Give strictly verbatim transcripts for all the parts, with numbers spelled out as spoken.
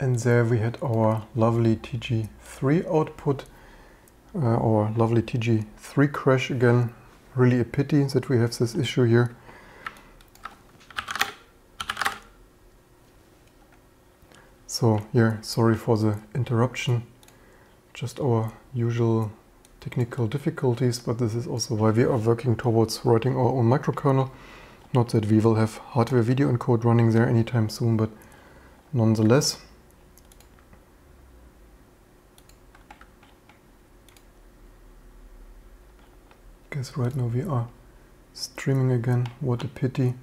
And there we had our lovely T G three output, uh, our lovely T G three crash again. Really a pity that we have this issue here. So here, sorry for the interruption, just our usual technical difficulties, but this is also why we are working towards writing our own microkernel. Not that we will have hardware video encode running there anytime soon, but nonetheless. I guess right now we are streaming again, what a pity.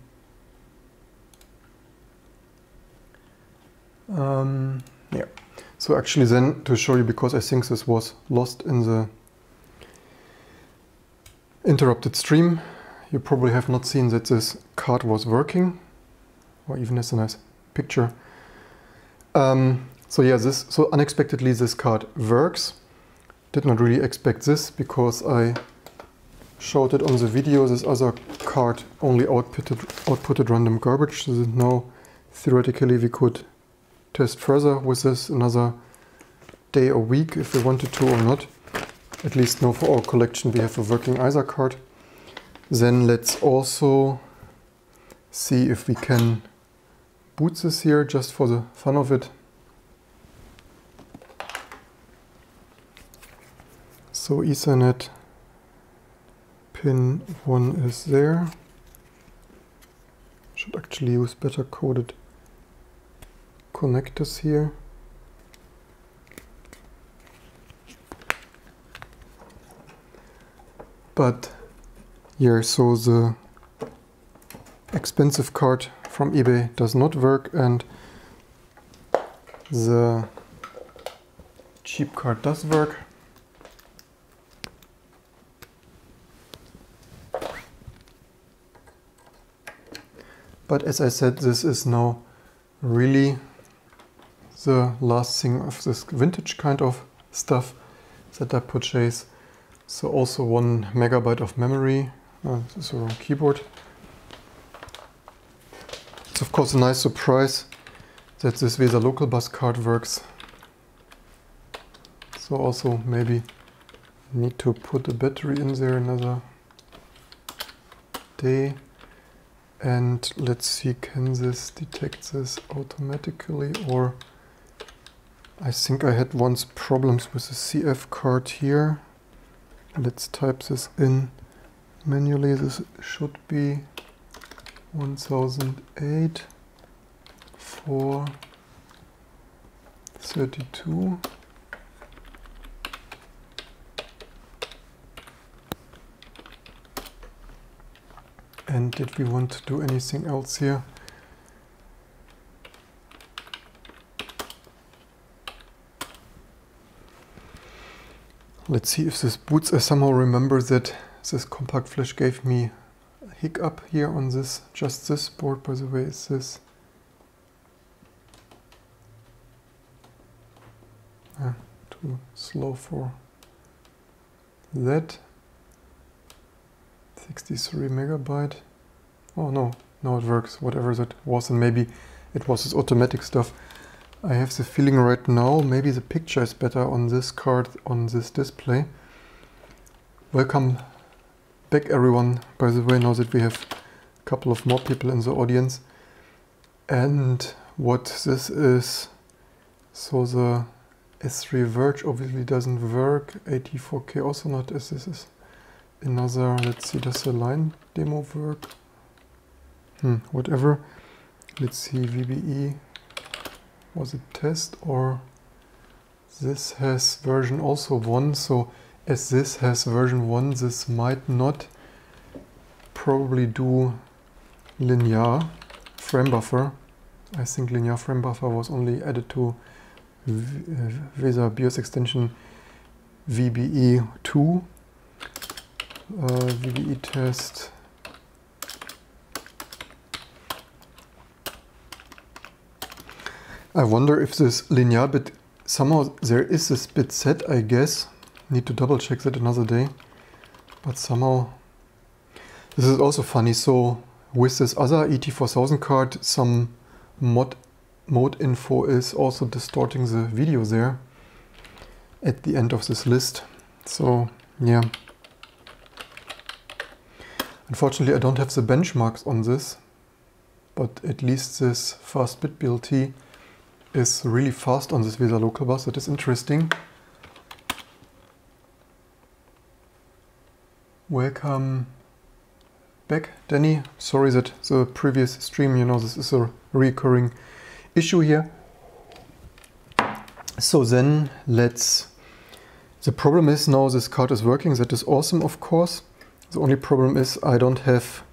Um, yeah, so actually then to show you, because I think this was lost in the interrupted stream, you probably have not seen that this card was working, or even as a nice picture. Um, so yeah, this, so unexpectedly this card works. Did not really expect this, because I showed it on the video, this other card only outputted, outputted random garbage, so now theoretically we could test further with this another day or week if we wanted to or not. At least now for our collection we have a working I S A card. Then let's also see if we can boot this here just for the fun of it. So Ethernet pin one is there. Should actually use better coded connectors here. But here, so the expensive card from eBay does not work and the cheap card does work. But as I said, this is now really the last thing of this vintage kind of stuff that I purchased. So also one megabyte of memory. Oh, this is the wrong keyboard. It's of course a nice surprise that this VESA LocalBus card works. So also maybe need to put a battery in there another day. And let's see, can this detect this automatically, or I think I had once problems with the C F card here. Let's type this in manually. This should be one thousand eight four thirty-two. And did we want to do anything else here? Let's see if this boots. I somehow remember that this compact flash gave me a hiccup here on this, just this board, by the way, is this. Ah, too slow for that. sixty-three megabyte. Oh no, now it works, whatever that was, and maybe it was this automatic stuff. I have the feeling right now, maybe the picture is better on this card, on this display. Welcome back everyone, by the way, now that we have a couple of more people in the audience. And what this is, so the S three Virge obviously doesn't work, eighty-four K also not, as this is another, let's see, does the line demo work? Hmm, whatever. Let's see, V B E. Was it test or this has version also one, so as this has version one, this might not probably do linear frame buffer. I think linear frame buffer was only added to VESA BIOS extension V B E two. Uh, V B E test. I wonder if this linear bit, somehow there is this bit set, I guess. Need to double check that another day. But somehow, this is also funny. So with this other E T four thousand card, some mod mode info is also distorting the video there at the end of this list. So yeah, unfortunately I don't have the benchmarks on this, but at least this fast BitBlt is really fast on this VESA LocalBus. That is interesting. Welcome back, Danny. Sorry that the previous stream, you know, this is a recurring issue here. So then let's, the problem is now this card is working. That is awesome, of course. The only problem is I don't have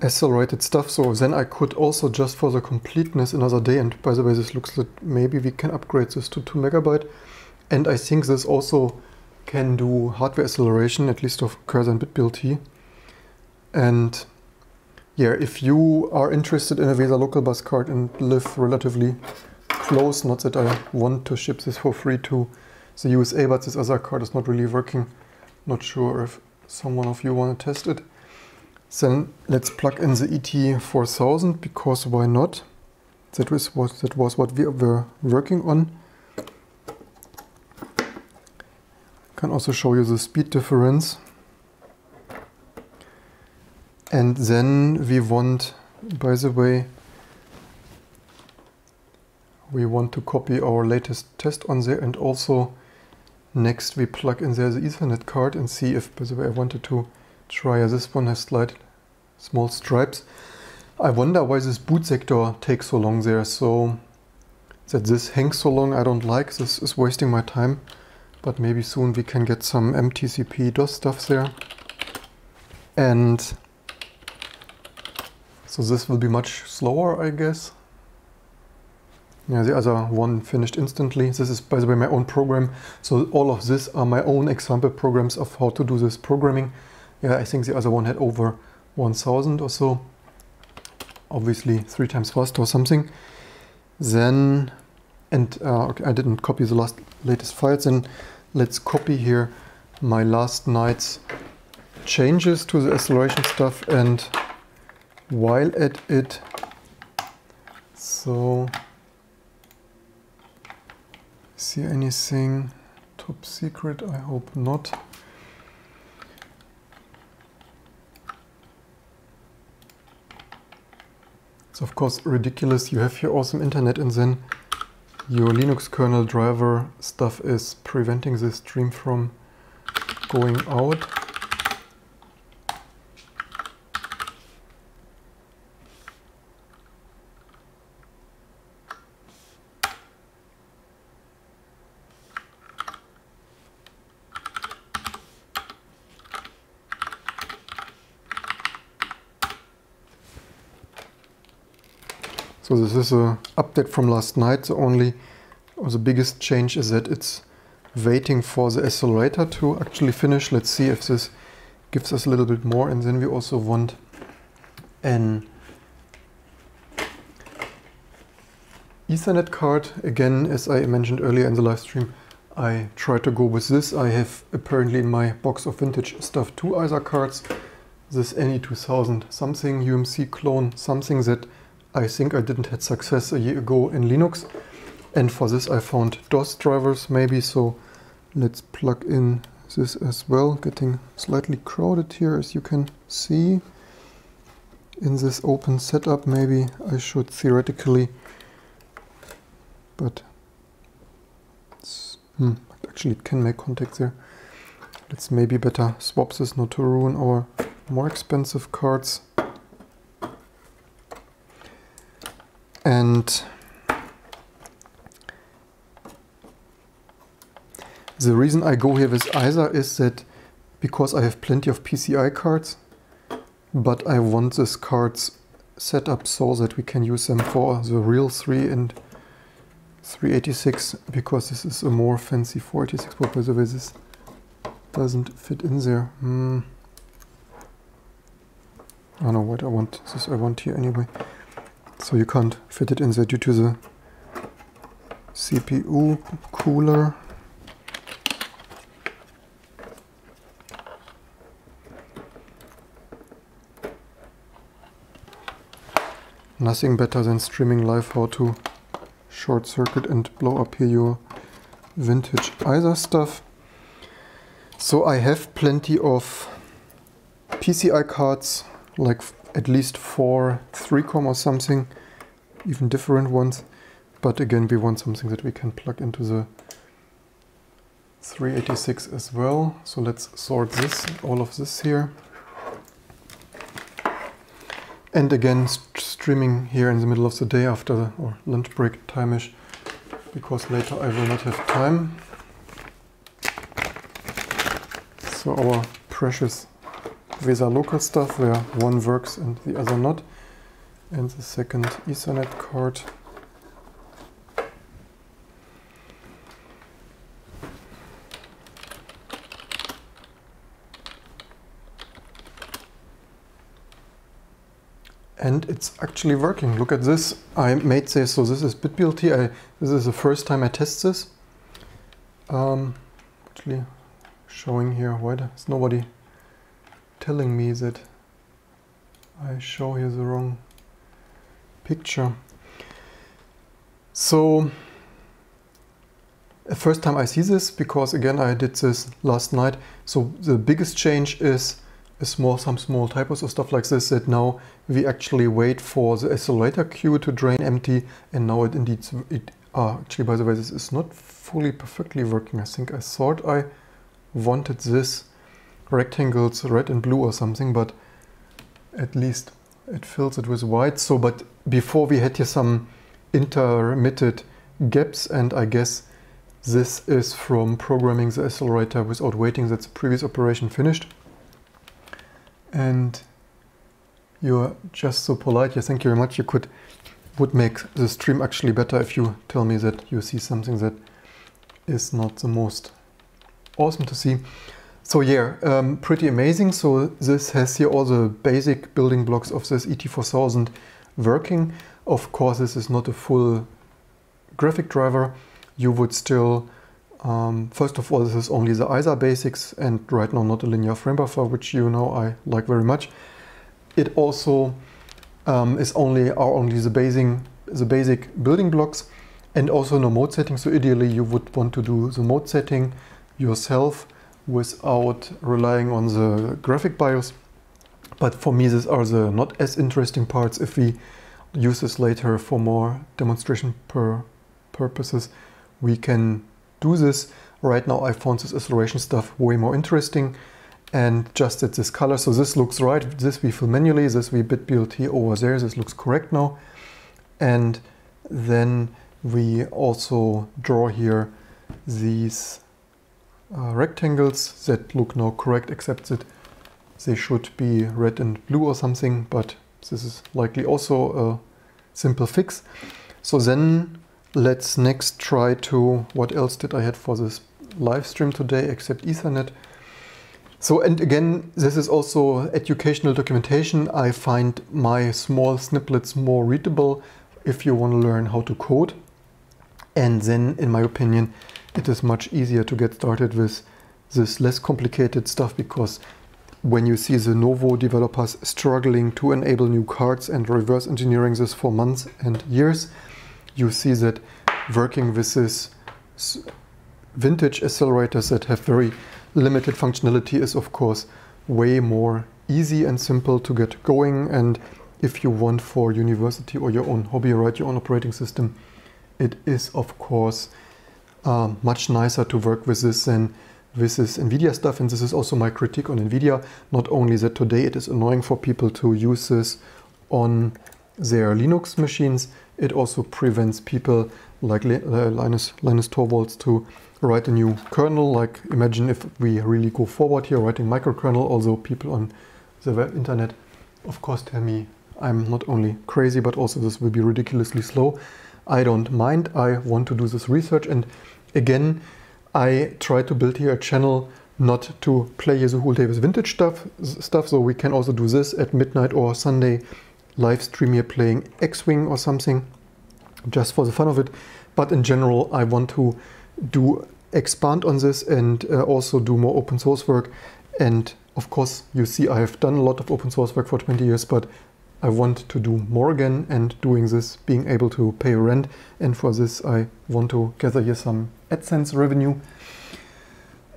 accelerated stuff, so then I could also, just for the completeness, another day, and by the way this looks like maybe we can upgrade this to two megabyte, and I think this also can do hardware acceleration, at least of cursor and BitBlt. And yeah, if you are interested in a VESA LocalBus card and live relatively close, not that I want to ship this for free to the U S A, but this other card is not really working. Not sure if someone of you want to test it. Then let's plug in the E T four thousand, because why not? That was what, that was what we were working on. I can also show you the speed difference. And then we want, by the way, we want to copy our latest test on there, and also next we plug in there the Ethernet card and see if, by the way, I wanted to try, this one has slight small stripes. I wonder why this boot sector takes so long there, so that this hangs so long I don't like, this is wasting my time, but maybe soon we can get some M T C P DOS stuff there. And so this will be much slower, I guess. Yeah, the other one finished instantly. This is, by the way, my own program, so all of this are my own example programs of how to do this programming. Yeah, I think the other one had over one thousand or so, obviously three times faster or something. Then, and uh, okay, I didn't copy the last latest files, and let's copy here my last night's changes to the acceleration stuff, and while at it, so see anything top secret? I hope not. It's of course ridiculous, you have your awesome internet and then your Linux kernel driver stuff is preventing this stream from going out. So this is an update from last night. The only, or the biggest change is that it's waiting for the accelerator to actually finish. Let's see if this gives us a little bit more. And then we also want an Ethernet card. Again, as I mentioned earlier in the live stream, I tried to go with this. I have apparently in my box of vintage stuff two I S A cards. This N E two thousand something, U M C clone, something that I think I didn't had success a year ago in Linux, and for this I found DOS drivers maybe, so let's plug in this as well. Getting slightly crowded here, as you can see. In this open setup maybe I should theoretically, but it's, hmm, actually it can make contact there. Let's maybe better swap this not to ruin our more expensive cards. And the reason I go here with I S A is that because I have plenty of P C I cards, but I want these cards set up so that we can use them for the real three and three eighty-six, because this is a more fancy four eighty-six, but by the way this doesn't fit in there. Hmm. I don't know what I want, this I want here anyway. So you can't fit it in there due to the C P U cooler. Nothing better than streaming live how to short circuit and blow up here your vintage I S A stuff. So I have plenty of P C I cards, like at least four three-com or something, even different ones. But again, we want something that we can plug into the three eighty-six as well. So let's sort this, all of this here. And again, st streaming here in the middle of the day after the, or lunch break time-ish, because later I will not have time. So our precious VESA local stuff, where one works and the other not, and the second Ethernet card. And it's actually working. Look at this. I made this, so this is BitBlt. I, this is the first time I test this. Um, actually, showing here, why is nobody telling me that I show here the wrong picture? So, the first time I see this, because again, I did this last night. So the biggest change is Small, some small typos or stuff like this, that now we actually wait for the oscillator queue to drain empty, and now it indeed, it, ah, actually by the way, this is not fully perfectly working. I think I thought I wanted this rectangles red and blue or something, but at least it fills it with white. So, but before we had here some intermittent gaps, and I guess this is from programming the accelerator without waiting. That's the previous operation finished. And you're just so polite. Yeah, thank you very much. You could would make the stream actually better if you tell me that you see something that is not the most awesome to see. So yeah, um, pretty amazing. So this has here all the basic building blocks of this E T four thousand working. Of course, this is not a full graphic driver. You would still Um, first of all, this is only the I S A basics, and right now not a linear frame buffer, which you know I like very much. It also um, is only are only the basing the basic building blocks, and also no mode setting. So ideally, you would want to do the mode setting yourself without relying on the graphic BIOS. But for me, these are the not as interesting parts. If we use this later for more demonstration per purposes, we can do this. Right now I found this acceleration stuff way more interesting, and just at this color, so this looks right, this we fill manually, this we BitBlt over there, this looks correct now, and then we also draw here these uh, rectangles that look now correct, except that they should be red and blue or something, but this is likely also a simple fix. So then let's next try to, what else did I had for this live stream today except Ethernet? So, and again, this is also educational documentation. I find my small snippets more readable if you want to learn how to code. And then, in my opinion, it is much easier to get started with this less complicated stuff, because when you see the Novo developers struggling to enable new cards and reverse engineering this for months and years, you see that working with this vintage accelerators that have very limited functionality is of course way more easy and simple to get going. And if you want for university or your own hobby, right, your own operating system, it is of course uh, much nicer to work with this than with this NVIDIA stuff. And this is also my critique on NVIDIA. Not only that today it is annoying for people to use this on their Linux machines, it also prevents people like Linus, Linus Torvalds to write a new kernel. Like, imagine if we really go forward here writing microkernel, although people on the web internet of course tell me I'm not only crazy, but also this will be ridiculously slow. I don't mind, I want to do this research, and again, I try to build here a channel not to play the whole day with vintage stuff, stuff, so we can also do this at midnight or Sunday live stream here playing X-Wing or something, just for the fun of it. But in general, I want to do expand on this and uh, also do more open source work. And of course, you see, I have done a lot of open source work for twenty years, but I want to do Morgan, and doing this, being able to pay rent, and for this I want to gather here some AdSense revenue.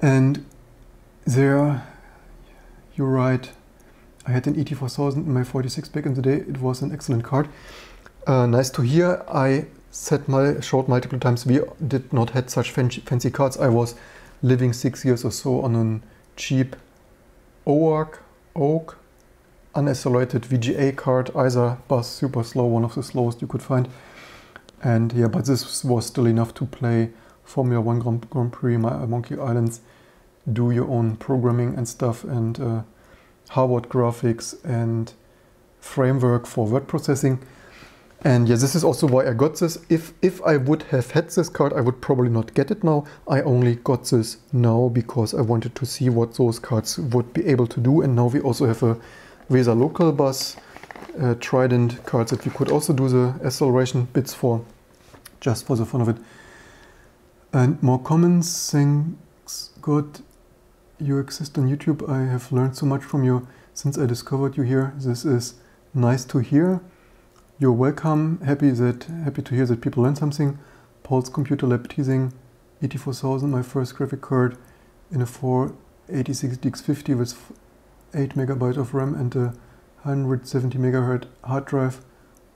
And there you write, I had an E T four thousand in my forty-six back in the day, it was an excellent card. Uh, nice to hear. I said my short multiple times, we did not had such fancy cards. I was living six years or so on a cheap O A C, oak unaccelerated V G A card, I S A bus, super slow, one of the slowest you could find. And yeah, but this was still enough to play Formula One Grand, Grand Prix, my, Monkey Islands, do your own programming and stuff, and uh, Harvard graphics and framework for word processing. And yeah, this is also why I got this. If, if I would have had this card, I would probably not get it now. I only got this now because I wanted to see what those cards would be able to do. And now we also have a VESA LocalBus uh, Trident cards that we could also do the acceleration bits for, just for the fun of it. And more comments, thanks God you exist on YouTube. I have learned so much from you since I discovered you here. This is nice to hear. You're welcome. Happy that happy to hear that people learn something. Paul's Computer Lab teasing E T four thousand, my first graphic card in a four eighty-six D X fifty with eight megabyte of RAM and a one hundred seventy megahertz hard drive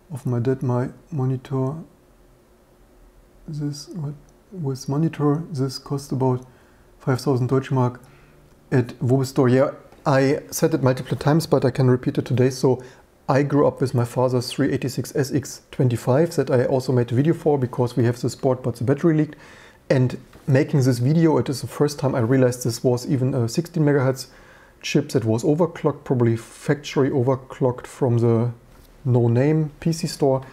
of my dad. My monitor. This what with monitor. This cost about five thousand Deutschmark at Wobe Store. Yeah, I said it multiple times, but I can repeat it today. So. I grew up with my father's three eighty-six S X twenty-five that I also made a video for because we have this board but the battery leaked. And making this video, it is the first time I realized this was even a sixteen megahertz chip that was overclocked, probably factory overclocked from the no-name P C store,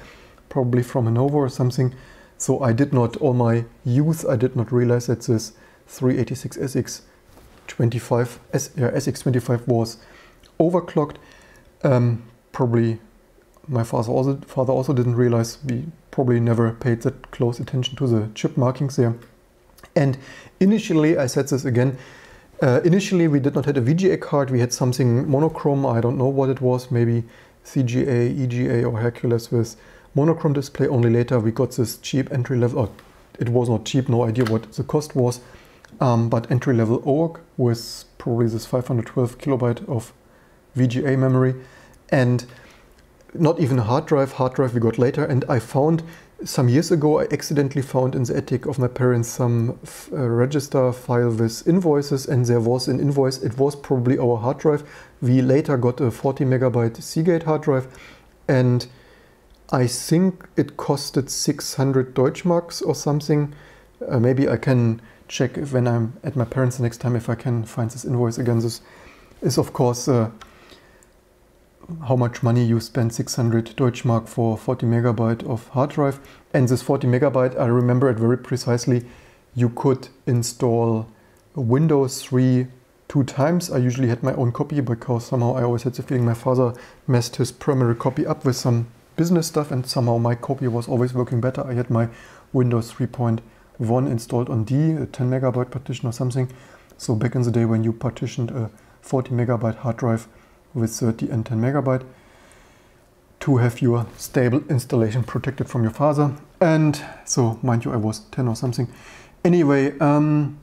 probably from Lenovo or something. So I did not, all my youth, I did not realize that this three eighty-six S X twenty-five, S, yeah, S X twenty-five was overclocked. Um, Probably my father also, father also didn't realize. We probably never paid that close attention to the chip markings there. And initially, I said this again, uh, initially we did not have a V G A card. We had something monochrome. I don't know what it was, maybe C G A, E G A or Hercules with monochrome display. Only later we got this cheap entry level. Oh, it was not cheap, no idea what the cost was, um, but entry level O A C with probably this five hundred twelve kilobyte of V G A memory. And not even a hard drive, hard drive we got later. And I found, some years ago, I accidentally found in the attic of my parents some f uh, register file with invoices, and there was an invoice, it was probably our hard drive. We later got a forty megabyte Seagate hard drive, and I think it costed six hundred Deutschmarks or something. Uh, maybe I can check if, when I'm at my parents the next time, if I can find this invoice again. This is of course, uh, how much money you spend, six hundred Deutschmark for forty megabyte of hard drive. And this forty megabyte, I remember it very precisely, you could install Windows three two times. I usually had my own copy because somehow I always had the feeling my father messed his primary copy up with some business stuff, and somehow my copy was always working better. I had my Windows three point one installed on D, a ten megabyte partition or something. So back in the day when you partitioned a forty megabyte hard drive with thirty and ten megabyte to have your stable installation protected from your father. And so, mind you, I was ten or something. Anyway, um,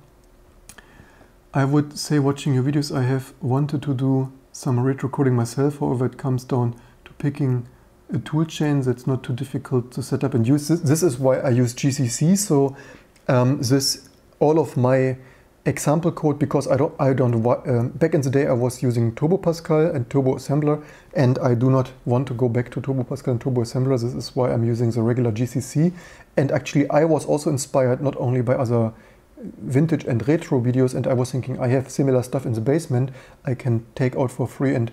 I would say watching your videos, I have wanted to do some retro coding myself. However, it comes down to picking a tool chain that's not too difficult to set up and use. This, this is why I use G C C. So um, this, all of my example code, because I don't, I don't, um, back in the day I was using Turbo Pascal and Turbo Assembler, and I do not want to go back to Turbo Pascal and Turbo Assembler. This is why I'm using the regular G C C. And actually I was also inspired not only by other vintage and retro videos, and I was thinking I have similar stuff in the basement I can take out for free and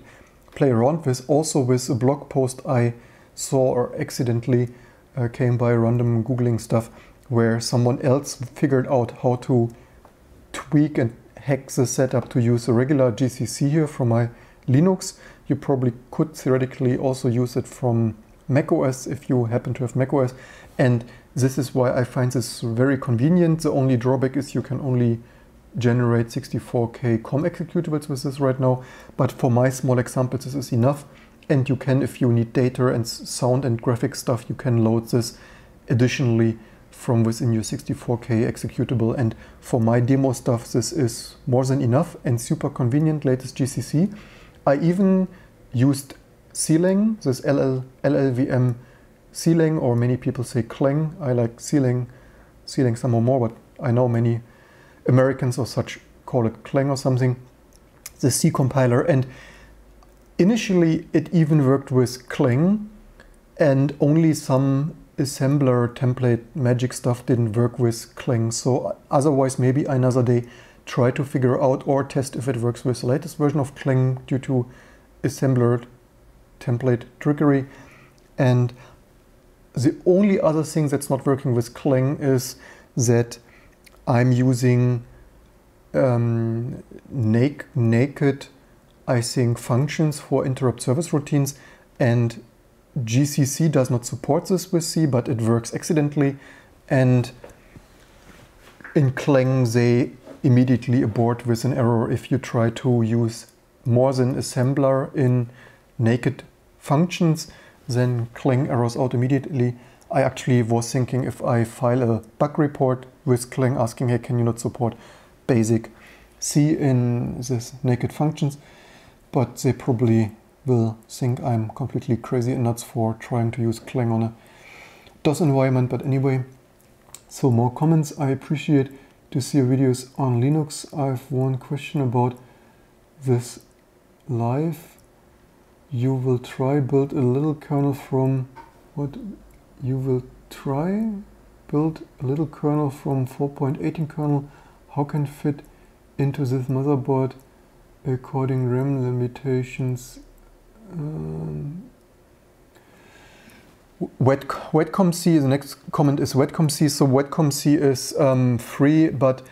play around with. Also with a blog post I saw or accidentally uh, came by random Googling stuff where someone else figured out how to tweak and hack the setup to use a regular G C C here from my Linux. You probably could theoretically also use it from macOS if you happen to have macOS. And this is why I find this very convenient. The only drawback is you can only generate sixty-four K COM executables with this right now. But for my small examples, this is enough. And you can, if you need data and sound and graphic stuff, you can load this additionally from within your sixty-four K executable. And for my demo stuff, this is more than enough and super convenient, latest G C C. I even used Clang, this L L V M Clang, or many people say Clang. I like Clang, Clang some more, but I know many Americans or such call it Clang or something, the C compiler. And initially it even worked with Clang, and only some assembler template magic stuff didn't work with Clang. So otherwise maybe another day try to figure out or test if it works with the latest version of Clang due to assembler template trickery. And the only other thing that's not working with Clang is that I'm using um, na naked, I think, functions for interrupt service routines, and G C C does not support this with C, but it works accidentally, and in Clang they immediately abort with an error if you try to use more than assembler in naked functions, then Clang errors out immediately. I actually was thinking if I file a bug report with Clang asking, hey, can you not support basic C in this naked functions? But they probably will think I'm completely crazy and nuts for trying to use Clang on a DOS environment. But anyway, so more comments. I appreciate to see your videos on Linux. I have one question about this live. You will try build a little kernel from what? You will try build a little kernel from four point eighteen kernel. How can fit into this motherboard according RAM limitations? Um, Wet, Watcom C, the next comment is Watcom C. So Watcom C is um, free, but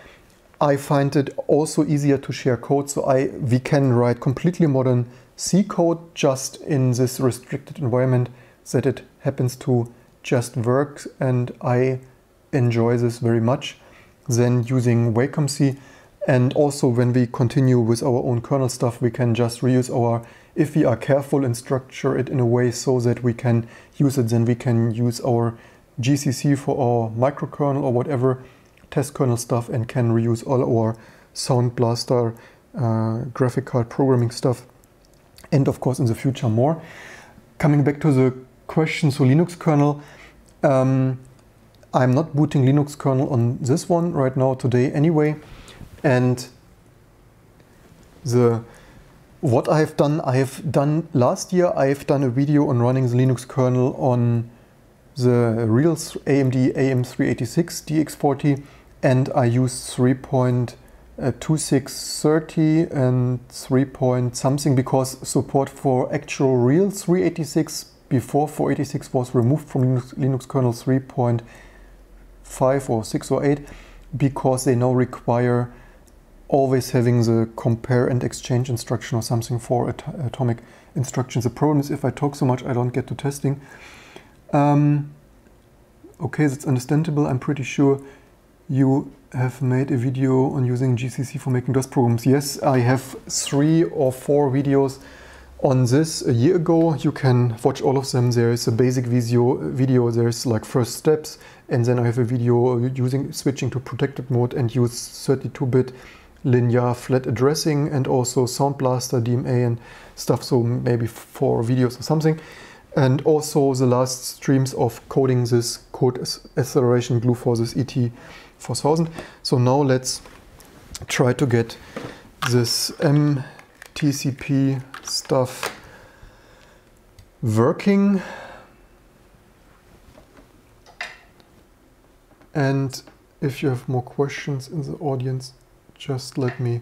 I find it also easier to share code. So I we can write completely modern C code just in this restricted environment that it happens to just work, and I enjoy this very much. Then using Watcom C, and also when we continue with our own kernel stuff, we can just reuse our, if we are careful and structure it in a way so that we can use it, then we can use our G C C for our microkernel or whatever test kernel stuff, and can reuse all our Sound Blaster, uh, graphic card programming stuff, and of course in the future more. Coming back to the question, so Linux kernel, um, I'm not booting Linux kernel on this one right now today anyway. And the what I have done, I have done last year, I have done a video on running the Linux kernel on the real A M D A M three eighty-six D X forty, and I used three point two six three zero and three point something because support for actual real three eighty-six before four eighty-six was removed from Linux, Linux kernel three point five or six or eight, because they now require always having the compare and exchange instruction or something for at atomic instructions. The problem is if I talk so much, I don't get to testing. Um, okay, that's understandable. I'm pretty sure you have made a video on using G C C for making DOS programs. Yes, I have three or four videos on this a year ago. You can watch all of them. There is a basic video, video, there's like first steps, and then I have a video using switching to protected mode and use thirty-two bit linear flat addressing, and also Sound Blaster, D M A and stuff, so maybe four videos or something. And also the last streams of coding this code acceleration glue for this E T four thousand. So now let's try to get this M T C P stuff working. And if you have more questions in the audience, just let me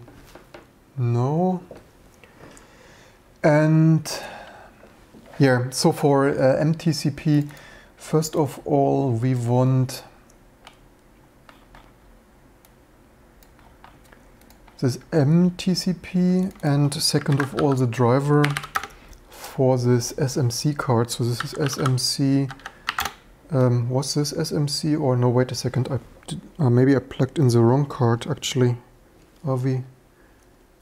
know. And yeah, so for uh, M T C P, first of all, we want this M T C P, and second of all, the driver for this S M C card. So this is S M C. Um, was this S M C or no? Wait a second. I did, uh, maybe I plugged in the wrong card. Actually, are we?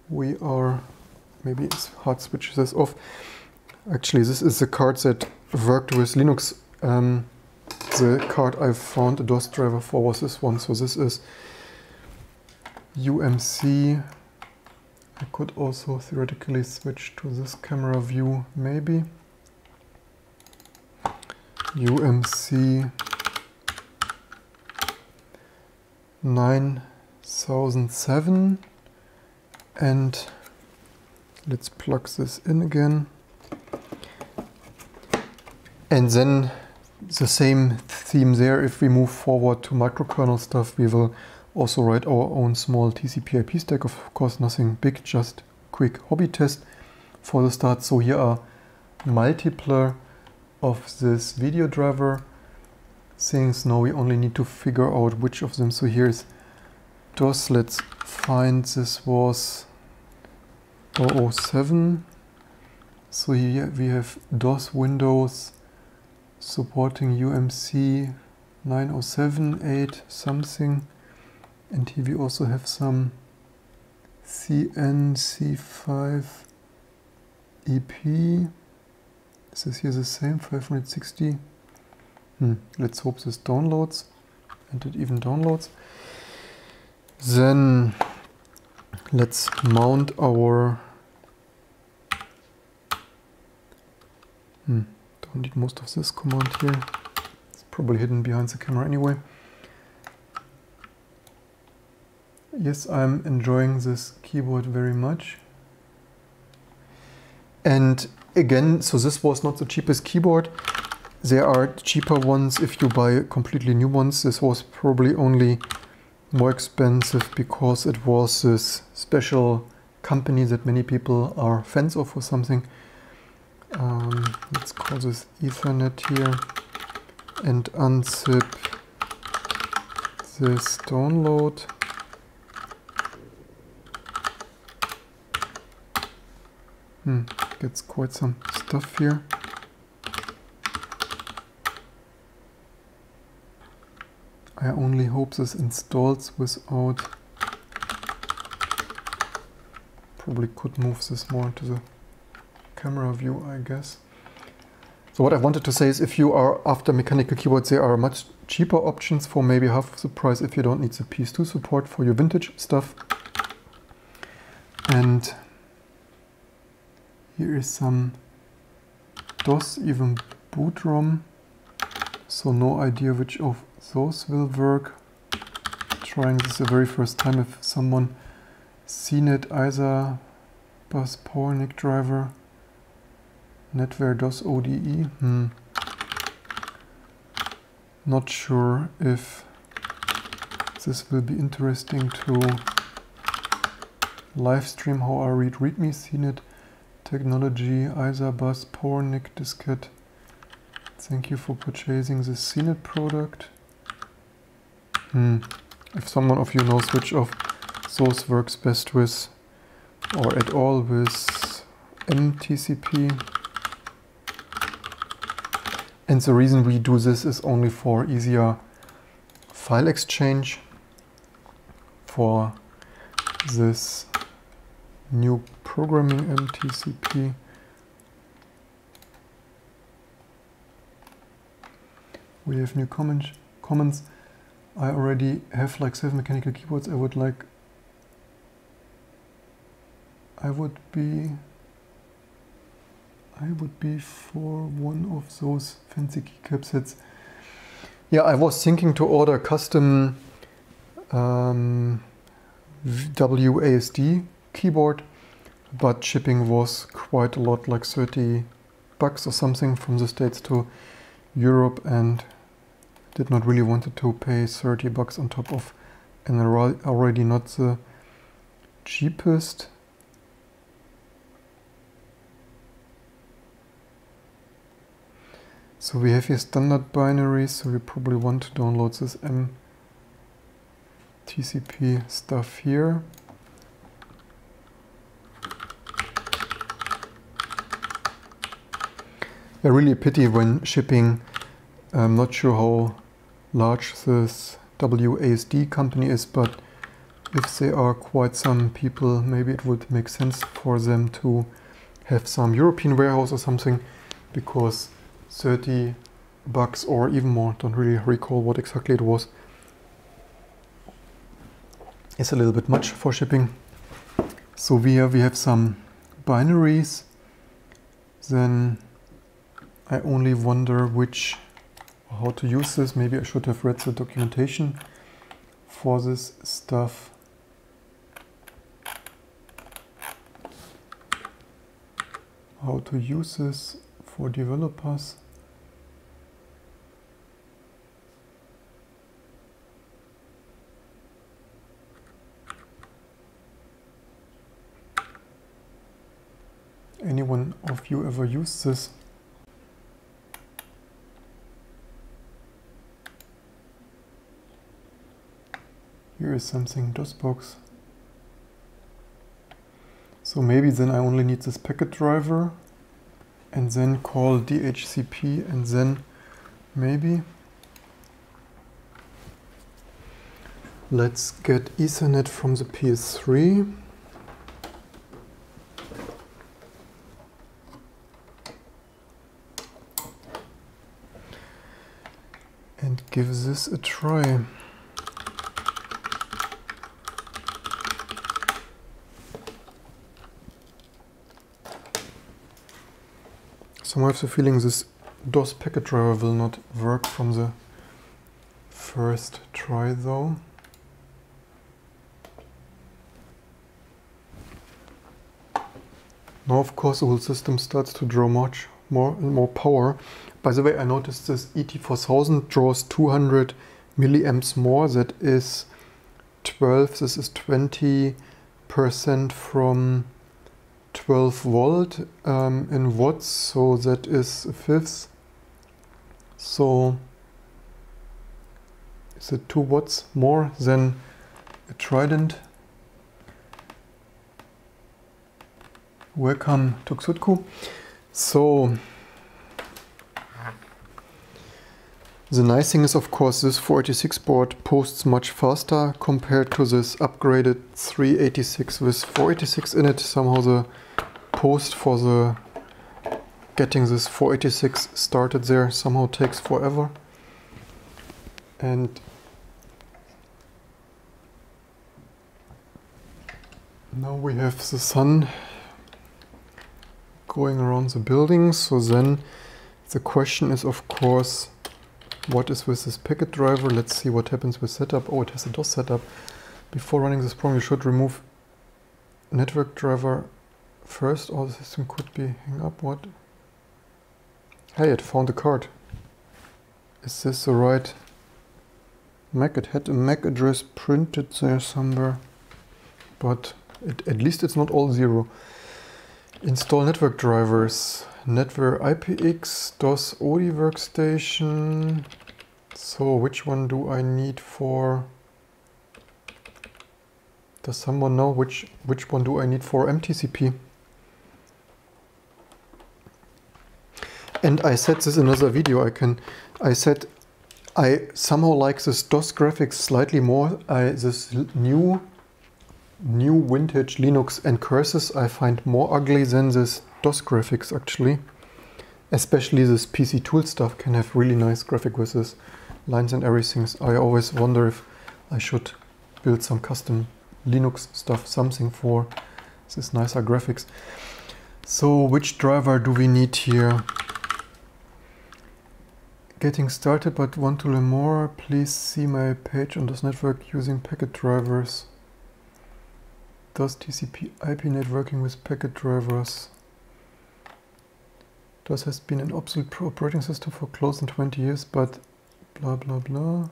We are. Maybe it's hard to switch this off. Actually, this is the card that worked with Linux. Um, the card I found a DOS driver for was this one. So this is U M C. I could also theoretically switch to this camera view, maybe. U M C nine thousand seven, and let's plug this in again, and then the same theme there. If we move forward to microkernel stuff, we will also write our own small T C P I P stack, of course nothing big, just quick hobby test for the start. So here are multiple of this video driver things. Now we only need to figure out which of them. So here's DOS, let's find this was zero zero seven. So here we have DOS Windows supporting U M C nine oh seven eight something, and here we also have some C N C five E P. Is this here the same? five hundred sixty? Hmm. Let's hope this downloads, and it even downloads. Then let's mount our... Hmm. Don't need most of this command here. It's probably hidden behind the camera anyway. Yes, I'm enjoying this keyboard very much. And again, so this was not the cheapest keyboard. There are cheaper ones if you buy completely new ones. This was probably only more expensive because it was this special company that many people are fans of or something. Um, let's call this Ethernet here and unzip this download. Hmm, gets quite some stuff here. I only hope this installs without... Probably could move this more into the camera view, I guess. So what I wanted to say is, if you are after mechanical keyboards, there are much cheaper options for maybe half the price if you don't need the P S two support for your vintage stuff. And here is some DOS, even boot ROM. So no idea which of those will work. Trying this the very first time. If someone C net, I S A, bus power N I C driver, netware DOS O D E. Hmm. Not sure if this will be interesting to live stream. How I read readme, C net. Technology, I S A bus, power N I C diskette. Thank you for purchasing this C net product. Hmm. If someone of you knows which of those works best with, or at all with, M T C P. And the reason we do this is only for easier file exchange. For this new programming M T C P. We have new comment, comments. I already have like seven mechanical keyboards. I would like... I would be... I would be for one of those fancy keycap sets. Yeah, I was thinking to order custom um, W A S D keyboard, but shipping was quite a lot, like thirty bucks or something from the States to Europe, and did not really wanted to pay thirty bucks on top of an already not the cheapest. So we have here standard binaries, so we probably want to download this M T C P stuff here. Yeah, really a pity when shipping. I'm not sure how large this W A S D company is, but if there are quite some people, maybe it would make sense for them to have some European warehouse or something, because thirty bucks or even more, don't really recall what exactly it was, it's a little bit much for shipping. So here we have some binaries. Then I only wonder which, how to use this. Maybe I should have read the documentation for this stuff. How to use this for developers. Anyone of you ever used this? Here is something, DOSBox. So maybe then I only need this packet driver and then call D H C P, and then maybe let's get Ethernet from the P S three. And give this a try. So I have the feeling this DOS packet driver will not work from the first try though. Now of course the whole system starts to draw much more and more power. By the way, I noticed this E T four thousand draws two hundred milliamps more. That is twelve, this is twenty percent from twelve volt um, in watts, so that is a fifth. So is it two watts more than a Trident? Welcome to Xutku. So the nice thing is, of course, this four eighty-six board posts much faster compared to this upgraded three eighty-six with four eighty-six in it. Somehow the post for the getting this four eighty-six started there somehow takes forever. And now we have the sun going around the building. So then the question is, of course, what is with this packet driver? Let's see what happens with setup. Oh, it has a DOS setup. Before running this program, you should remove network driver first. Or oh, the system could be hang up. What? Hey, it found the card. Is this the right Mac? It had a Mac address printed there somewhere, but it, at least it's not all zero. Install network drivers. Netware I P X, DOS O D I workstation. So which one do I need for? Does someone know which which one do I need for M T C P? And I said this in another video. I can I said I somehow like this DOS graphics slightly more. I this new new vintage Linux and curses I find more ugly than this DOS graphics actually. Especially this P C tool stuff can have really nice graphic with this lines and everything. I always wonder if I should build some custom Linux stuff, something for this nicer graphics. So which driver do we need here? Getting started but want to learn more, please see my page on DOS network using packet drivers. DOS T C P I P networking with packet drivers. DOS has been an obsolete operating system for close to twenty years, but blah blah blah.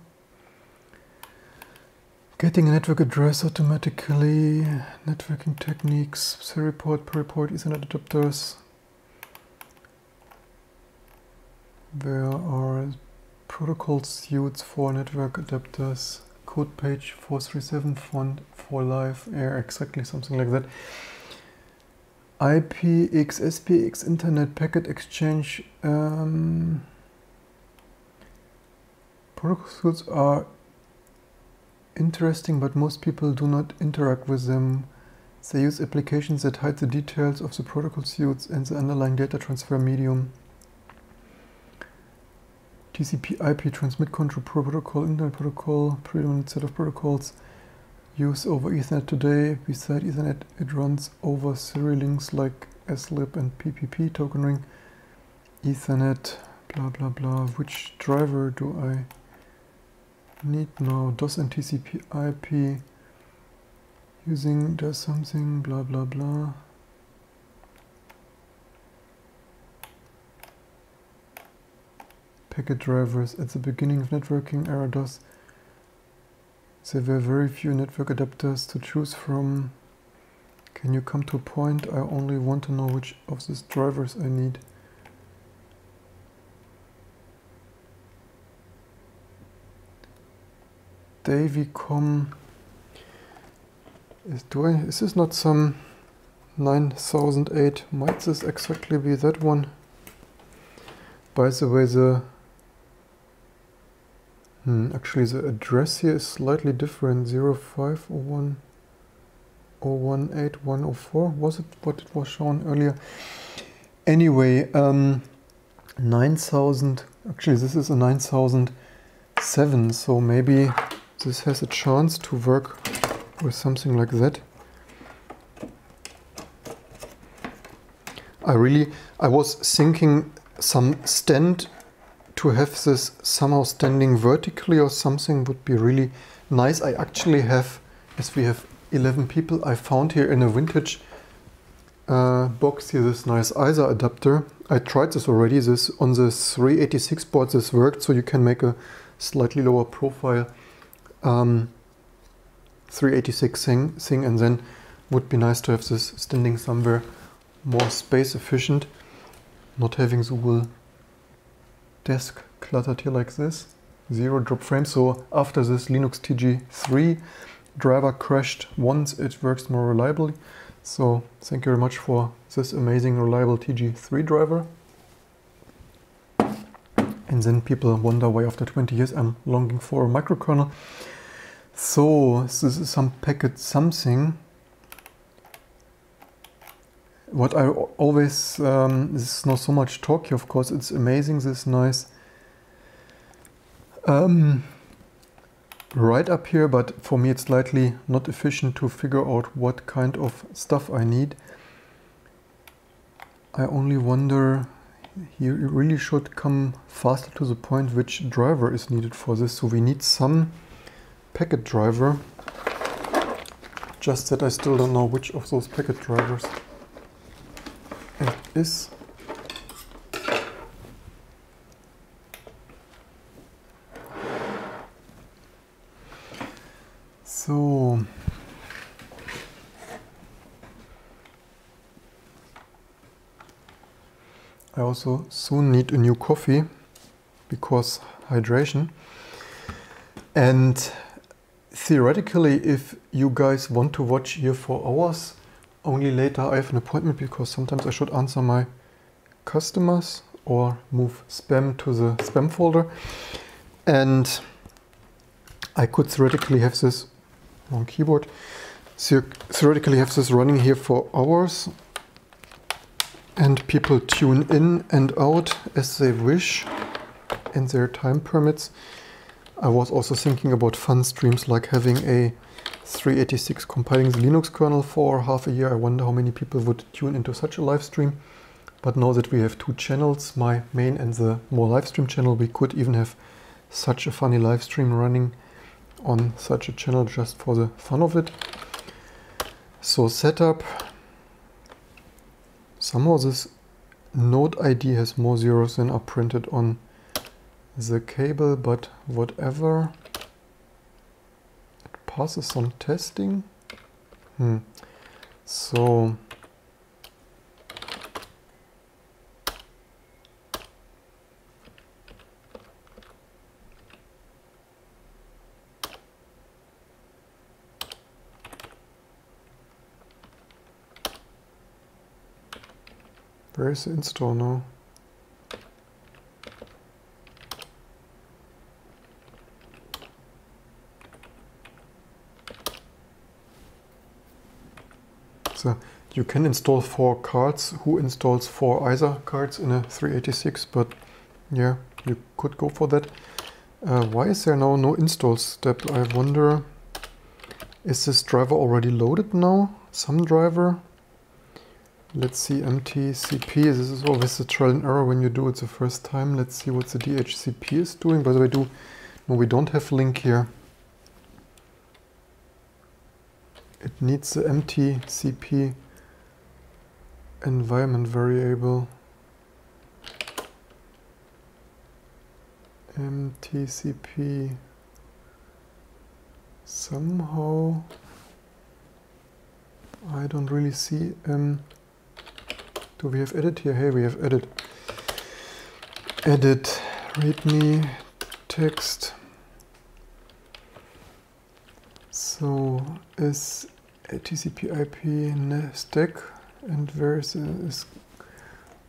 Getting a network address automatically, networking techniques, seriport, periport, Ethernet adapters. There are protocol suites for network adapters, code page four three seven font for live, yeah, exactly something like that. I P X, S P X, Internet, Packet Exchange, um, protocol suites are interesting, but most people do not interact with them. They use applications that hide the details of the protocol suits and the underlying data transfer medium. T C P I P transmit control protocol, Internet protocol, predominant set of protocols used over Ethernet today. Beside Ethernet, it runs over serial links like S lib and P P P token ring. Ethernet, blah blah blah. Which driver do I need now? DOS and T C P I P. Using does something, blah blah blah. Packet drivers at the beginning of networking era DOS. There were very few network adapters to choose from. Can you come to a point? I only want to know which of these drivers I need. Davicom. Is, do I, is this not some nine thousand eight? Might this exactly be that one? By the way, the hmm, actually the address here is slightly different. zero five zero one zero one eight one zero four was it what it was shown earlier? Anyway, um, nine thousand. Actually, this is a nine thousand seven. So maybe this has a chance to work with something like that. I really, I was thinking some stand to have this somehow standing vertically or something would be really nice. I actually have, as we have eleven people, I found here in a vintage uh, box here this nice I S A adapter. I tried this already, this on the three eighty-six board this worked, so you can make a slightly lower profile um, three eighty-six thing, thing and then would be nice to have this standing somewhere more space efficient, not having the whole desk cluttered here like this. Zero drop frame. So after this Linux T G three driver crashed once, it works more reliably. So thank you very much for this amazing reliable T G three driver. And then people wonder why after twenty years I'm longing for a microkernel. So, this is some packet something. What I always, um, this is not so much talk here, of course, it's amazing, this nice um, right up here, but for me it's slightly not efficient to figure out what kind of stuff I need. I only wonder, here it really should come faster to the point which driver is needed for this, so we need some packet driver, just that I still don't know which of those packet drivers it is. So I also soon need a new coffee because hydration. And theoretically, if you guys want to watch here for hours, only later I have an appointment because sometimes I should answer my customers or move spam to the spam folder. And I could theoretically have this, wrong keyboard, theoretically have this running here for hours and people tune in and out as they wish and their time permits. I was also thinking about fun streams like having a three eighty-six compiling the Linux kernel for half a year. I wonder how many people would tune into such a live stream. But now that we have two channels, my main and the more live stream channel, we could even have such a funny live stream running on such a channel just for the fun of it. So setup. Somehow this node I D has more zeros than are printed on the cable, but whatever, it passes some testing. Hmm. So where is the install now? uh, you can install four cards. Who installs four I S A cards in a three eighty-six? But yeah, you could go for that. Uh, why is there now no install step? I wonder, is this driver already loaded now? Some driver? Let's see, M T C P, this is always a trial and error when you do it the first time. Let's see what the D H C P is doing. By the way, do, no, we don't have link here. It needs the M T C P environment variable. M T C P somehow, I don't really see, um, do we have edit here? Hey, we have edit. Edit, readme, text. So is T C P I P stack, and where is, is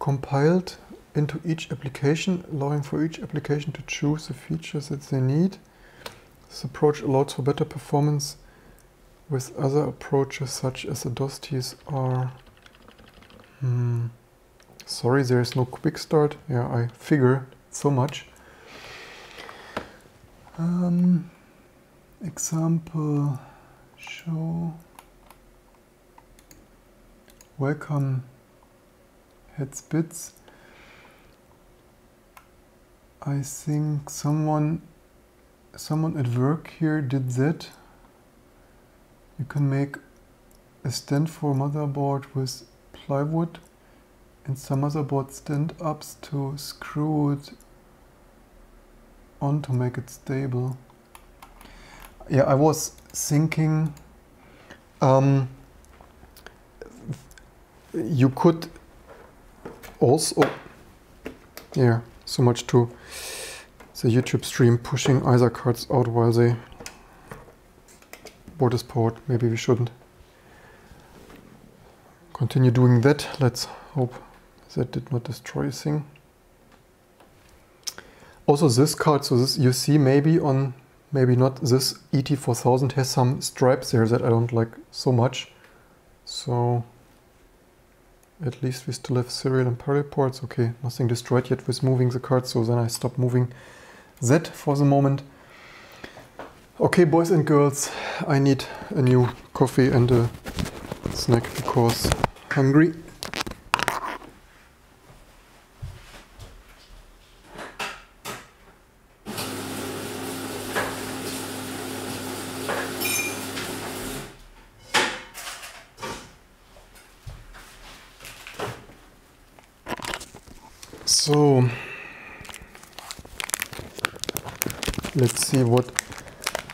compiled into each application, allowing for each application to choose the features that they need. This approach allows for better performance with other approaches such as the DOS T S R. Hmm. Sorry, there is no quick start. Yeah, I figure so much. Um, example, show, welcome, heads bits. I think someone, someone at work here did that. You can make a stand for motherboard with plywood and some motherboard stand ups to screw it on to make it stable. Yeah, I was thinking um, you could also, yeah. So much to the YouTube stream pushing I S A cards out while the board is powered. Maybe we shouldn't continue doing that. Let's hope that did not destroy a thing. Also this card, so this you see maybe on, maybe not, this E T four thousand has some stripes there that I don't like so much. So at least we still have serial and parallel ports. Okay, nothing destroyed yet with moving the cards, so then I stop moving that for the moment. Okay, boys and girls, I need a new coffee and a snack because hungry. So, let's see what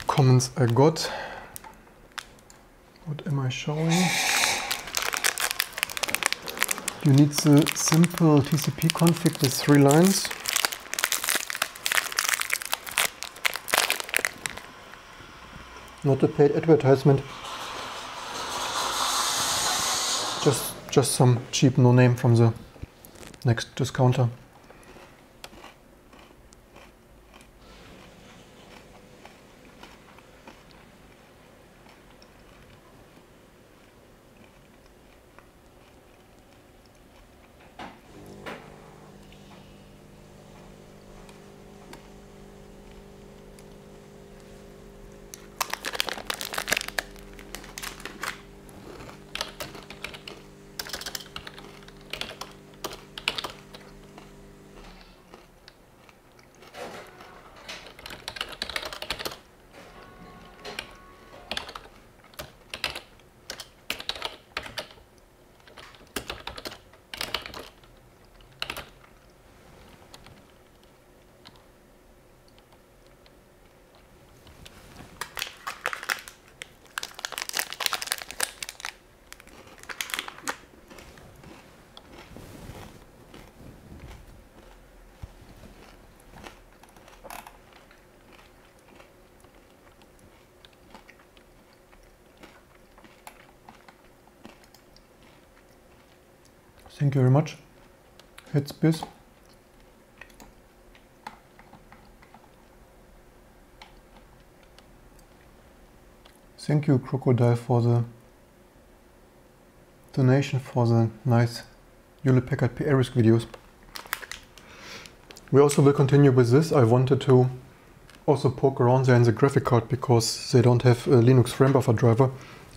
comments I got. What am I showing? You need the simple T C P config with three lines. Not a paid advertisement. Just, just some cheap no name from the next discounter. Thank you very much. It's bis. Thank you, Crocodile, for the donation for the nice Hewlett-Packard P A risk videos. We also will continue with this. I wanted to also poke around there in the graphic card because they don't have a Linux frame buffer driver.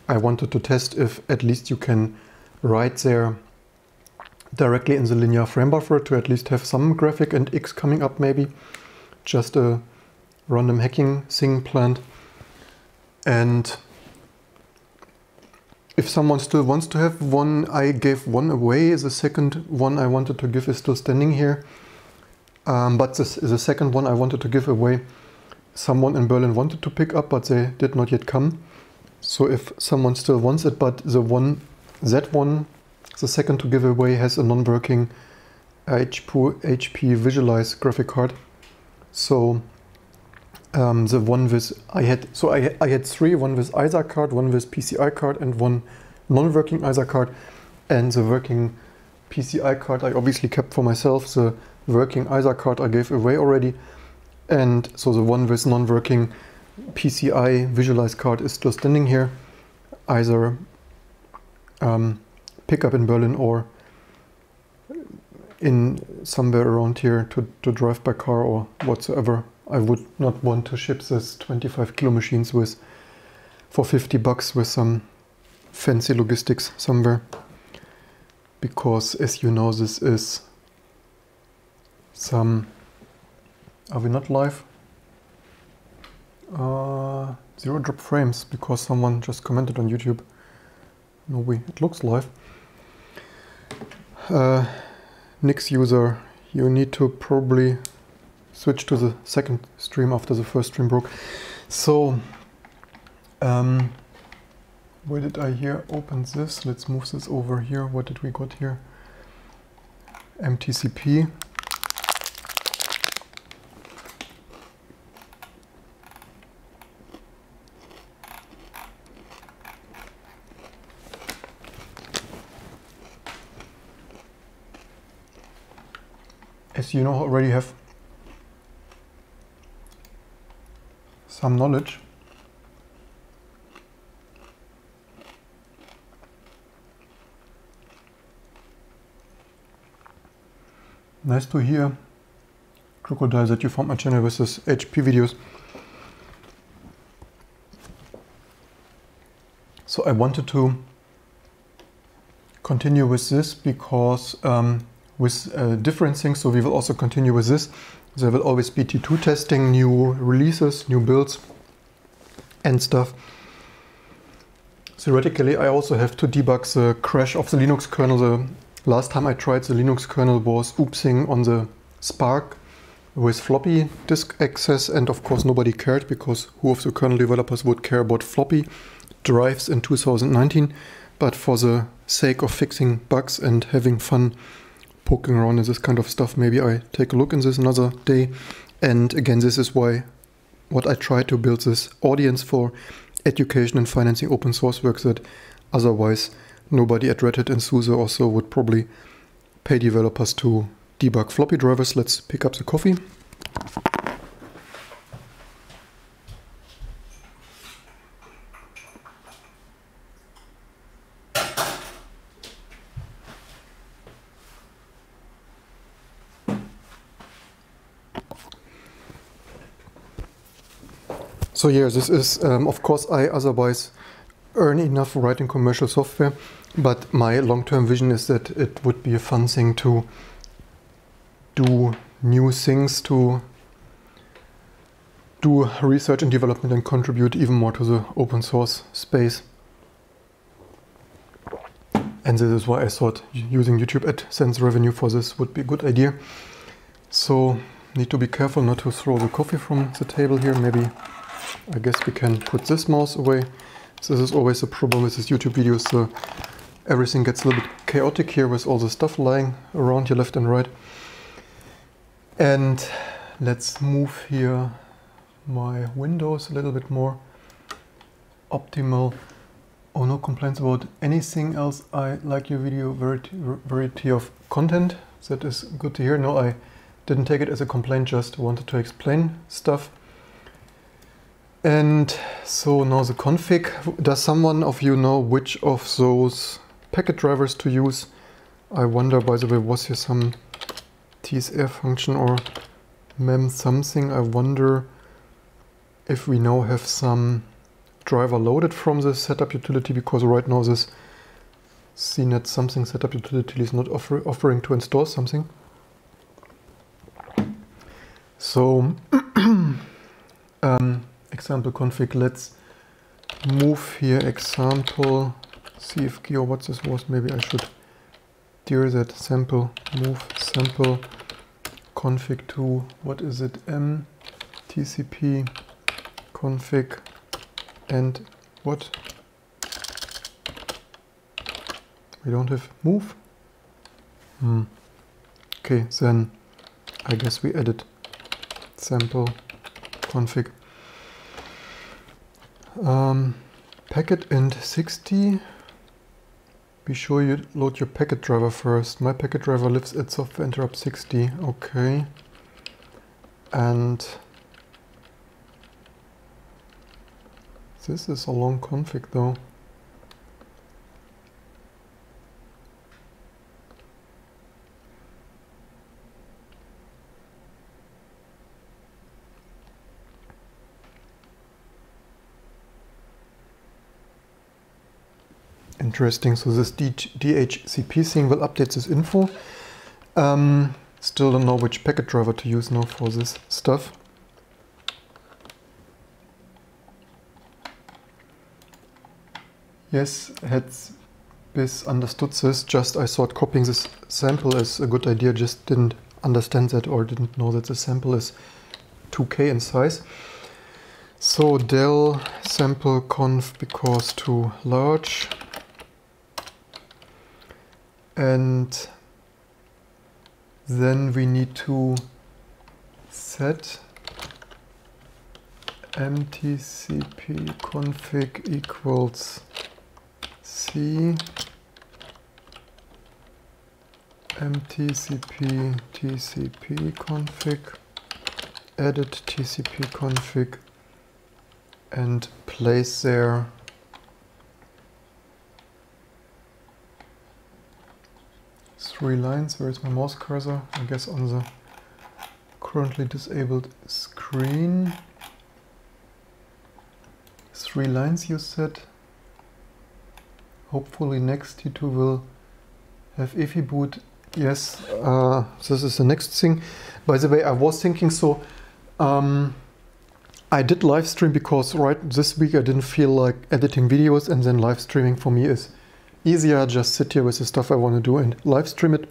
I wanted to test if at least you can write there directly in the linear frame buffer to at least have some graphic and X coming up, maybe just a random hacking thing planned. And if someone still wants to have one, I gave one away. The second one I wanted to give is still standing here, um, but this is the second one I wanted to give away. Someone in Berlin wanted to pick up, but they did not yet come. So if someone still wants it, but the one, that one, the second to give away, has a non-working H P Visualize graphic card. So um, the one with I had, so I I had three: one with I S A card, one with P C I card, and one non-working I S A card. And the working P C I card I obviously kept for myself. The working I S A card I gave away already, and so the one with non-working P C I Visualize card is still standing here. Either um, pick up in Berlin or in somewhere around here to, to drive by car or whatsoever. I would not want to ship this twenty-five kilo machines with for fifty bucks with some fancy logistics somewhere, because as you know, this is some... Are we not live? Uh, zero drop frames because someone just commented on YouTube. No way, it looks live. Uh, Nix user, you need to probably switch to the second stream after the first stream broke. So, um, where did I here open this? Let's move this over here. What did we got here? M T C P. As you know, already have some knowledge. Nice to hear, Crocodile, that you found my channel with this H P videos. So I wanted to continue with this because um, with uh, different things, so we will also continue with this. There will always be T two testing, new releases, new builds and stuff. Theoretically, I also have to debug the crash of the Linux kernel. The last time I tried the Linux kernel was oopsing on the Spark with floppy disk access, and of course nobody cared, because who of the kernel developers would care about floppy drives in two thousand nineteen? But for the sake of fixing bugs and having fun poking around in this kind of stuff, maybe I take a look in this another day. And again, this is why what I try to build this audience for: education and financing open source work that otherwise nobody at Reddit and SUSE also would probably pay developers to debug floppy drivers. Let's pick up the coffee. So yeah, this is, um, of course, I otherwise earn enough writing commercial software, but my long-term vision is that it would be a fun thing to do new things, to do research and development and contribute even more to the open source space. And this is why I thought using YouTube AdSense revenue for this would be a good idea. So need to be careful not to throw the coffee from the table here. Maybe I guess we can put this mouse away. So this is always a problem with these YouTube videos. So everything gets a little bit chaotic here with all the stuff lying around here left and right. And let's move here my windows a little bit more optimal. Oh, no complaints about anything else. I like your video, variety, variety of content. That is good to hear. No, I didn't take it as a complaint, just wanted to explain stuff. And so now the config. Does someone of you know which of those packet drivers to use. I wonder, by the way, was here some T S R function or mem something? I wonder if we now have some driver loaded from the setup utility, because right now this C net something setup utility is not offer, offering to install something. So um, example config, let's move here example C F G, or what this was, maybe I should dear that sample, move sample config to, what is it, M T C P config and what? We don't have move? Hmm. Okay, then I guess we edit sample config. Um, packet and sixty. Be sure you load your packet driver first. My packet driver lives at software interrupt sixty. Okay. And this is a long config though. Interesting, so this D H C P thing will update this info. Um, still don't know which packet driver to use now for this stuff. Yes, had this understood this, just I thought copying this sample is a good idea, just didn't understand that or didn't know that the sample is two K in size. So del sample conf because too large. And then we need to set M T C P config equals C M T C P T C P config edit T C P config and place there three lines. Where is my mouse cursor? I guess on the currently disabled screen. Three lines you said. Hopefully next T two will have E F I boot. Yes, uh, this is the next thing. By the way, I was thinking so. Um, I did live stream because right this week I didn't feel like editing videos, and then live streaming for me is easier, just sit here with the stuff I want to do and live stream it.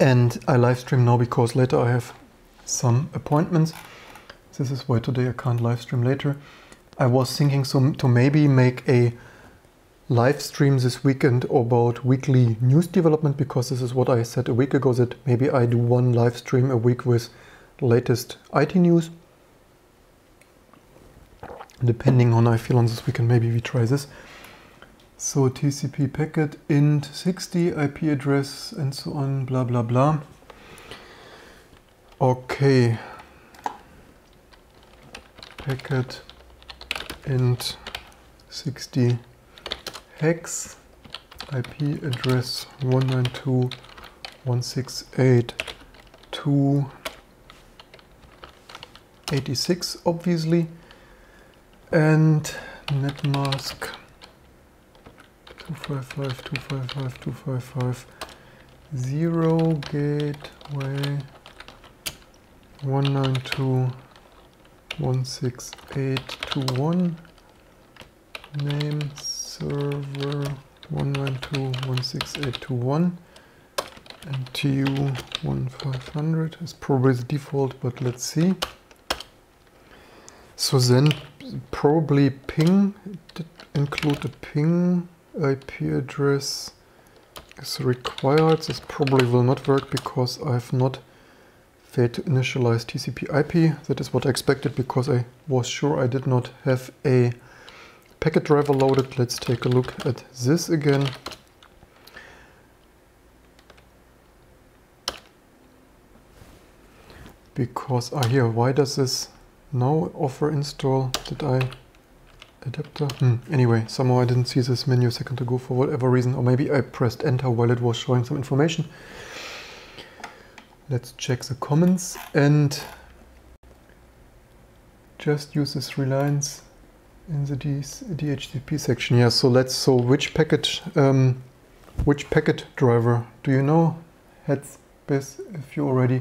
And I live stream now because later I have some appointments. This is why today I can't live stream later. I was thinking so to maybe make a live stream this weekend about weekly news development, because this is what I said a week ago, that maybe I do one live stream a week with the latest I T news. Depending on how I feel on this weekend, maybe we try this. So T C P packet int sixty, I P address and so on, blah blah blah. Okay. Packet int sixty hex, I P address one ninety-two dot one sixty-eight dot two eighty-six obviously. And netmask two five five two five five two five five zero gateway one ninety-two dot one sixty-eight dot twenty-one name server one ninety-two dot one sixty-eight dot twenty-one and T U fifteen hundred is probably the default, but let's see. So then probably ping, did include a ping, I P address is required. This probably will not work because I have not failed to initialize T C P I P. That is what I expected because I was sure I did not have a packet driver loaded. Let's take a look at this again. Because, ah here, why does this now offer install? Did I adapter. Hmm. Anyway, somehow I didn't see this menu a second ago for whatever reason, or maybe I pressed enter while it was showing some information. Let's check the comments and just use these three lines in the D H C P section. Yeah, so let's, so which packet, um, which packet driver do you know? Heads, best if you already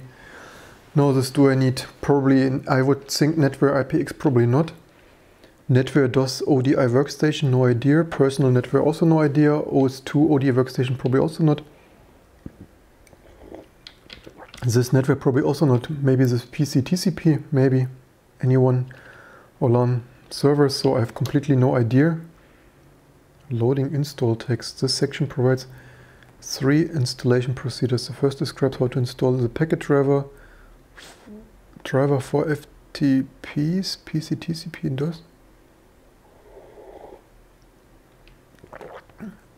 know this. Do I need? Probably, I would think NetWare I P X, probably not. NetWare DOS O D I workstation, no idea. Personal NetWare, also no idea. O S two O D I workstation, probably also not. This NetWare, probably also not. Maybe this P C T C P, maybe. Anyone? Olan server, so I have completely no idea. Loading install text. This section provides three installation procedures. The first describes how to install the packet driver driver for F T Ps, P C T C P, and DOS.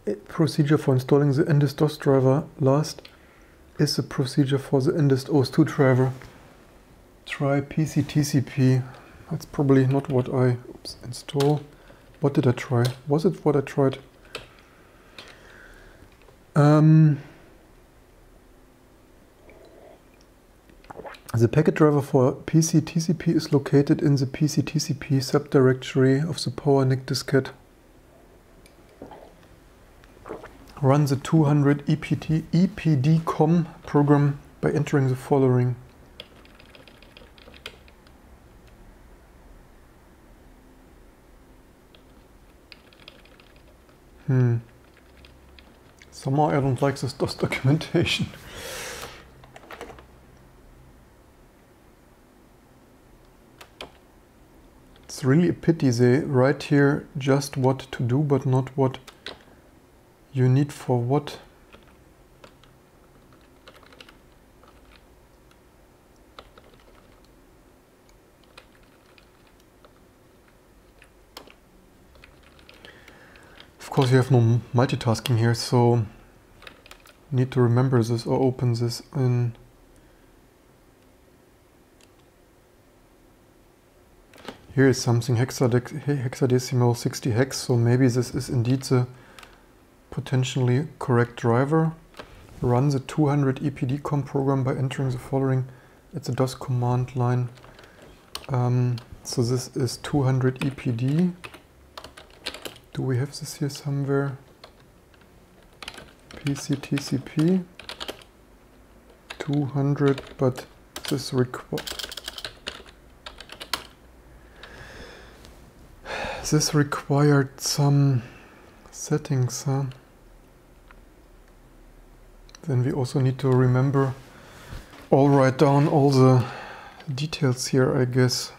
A procedure for installing the N dist DOS driver last is the procedure for the N dist O S two driver. Try P C T C P. That's probably not what I oops, install. What did I try? Was it what I tried? Um, the packet driver for P C T C P is located in the P C T C P subdirectory of the PowerNIC diskette. Run the two hundred E P D com program by entering the following. Hmm. Somehow I don't like this DOS documentation. It's really a pity they write here just what to do, but not what you need for what. Of course, you have no multitasking here, so need to remember this or open this in. Here is something hexadec hexadecimal sixty hex, so maybe this is indeed the potentially correct driver. Run the two hundred E P D com program by entering the following at the DOS command line. Um, so this is two hundred E P D. Do we have this here somewhere? P C T C P two hundred, but this requires this required some settings, huh? Then we also need to remember or write down all the details here, I guess.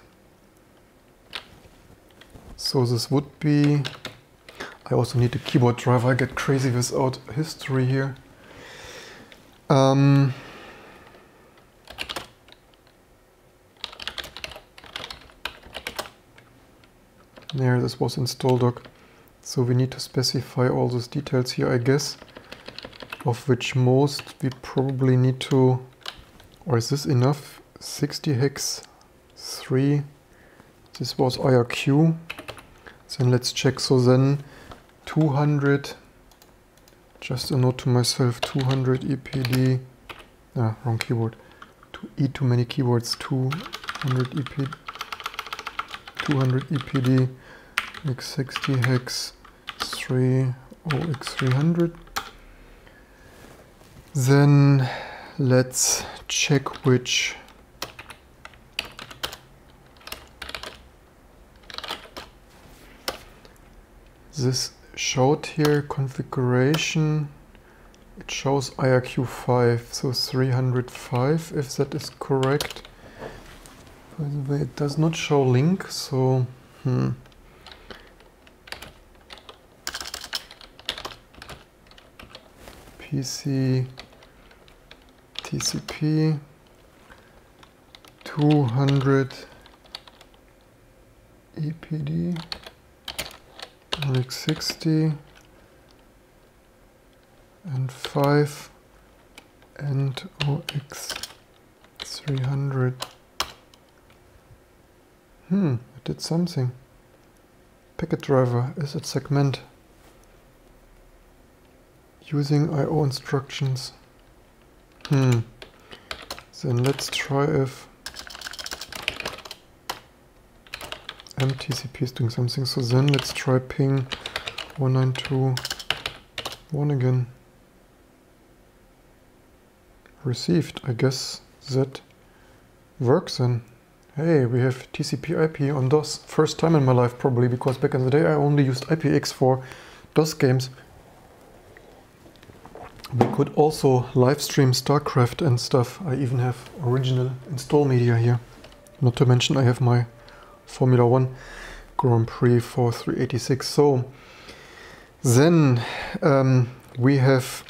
So this would be. I also need a keyboard driver. I get crazy without history here. Um, there, this was install doc. So we need to specify all those details here, I guess, of which most we probably need to, or is this enough? sixty hex, three, this was I R Q. Then let's check, so then two hundred, just a note to myself, two hundred E P D, ah, wrong keyboard, to E too many keyboards, two hundred E P D, two hundred E P D, x sixty hex, three, oh x three hundred. Then let's check which this showed here, configuration, it shows I R Q five, so three hundred five, if that is correct. By the way, it does not show link, so hmm. P C, T C P, two hundred E P D. sixty and five and O X three hundred. Hmm, I did something. Packet driver is a segment using I O instructions. Hmm. Then let's try if M T C P is doing something. So then let's try ping one nine two one again. Received. I guess that works then. Hey, we have T C P I P on DOS. First time in my life probably, because back in the day I only used I P X for DOS games. We could also live stream StarCraft and stuff. I even have original install media here. Not to mention I have my Formula One Grand Prix for three eighty-six. So then um, we have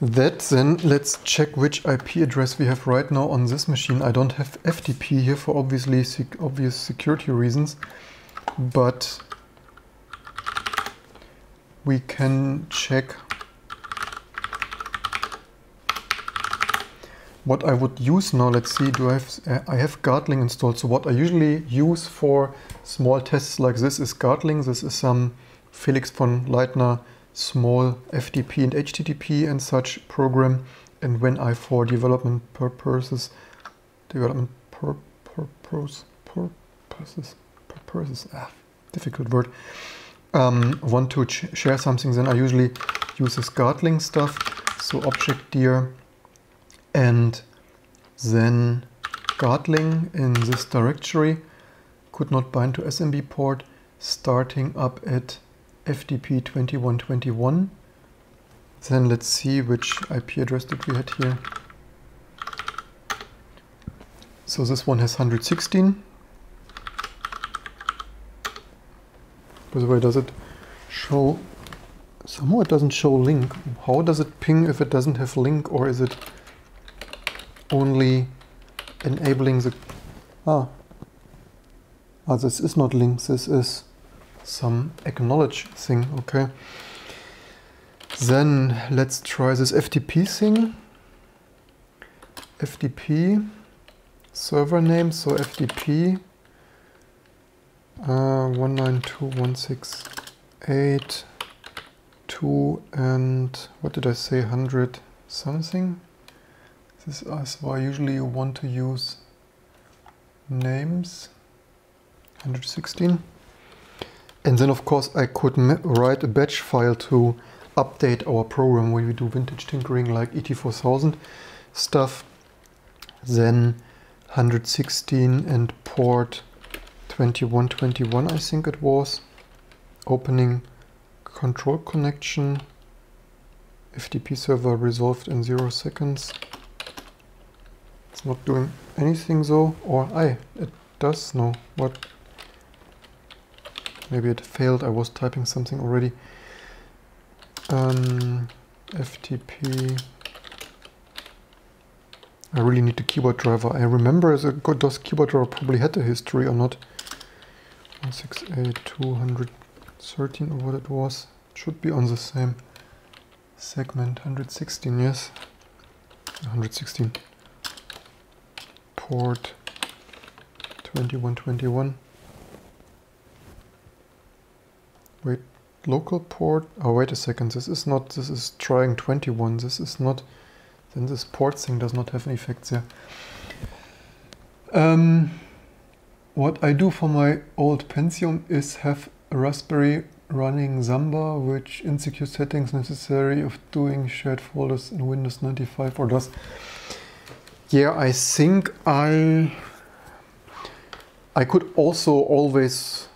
that. Then let's check which I P address we have right now on this machine. I don't have F T P here for obviously sec obvious security reasons, but we can check what I would use now. Let's see, do I have, uh, I have Gatling installed. So what I usually use for small tests like this is Gatling. This is some Felix von Leitner small F T P and H T T P and such program, and when I for development purposes, development pur, pur, purpose, purposes, purposes, ah, difficult word, um, want to ch share something, then I usually use this Gatling stuff. So object dir and then Gatling in this directory, could not bind to S M B port, starting up at F T P twenty-one twenty-one. Then let's see which I P address did we had here. So this one has one hundred sixteen. By the way, does it show? Somehow it doesn't show link. How does it ping if it doesn't have link, or is it only enabling the... Ah, ah this is not link, this is some acknowledge thing, okay. Then let's try this F T P thing. F T P server name, so F T P uh, one nine two dot one six eight dot two and what did I say, one hundred something? This is why usually you want to use names, one hundred sixteen. And then, of course, I could write a batch file to update our program when we do vintage tinkering like E T four thousand stuff. Then one hundred sixteen and port twenty-one twenty-one, I think it was. Opening control connection. F T P server resolved in zero seconds. It's not doing anything though. Or I, it does, no, what? Maybe it failed, I was typing something already. Um, F T P. I really need the keyboard driver. I remember the good DOS keyboard driver probably had a history or not. one six eight two one one three or what it was. It should be on the same segment. one hundred sixteen, yes. one hundred sixteen. Port twenty-one twenty-one. Wait, local port, oh wait a second, this is not, this is trying twenty-one, this is not, then this port thing does not have any effects here. Um, what I do for my old Pentium is have a Raspberry running Zamba, which insecure settings necessary of doing shared folders in Windows ninety-five or DOS. Yeah, I think I, I could also always,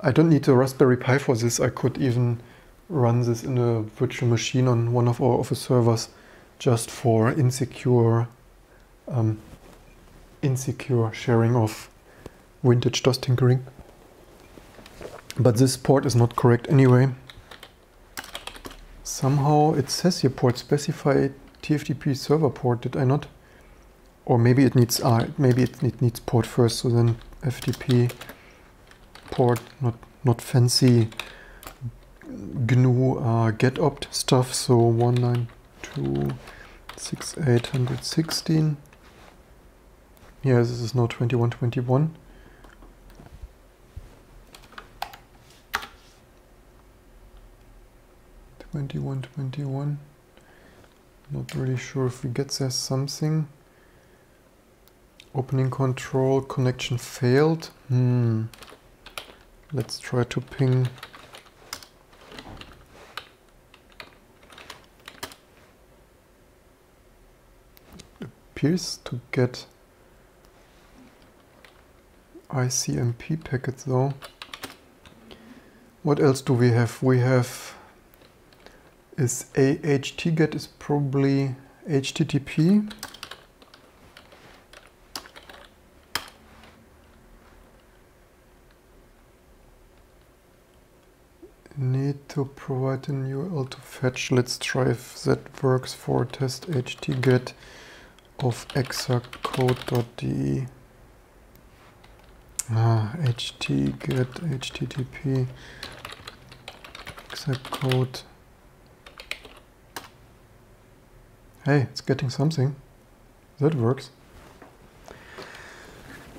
I don't need a Raspberry Pi for this. I could even run this in a virtual machine on one of our office servers just for insecure um, insecure sharing of vintage DOS tinkering. But this port is not correct anyway. Somehow it says here port specify T F T P server port, did I not? Or maybe it needs uh, maybe it, it needs port first, so then F T P port, not not fancy G N U uh, getopt stuff. So one nine two dot one six eight dot one one six. Yeah, this is now twenty-one twenty-one. twenty-one twenty-one. Not really sure if we get there something. Opening control, connection failed. Hmm. Let's try to ping. Appears to get I C M P packets though. What else do we have? We have is a htget is probably H T T P. Need to provide an U R L to fetch. Let's try if that works for test htget of exact code dot d e. Ah, htget, H T T P, exact code. Hey, it's getting something. That works.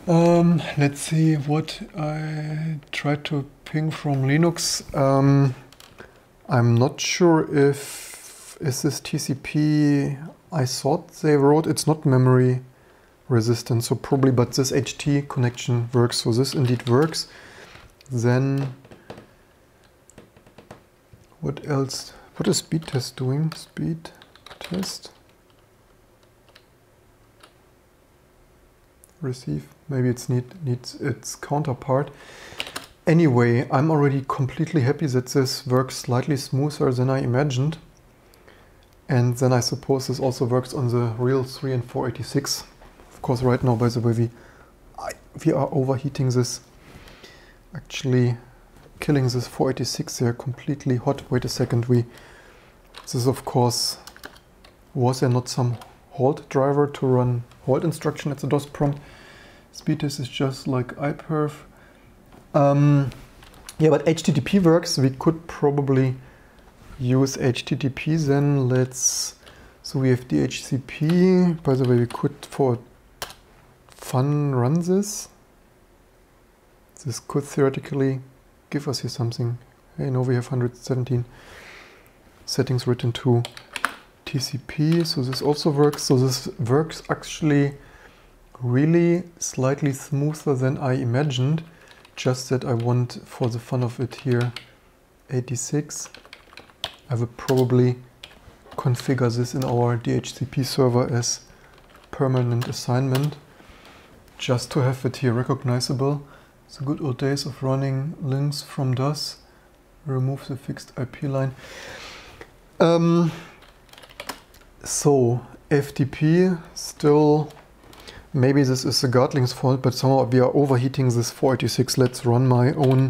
Um, let's see what I tried to ping from Linux. Um, I'm not sure if is this T C P. I thought they wrote it's not memory resistant, so probably. But this H T connection works, so this indeed works. Then what else? What is speed test doing? Speed test. Receive. Maybe it's need, needs its counterpart. Anyway, I'm already completely happy that this works slightly smoother than I imagined. And then I suppose this also works on the real three and four eighty-six. Of course, right now, by the way, we, we are overheating this. Actually, killing this four eighty-six here completely hot. Wait a second. We this is of course was there not some halt driver to run halt instruction at the DOS prompt? Speed test is just like iperf. Um, yeah, but H T T P works. We could probably use H T T P then. Let's, so we have D H C P. By the way, we could for fun run this. This could theoretically give us here something. Hey, no, we have one hundred seventeen settings written to T C P, so this also works. So this works actually really slightly smoother than I imagined, just that I want, for the fun of it here, eighty-six. I will probably configure this in our D H C P server as permanent assignment, just to have it here recognizable. The good old days of running links from DOS. Remove the fixed I P line. Um, so F T P still, maybe this is the Gatling's fault, but somehow we are overheating this four eighty-six. Let's run my own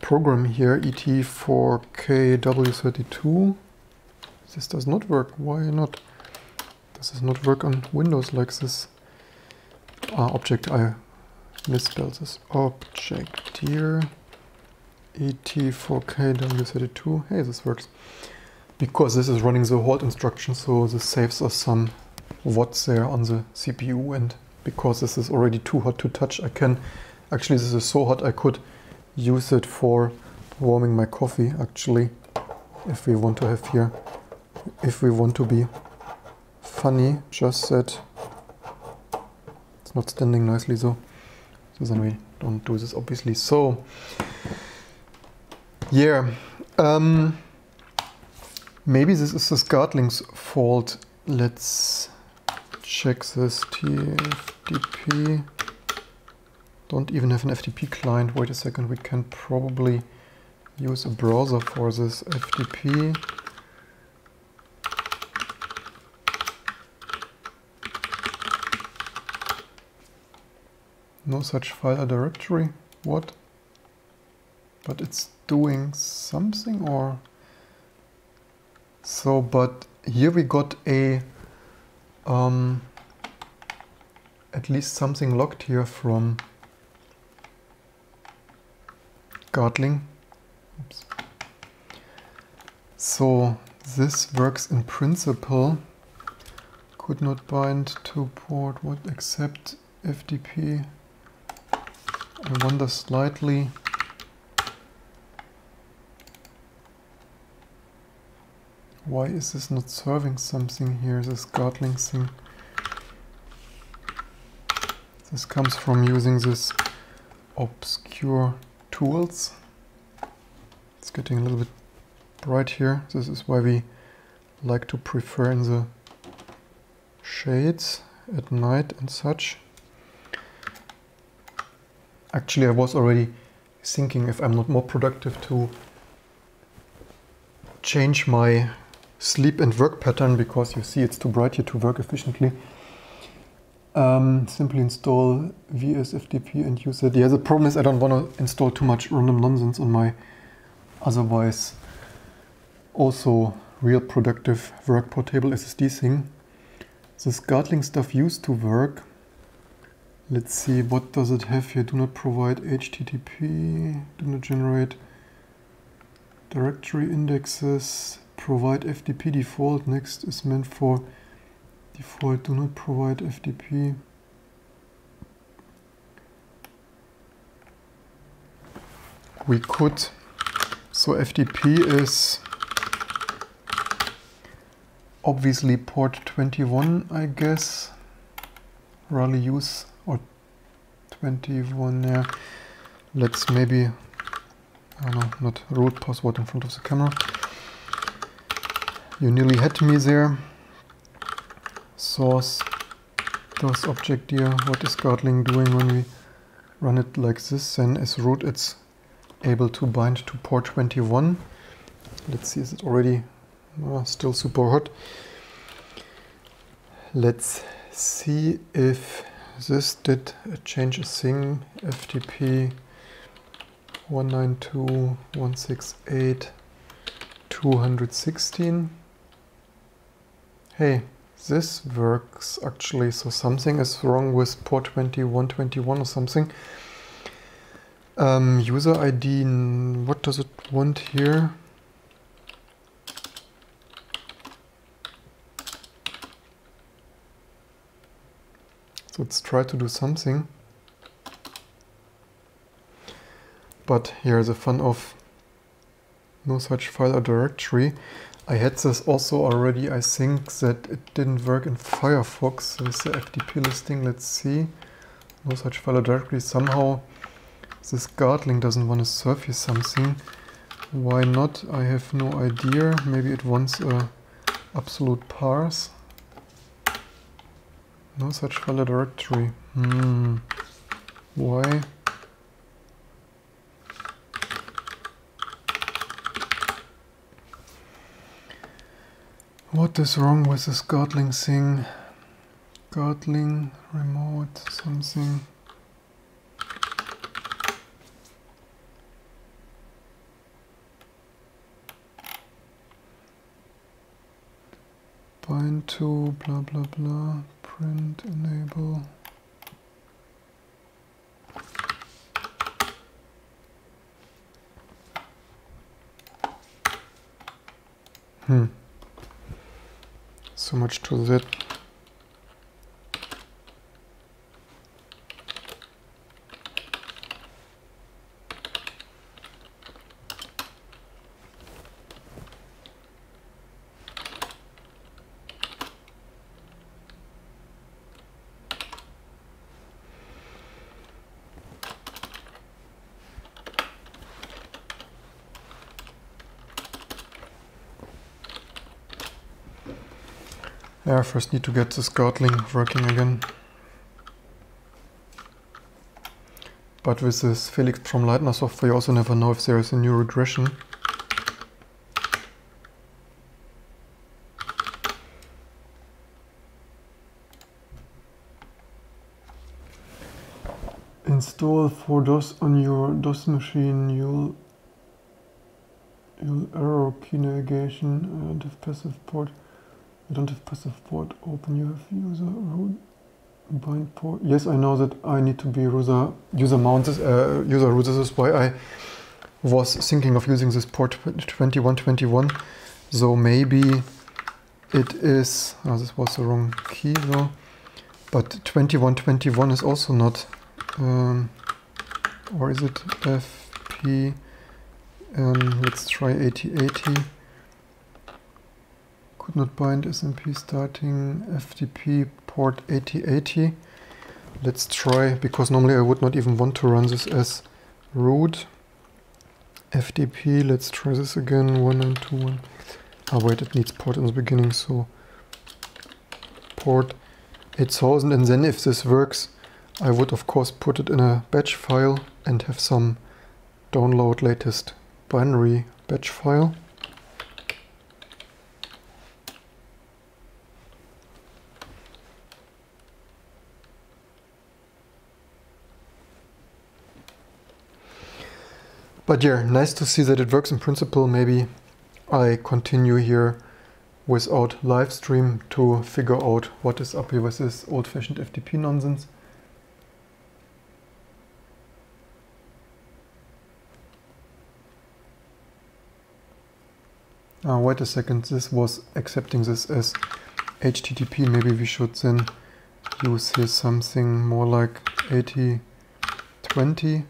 program here, E T four K W thirty-two. This does not work. Why not? This does not work on Windows like this. Ah, object, I misspelled this. Object here, E T four K W thirty-two. Hey, this works. Because this is running the halt instruction, so this saves us some watts there on the C P U. And because this is already too hot to touch, I can, actually this is so hot I could use it for warming my coffee, actually, if we want to have here, if we want to be funny, just that it's not standing nicely, so, so then we don't do this, obviously. So, yeah. Um, Maybe this is this Gatling's fault. Let's check this T F T P. Don't even have an F T P client. Wait a second, we can probably use a browser for this F T P. No such file or directory. What? But it's doing something, or? So, but here we got a, um, at least something locked here from Gatling. Oops. So, this works in principle. Could not bind to port, what, except F T P. I wonder slightly. Why is this not serving something here, this Gatling thing? This comes from using this obscure tools. It's getting a little bit bright here. This is why we like to prefer in the shades at night and such. Actually, I was already thinking if I'm not more productive to change my sleep and work pattern, because you see it's too bright here to work efficiently. Um, simply install V S F T P and use it. Yeah, the problem is I don't want to install too much random nonsense on my otherwise also real productive work portable S S D thing. This Gatling stuff used to work. Let's see, what does it have here? Do not provide H T T P, do not generate directory indexes, provide F T P default. Next is meant for default, do not provide F T P. We could, so F T P is obviously port twenty-one, I guess. Rarely use, or twenty-one, yeah. Let's maybe, I don't know, not root password in front of the camera. You nearly had me there. Source, DOS object here. What is Gatling doing when we run it like this? Then as root it's able to bind to port twenty-one. Let's see, is it already oh, still super hot? Let's see if this did change a thing. F T P one ninety-two dot one sixty-eight dot two sixteen. Hey, this works actually, so something is wrong with port twenty-one twenty-one or something. Um, user I D, what does it want here? So let's try to do something. But here's the fun of no such file or directory. I had this also already, I think, that it didn't work in Firefox with the F T P listing. Let's see. No such file or directory. Somehow this Gatling doesn't want to serve you something. Why not? I have no idea. Maybe it wants a absolute parse. No such file or directory. Hmm. Why? What is wrong with this Gatling thing? Gatling, remote, something. Bind to, blah, blah, blah, print, enable. Hmm. So much to that. I first need to get this Gatling working again. But with this Felix from Leitner software, you also never know if there is a new regression. Install for DOS on your DOS machine. You'll, you'll error key navigation and have passive port. I don't have passive port open, you have user root bind port. Yes, I know that I need to be user, user mount, uh, user root. This is why I was thinking of using this port twenty-one twenty-one. So maybe it is, oh, this was the wrong key though, but twenty-one twenty-one is also not, um, or is it F P, um, let's try eighty eighty. could not bind S M P starting F T P port eighty eighty. Let's try, because normally I would not even want to run this as root. F T P, let's try this again, one nine two one. Ah, wait, it needs port in the beginning, so port eight thousand. And then if this works, I would of course put it in a batch file and have some download latest binary batch file. But yeah, nice to see that it works in principle. Maybe I continue here without live stream to figure out what is up here with this old-fashioned F T P nonsense. Ah, wait a second, this was accepting this as H T T P. Maybe we should then use here something more like eighty twenty.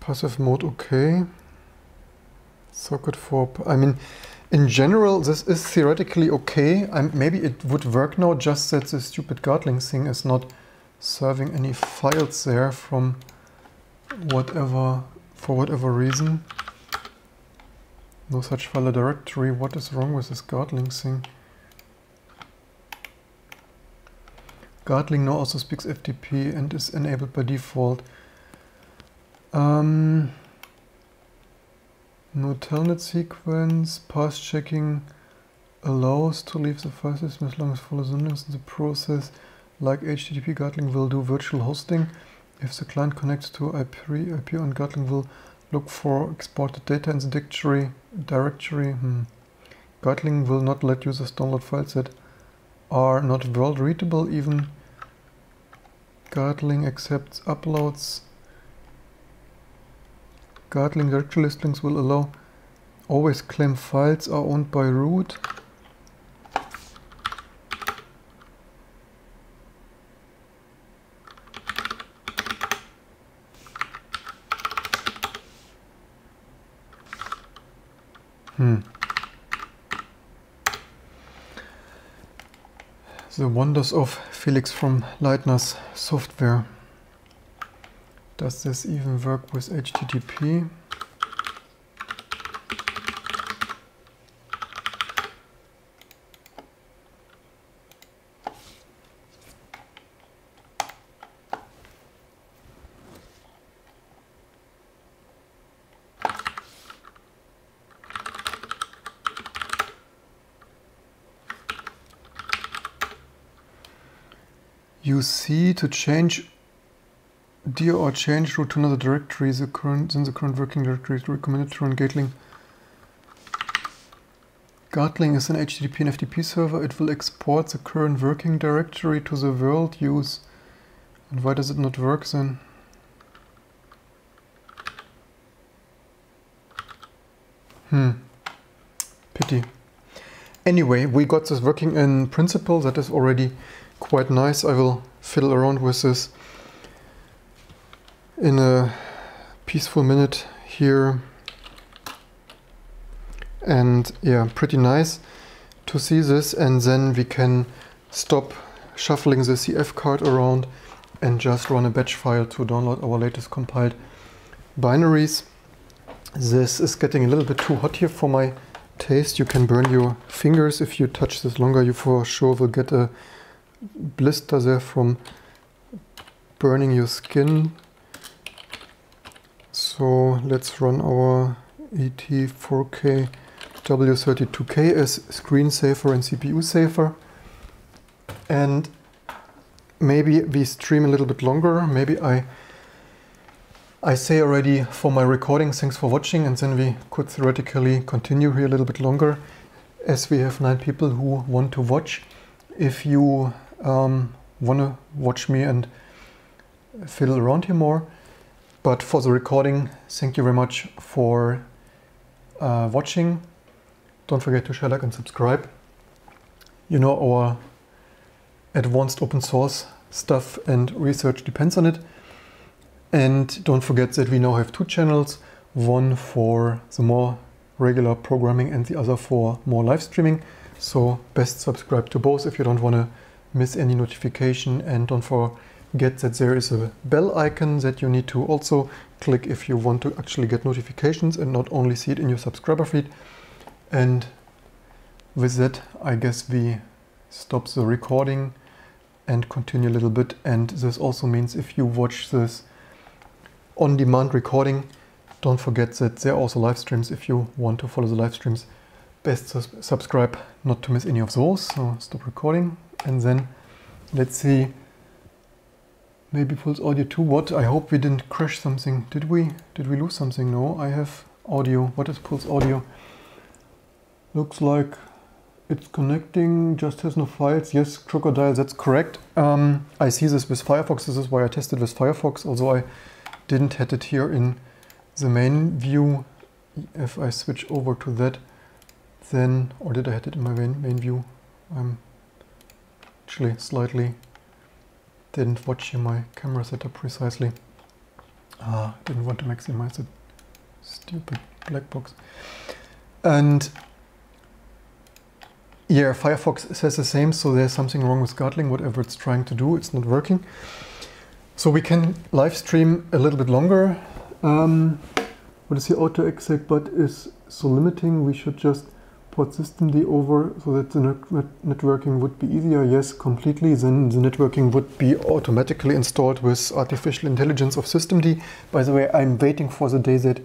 Passive mode, okay. Socket for, I mean, in general, this is theoretically okay. I'm, maybe it would work now, just that the stupid Gatling thing is not serving any files there from whatever, for whatever reason. No such file directory. What is wrong with this Gatling thing? Gatling now also speaks F T P and is enabled by default. Um, no telnet sequence, path checking allows to leave the file system as long as follows the links in the process. Like H T T P, Gatling will do virtual hosting. If the client connects to I P, I P on Gatling will look for exported data in the directory. directory. Hmm. Gatling will not let users download files that are not world readable even. Gatling accepts uploads. Gatling directory list links will allow always claim files are owned by root. Hmm. The wonders of Felix from Leitner's software. Does this even work with H T T P? You see, to change D O or change route to another directory, the current, then the current working directory is recommended to run Gatling. Gatling is an H T T P and F T P server. It will export the current working directory to the world use. And why does it not work then? Hmm. Pity. Anyway, we got this working in principle. That is already quite nice. I will fiddle around with this in a peaceful minute here, and yeah, pretty nice to see this, and then we can stop shuffling the C F card around and just run a batch file to download our latest compiled binaries. This is getting a little bit too hot here for my taste. You can burn your fingers if you touch this longer. You for sure will get a blister there from burning your skin. So let's run our E T four K W thirty-two K as screen saver and C P U saver. And maybe we stream a little bit longer. Maybe I I say already for my recording, thanks for watching, and then we could theoretically continue here a little bit longer, as we have nine people who want to watch. If you um, want to watch me and fiddle around here more, but for the recording, thank you very much for uh, watching. Don't forget to share, like, and subscribe. You know, our advanced open source stuff and research depends on it. And don't forget that we now have two channels, one for the more regular programming and the other for more live streaming. So best subscribe to both if you don't want to miss any notification, and don't forget that there is a bell icon that you need to also click if you want to actually get notifications and not only see it in your subscriber feed. And with that, I guess we stop the recording and continue a little bit. And this also means if you watch this on-demand recording, don't forget that there are also live streams if you want to follow the live streams. Best subscribe not to miss any of those. So stop recording, and then let's see, maybe pulls audio to what? I hope we didn't crash something. Did we? Did we lose something? No, I have audio. What is pulls audio? Looks like it's connecting, just has no files. Yes, Crocodile, that's correct. Um, I see this with Firefox. This is why I tested with Firefox, although I didn't have it here in the main view. If I switch over to that, then, or did I have it in my main, main view? I'm actually slightly didn't watch here my camera setup precisely. Ah, didn't want to maximize it. Stupid black box. And yeah, Firefox says the same, so there's something wrong with Gatling, whatever it's trying to do, it's not working. So we can live stream a little bit longer. Um, what is the auto exec but is so limiting? We should just port systemd over so that the net networking would be easier. Yes, completely. Then the networking would be automatically installed with artificial intelligence of systemd. By the way, I'm waiting for the day that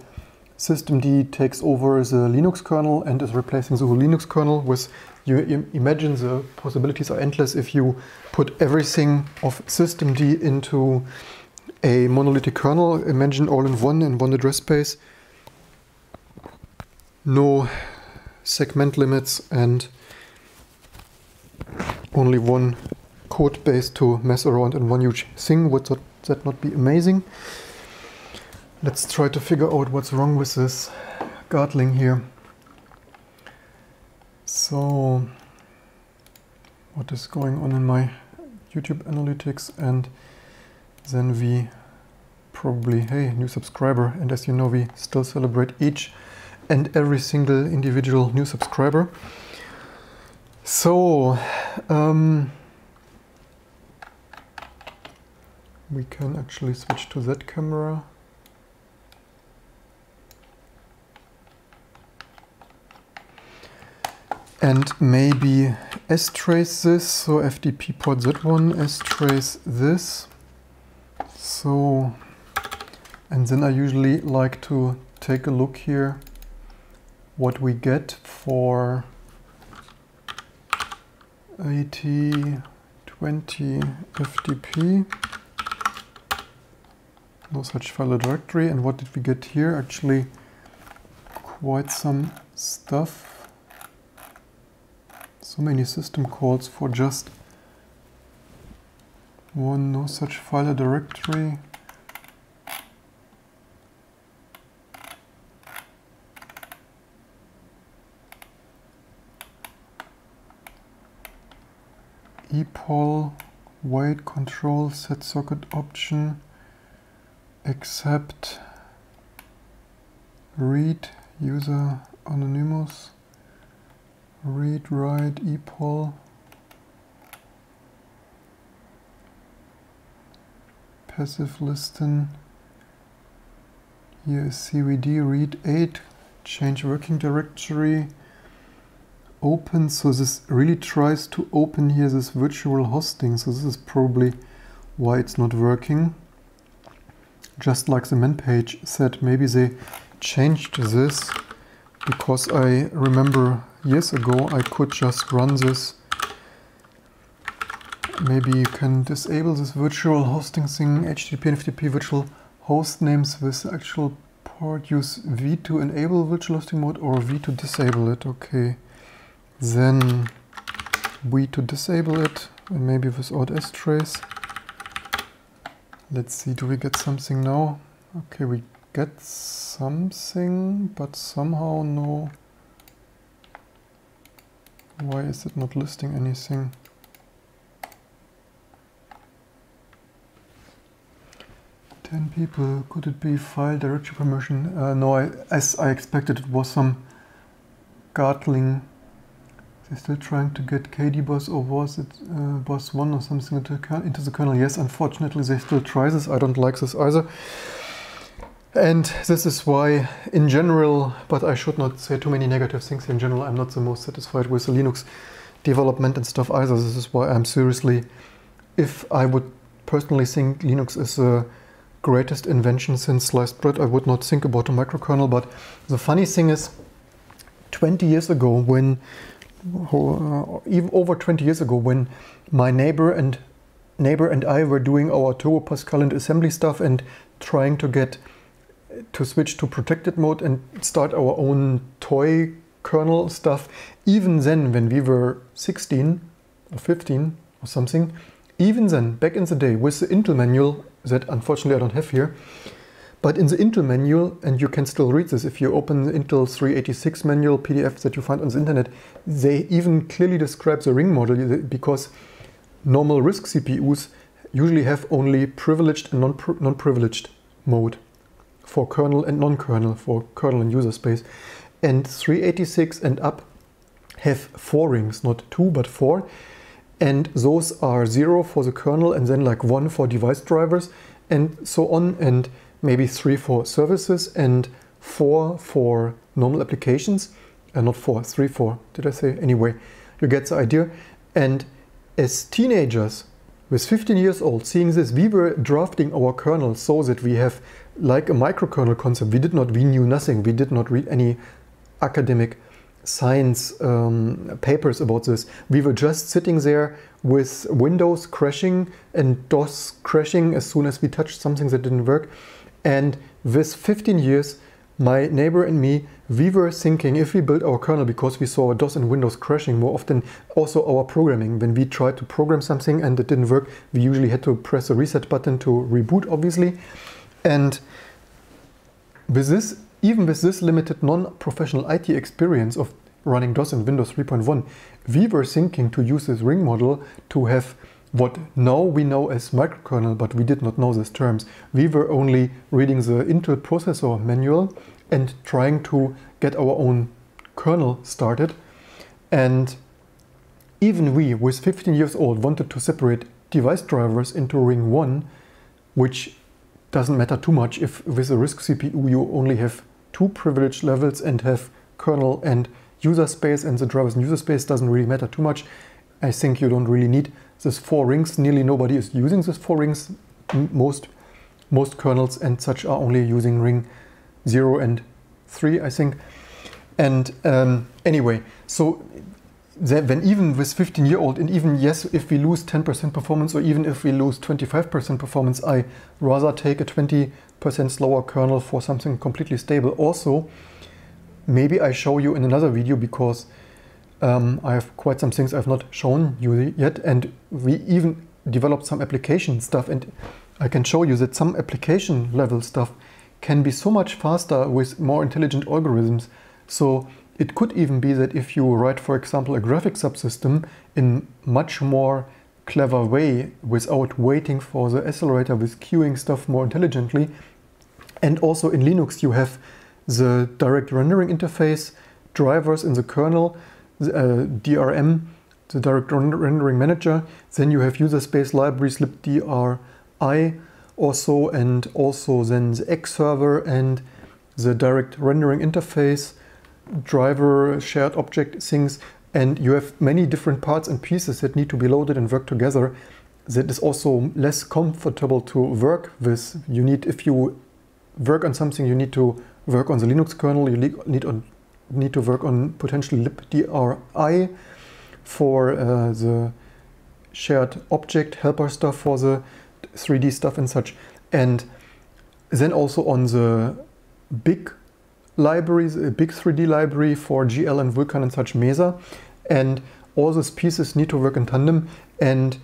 systemd takes over the Linux kernel and is replacing the whole Linux kernel with, you imagine the possibilities are endless if you put everything of systemd into a monolithic kernel. Imagine all in one, in one address space. No segment limits and only one code base to mess around in one huge thing. Would that not be amazing? Let's try to figure out what's wrong with this Gatling here. So, what is going on in my YouTube analytics? And then we probably, hey, new subscriber. And as you know, we still celebrate each and every single individual new subscriber. So, um, we can actually switch to that camera. And maybe strace this, so F T P port that one, strace this. So, and then I usually like to take a look here what we get for E T twenty thousand F T P. No such file or directory. And what did we get here? Actually, quite some stuff. So many system calls for just one, no such file or directory. E P O L, wait, control, set socket option, accept, read, user anonymous. Read, write, E P O L, passive listen, here is C V D, read eight, change working directory, open, so this really tries to open here this virtual hosting, so this is probably why it's not working. Just like the man page said, maybe they changed this, because I remember years ago I could just run this. Maybe you can disable this virtual hosting thing, H T T P and F T P virtual Hostnames with actual port, use V to enable virtual hosting mode or V to disable it. Okay, then V to disable it, and maybe without S trace. Let's see, do we get something now? Okay, we get something, but somehow no. Why is it not listing anything? ten people, could it be file directory permission? Uh, no, I, as I expected, it was some Gatling. They're still trying to get K D bus or was it uh, bus one or something into the kernel. Yes, unfortunately they still try this. I don't like this either. And this is why in general, but I should not say too many negative things in general, I'm not the most satisfied with the Linux development and stuff either. This is why I'm seriously, if I would personally think Linux is a greatest invention since sliced bread, I would not think about a microkernel. But the funny thing is, twenty years ago, when uh, even over twenty years ago, when my neighbor and neighbor and I were doing our Turbo Pascal and assembly stuff and trying to get to switch to protected mode and start our own toy kernel stuff, even then, when we were sixteen or fifteen or something, even then, back in the day, with the Intel manual that unfortunately I don't have here, but in the Intel manual, and you can still read this if you open the Intel three eighty-six manual P D F that you find on the internet, they even clearly describe the ring model, because normal RISC C P Us usually have only privileged and non-privileged mode for kernel and non-kernel, for kernel and user space. And three eighty-six and up have four rings, not two, but four. And those are zero for the kernel and then like one for device drivers and so on, and maybe three for services and four for normal applications. Uh, not four, three, four, did I say? Anyway, you get the idea. And as teenagers with fifteen years old, seeing this, we were drafting our kernel so that we have like a microkernel concept. We did not, we knew nothing. We did not read any academic science um, papers about this. We were just sitting there with Windows crashing and DOS crashing as soon as we touched something that didn't work. And with fifteen years, my neighbor and me, we were thinking, if we built our kernel, because we saw DOS and Windows crashing more often, also our programming. When we tried to program something and it didn't work, we usually had to press the reset button to reboot, obviously. And with this, even with this limited non-professional I T experience of running DOS and Windows three point one, we were thinking to use this ring model to have what now we know as microkernel, but we did not know these terms. We were only reading the Intel processor manual and trying to get our own kernel started. And even we, with fifteen years old, wanted to separate device drivers into ring one, which doesn't matter too much if with a RISC C P U you only have two privilege levels and have kernel and user space, and the drivers and user space doesn't really matter too much. I think you don't really need this four rings. Nearly nobody is using this four rings. Most, most kernels and such are only using ring zero and three, I think. And um, anyway, so that when even with fifteen year old, and even yes, if we lose ten percent performance or even if we lose twenty-five percent performance, I rather take a twenty percent slower kernel for something completely stable. Also, maybe I show you in another video, because um, I have quite some things I've not shown you yet, and we even developed some application stuff, and I can show you that some application level stuff can be so much faster with more intelligent algorithms. So it could even be that if you write, for example, a graphic subsystem in much more clever way without waiting for the accelerator, with queuing stuff more intelligently. And also in Linux you have the direct rendering interface, drivers in the kernel, the, uh, D R M, the direct rendering manager, then you have user space libraries, libdri also, and also then the X server and the direct rendering interface, driver, shared object things, and you have many different parts and pieces that need to be loaded and work together. That is also less comfortable to work with. You need, if you work on something, you need to work on the Linux kernel, you need, on, need to work on potentially libdri for uh, the shared object helper stuff, for the three D stuff and such. And Then also on the big libraries, a big three D library for G L and Vulkan and such, MESA, and all these pieces need to work in tandem. And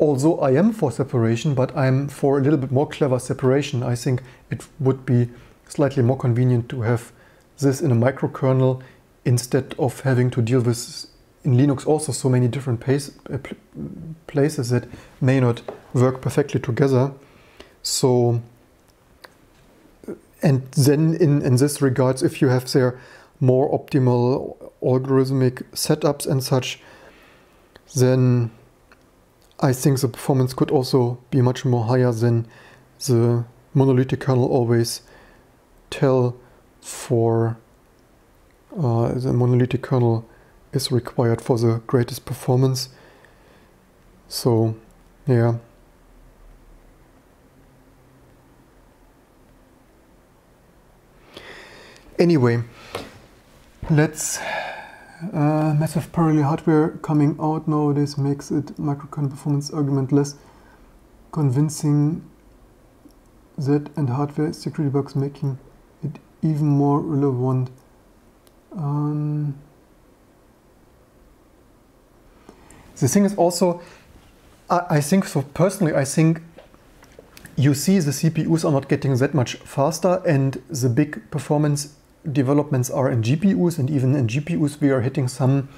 although I am for separation, but I'm for a little bit more clever separation. I think it would be slightly more convenient to have this in a microkernel instead of having to deal with in Linux also so many different pace, uh, places that may not work perfectly together. So, and then in, in this regards, if you have their more optimal algorithmic setups and such, then I think the performance could also be much more higher than the monolithic kernel always tell for uh, the monolithic kernel is required for the greatest performance. So, yeah. Anyway, let's uh, massive parallel hardware coming out nowadays makes it microkernel performance argument less convincing. That and hardware security bugs making it even more relevant. Um, the thing is also, I, I think so personally, I think you see the C P Us are not getting that much faster, and the big performance developments are in G P Us, and even in G P Us we are hitting some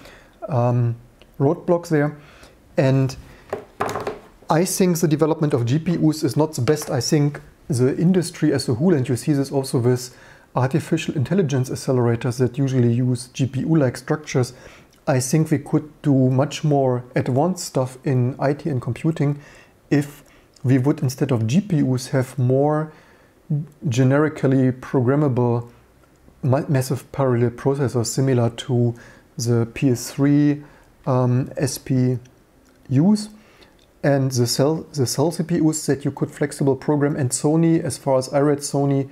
um, roadblocks there. And I think the development of G P Us is not the best. I think the industry as a whole, and you see this also with artificial intelligence accelerators that usually use G P U-like structures, I think we could do much more advanced stuff in I T and computing if we would, instead of G P Us, have more generically programmable massive parallel processors similar to the P S three um, S P Us and the cell, the cell C P Us that you could flexible program. And Sony, as far as I read, Sony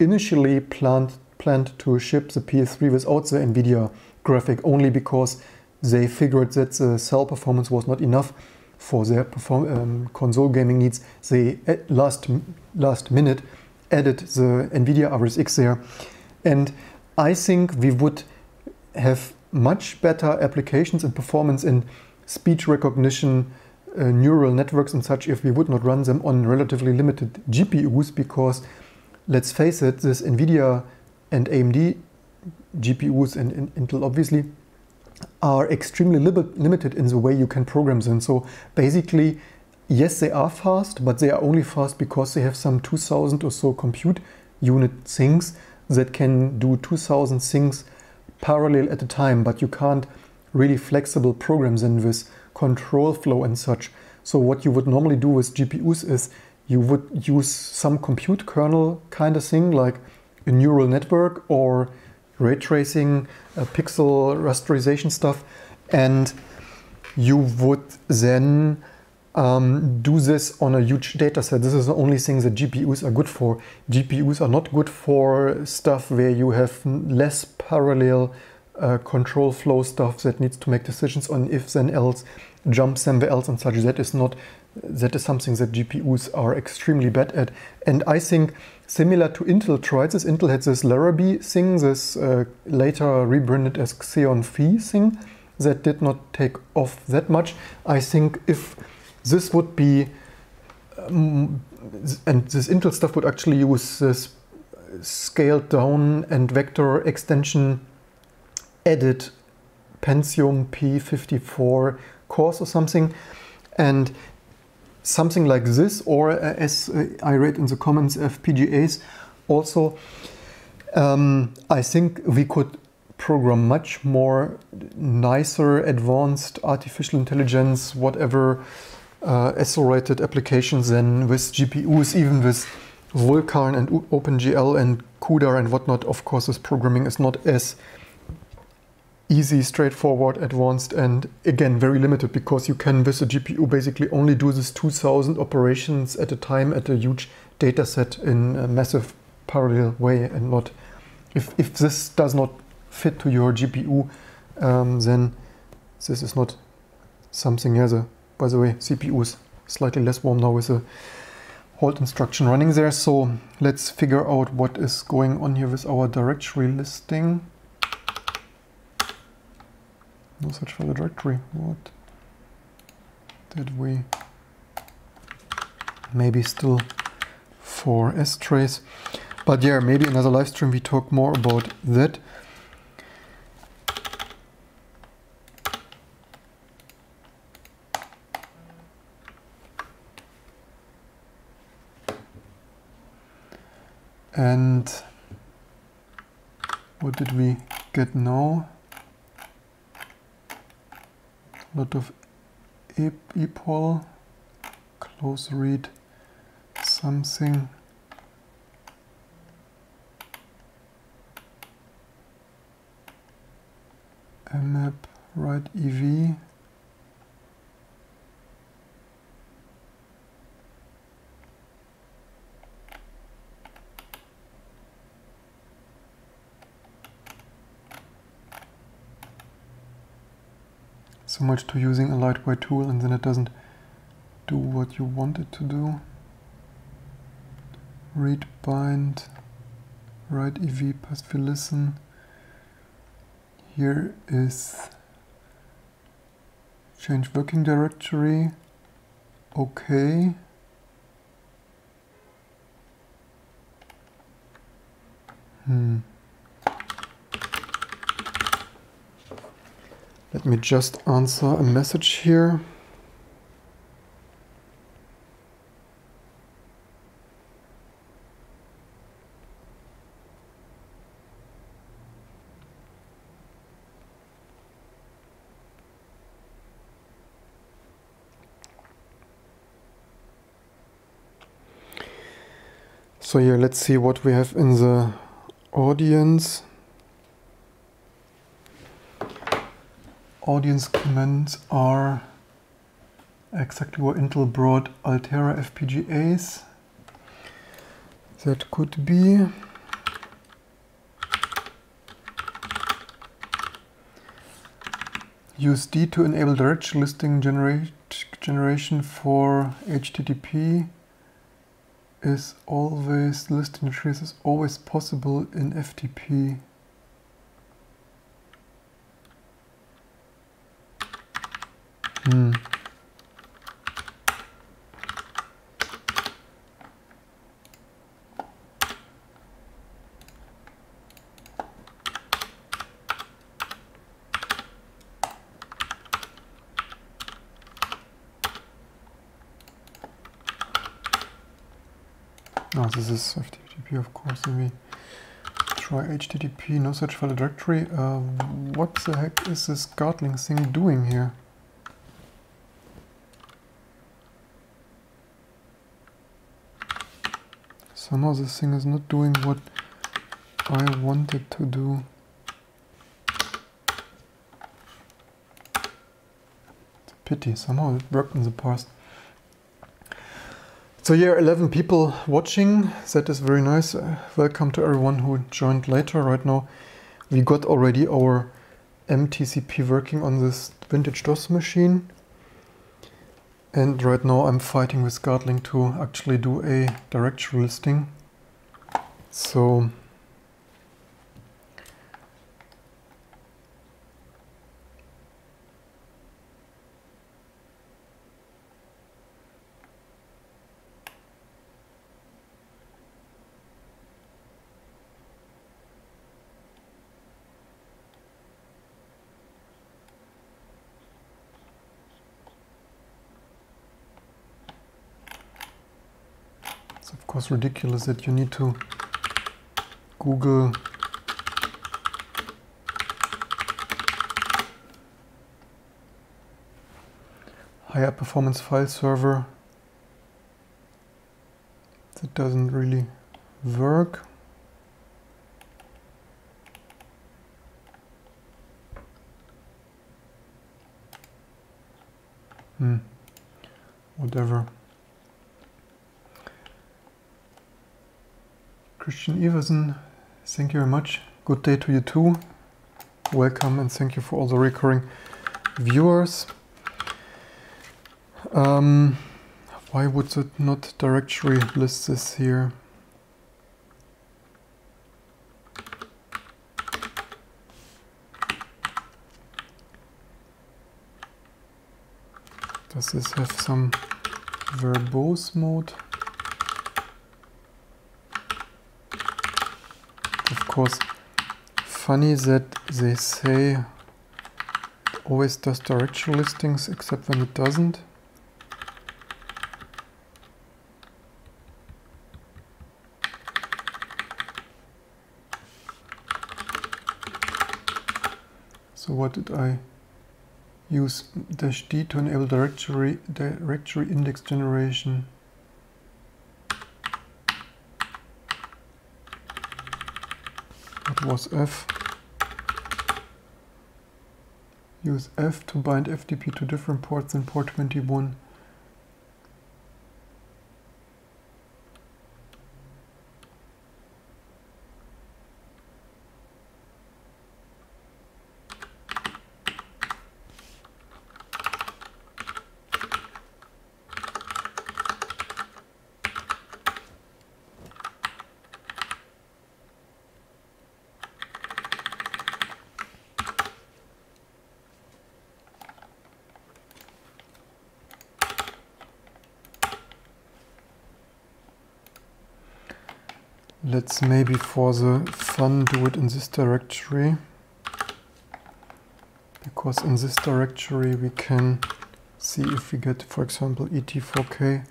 initially planned, planned to ship the P S three without the NVIDIA graphic only because they figured that the cell performance was not enough for their perform, um, console gaming needs. They at last, last minute added the NVIDIA R S X there. And I think we would have much better applications and performance in speech recognition, uh, neural networks and such if we would not run them on relatively limited G P Us, because let's face it, this NVIDIA and A M D G P Us and, and Intel obviously are extremely li limited in the way you can program them. So basically, yes, they are fast, but they are only fast because they have some two thousand or so compute unit things that can do two thousand things parallel at a time, but you can't really flexible program them with control flow and such. So what you would normally do with G P Us is you would use some compute kernel kind of thing, like a neural network or ray tracing, uh, pixel rasterization stuff, and you would then Um, do this on a huge data set. This is the only thing that G P Us are good for. G P Us are not good for stuff where you have less parallel uh, control flow stuff that needs to make decisions on if then else, jump somewhere else and such. That is not, that is something that G P Us are extremely bad at. And I think similar to Intel tried this. Intel had this Larrabee thing, this uh, later rebranded as Xeon Phi thing, that did not take off that much. I think if this would be, um, and this Intel stuff would actually use this scaled down and vector extension edit Pentium P fifty-four cores or something, and something like this, or uh, as uh, I read in the comments, F P G As also, um, I think we could program much more nicer, advanced artificial intelligence, whatever, Uh, accelerated applications than with G P Us, even with Vulkan and OpenGL and CUDA and whatnot. Of course, this programming is not as easy, straightforward, advanced, and again, very limited, because you can, with a G P U, basically only do this two thousand operations at a time at a huge data set in a massive parallel way, and not, if, if this does not fit to your G P U, um, then this is not something as a. By the way, C P Us slightly less warm now with a hold instruction running there. So let's figure out what is going on here with our directory listing. No search for the directory. What did we? Maybe still for S trace. But yeah, maybe another live stream we talk more about that. And what did we get now? A lot of epoll, close read, something. mmap, write ev. So much to using a lightweight tool and then it doesn't do what you want it to do. Read, bind, write ev, pass for listen. Here is change working directory. Okay. Hmm. Let me just answer a message here. So here, let's see what we have in the audience. Audience comments are exactly what Intel brought, Altera F P G As. That could be. Use D to enable directory listing generate, generation for H T T P. Is always listing directories is always possible in F T P. Hmm. Oh, this is H T T P, of course. Let me try H T T P, no search for the directory. Uh, what the heck is this Gatling thing doing here? Somehow this thing is not doing what I wanted to do. It's a pity, somehow it worked in the past. So here eleven people watching, that is very nice. Uh, welcome to everyone who joined later. Right now we got already our M T C P working on this vintage DOS machine. And right now I'm fighting with Gatling to actually do a directory listing. So ridiculous that you need to Google higher performance file server. That doesn't really work. Hmm. Whatever. Christian Everson, thank you very much. Good day to you too. Welcome and thank you for all the recurring viewers. Um, Why would it not directory list this here? Does this have some verbose mode? Of course, funny that they say it always does directory listings except when it doesn't. So what did I use? Dash D to enable directory directory index generation. That was F. Use F to bind F T P to different ports in port twenty-one. Let's maybe for the fun do it in this directory, because in this directory we can see if we get, for example, E T four K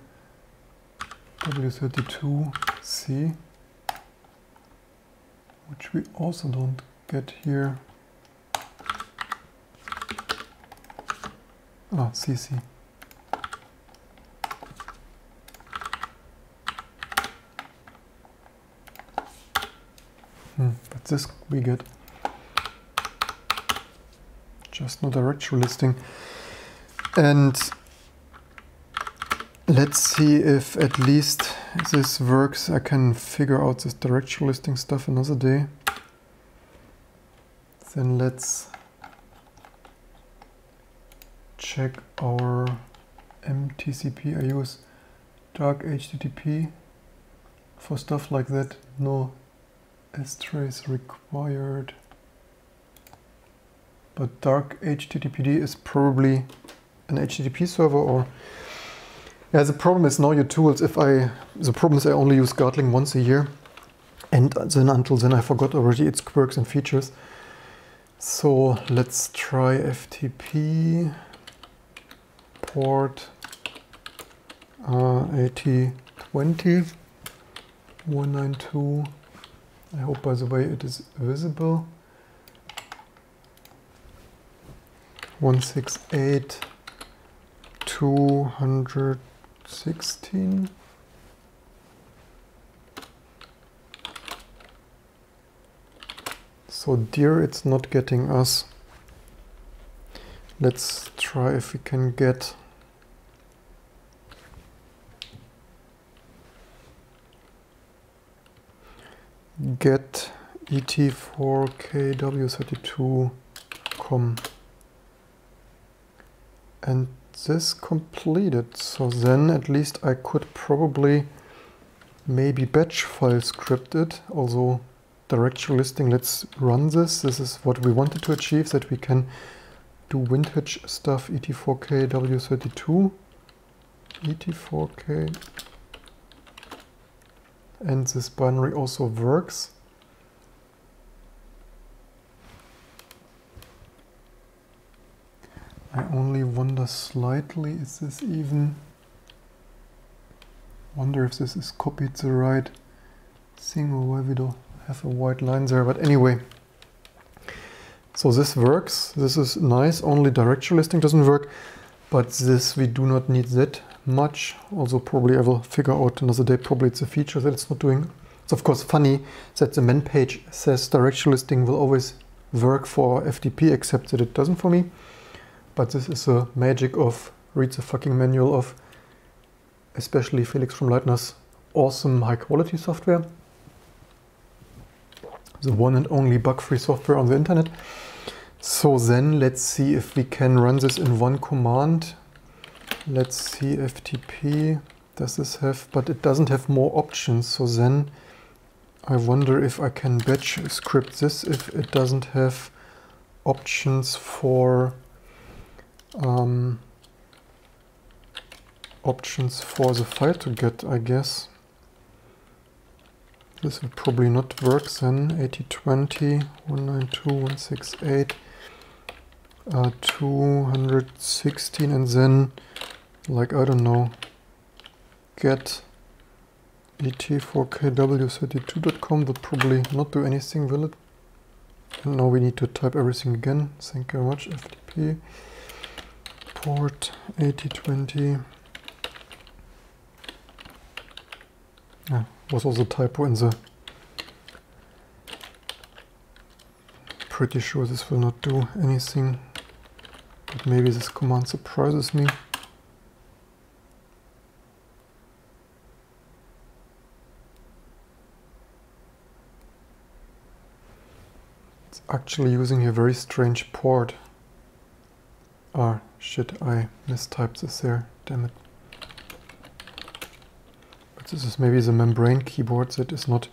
W thirty-two C, which we also don't get here. Ah, C C. But this we get, just no directory listing. And let's see if at least this works. I can figure out this directory listing stuff another day. Then let's check our M T C P. I use dark H T T P for stuff like that. No S trace required, but dark H T T P D is probably an H T T P server. Or yeah, the problem is now your tools. If I the problem is I only use Gatling once a year, and then until then I forgot already its quirks and features. So let's try F T P port uh, eighty twenty one ninety-two. I hope, by the way, it is visible. one sixty-eight two sixteen. So dear, it's not getting us. Let's try if we can get get E T four K W thirty-two com, and this completed. So then at least I could probably maybe batch file script it, although directory listing, let's run this. This is what we wanted to achieve, that we can do vintage stuff. E T four K W thirty-two, E T four K, and this binary also works. I only wonder slightly, is this even, wonder if this is copied the right thing or why we don't have a white line there, but anyway. So this works, this is nice, only directory listing doesn't work, but this we do not need that much. Also probably I will figure out another day, probably it's a feature that it's not doing. It's of course funny that the man page says directory listing will always work for F T P, except that it doesn't for me. But this is the magic of read the fucking manual of especially Felix from Leitner's awesome high quality software. The one and only bug-free software on the internet. So then let's see if we can run this in one command. Let's see F T P. Does this have, but it doesn't have more options. So then I wonder if I can batch script this if it doesn't have options for um, options for the file to get, I guess. This will probably not work then. eighty twenty, one ninety-two, one sixty-eight, uh, two sixteen, and then, like, I don't know, get E T four K W thirty-two dot com would probably not do anything, will it? And now we need to type everything again. Thank you very much. F T P port eighty twenty. Ah, was also a typo in the. Pretty sure this will not do anything, but maybe this command surprises me. It's actually using a very strange port. Ah, shit, I mistyped this there, damn it. This is maybe the membrane keyboard that is not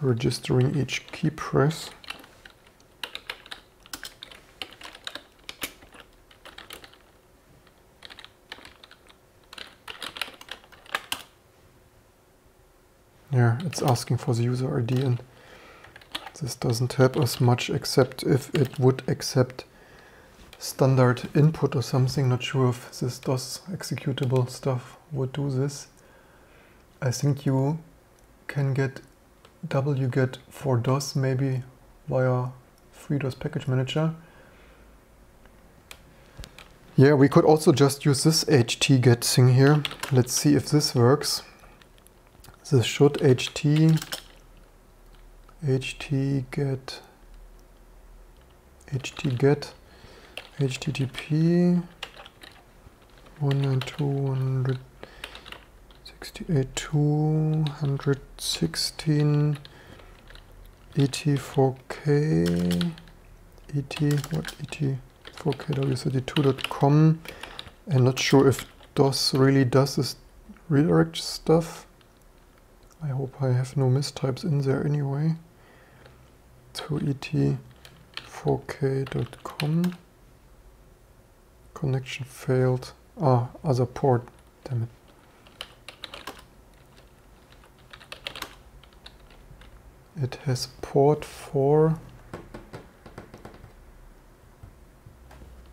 registering each key press. Yeah, it's asking for the user I D, and this doesn't help us much, except if it would accept standard input or something. Not sure if this DOS executable stuff would do this. I think you can get wget for DOS maybe via FreeDOS package manager. Yeah, we could also just use this htget thing here. Let's see if this works. This should ht htget htget H T T P one ninety-two dot one hundred dot one sixty-eight dot two dot one sixteen E T four K E T what E T four K W thirty-two dot com. I'm not sure if DOS really does this redirect stuff. I hope I have no mistypes in there anyway. To E T four K dot com. Connection failed. Ah, other port. Damn it. It has port four.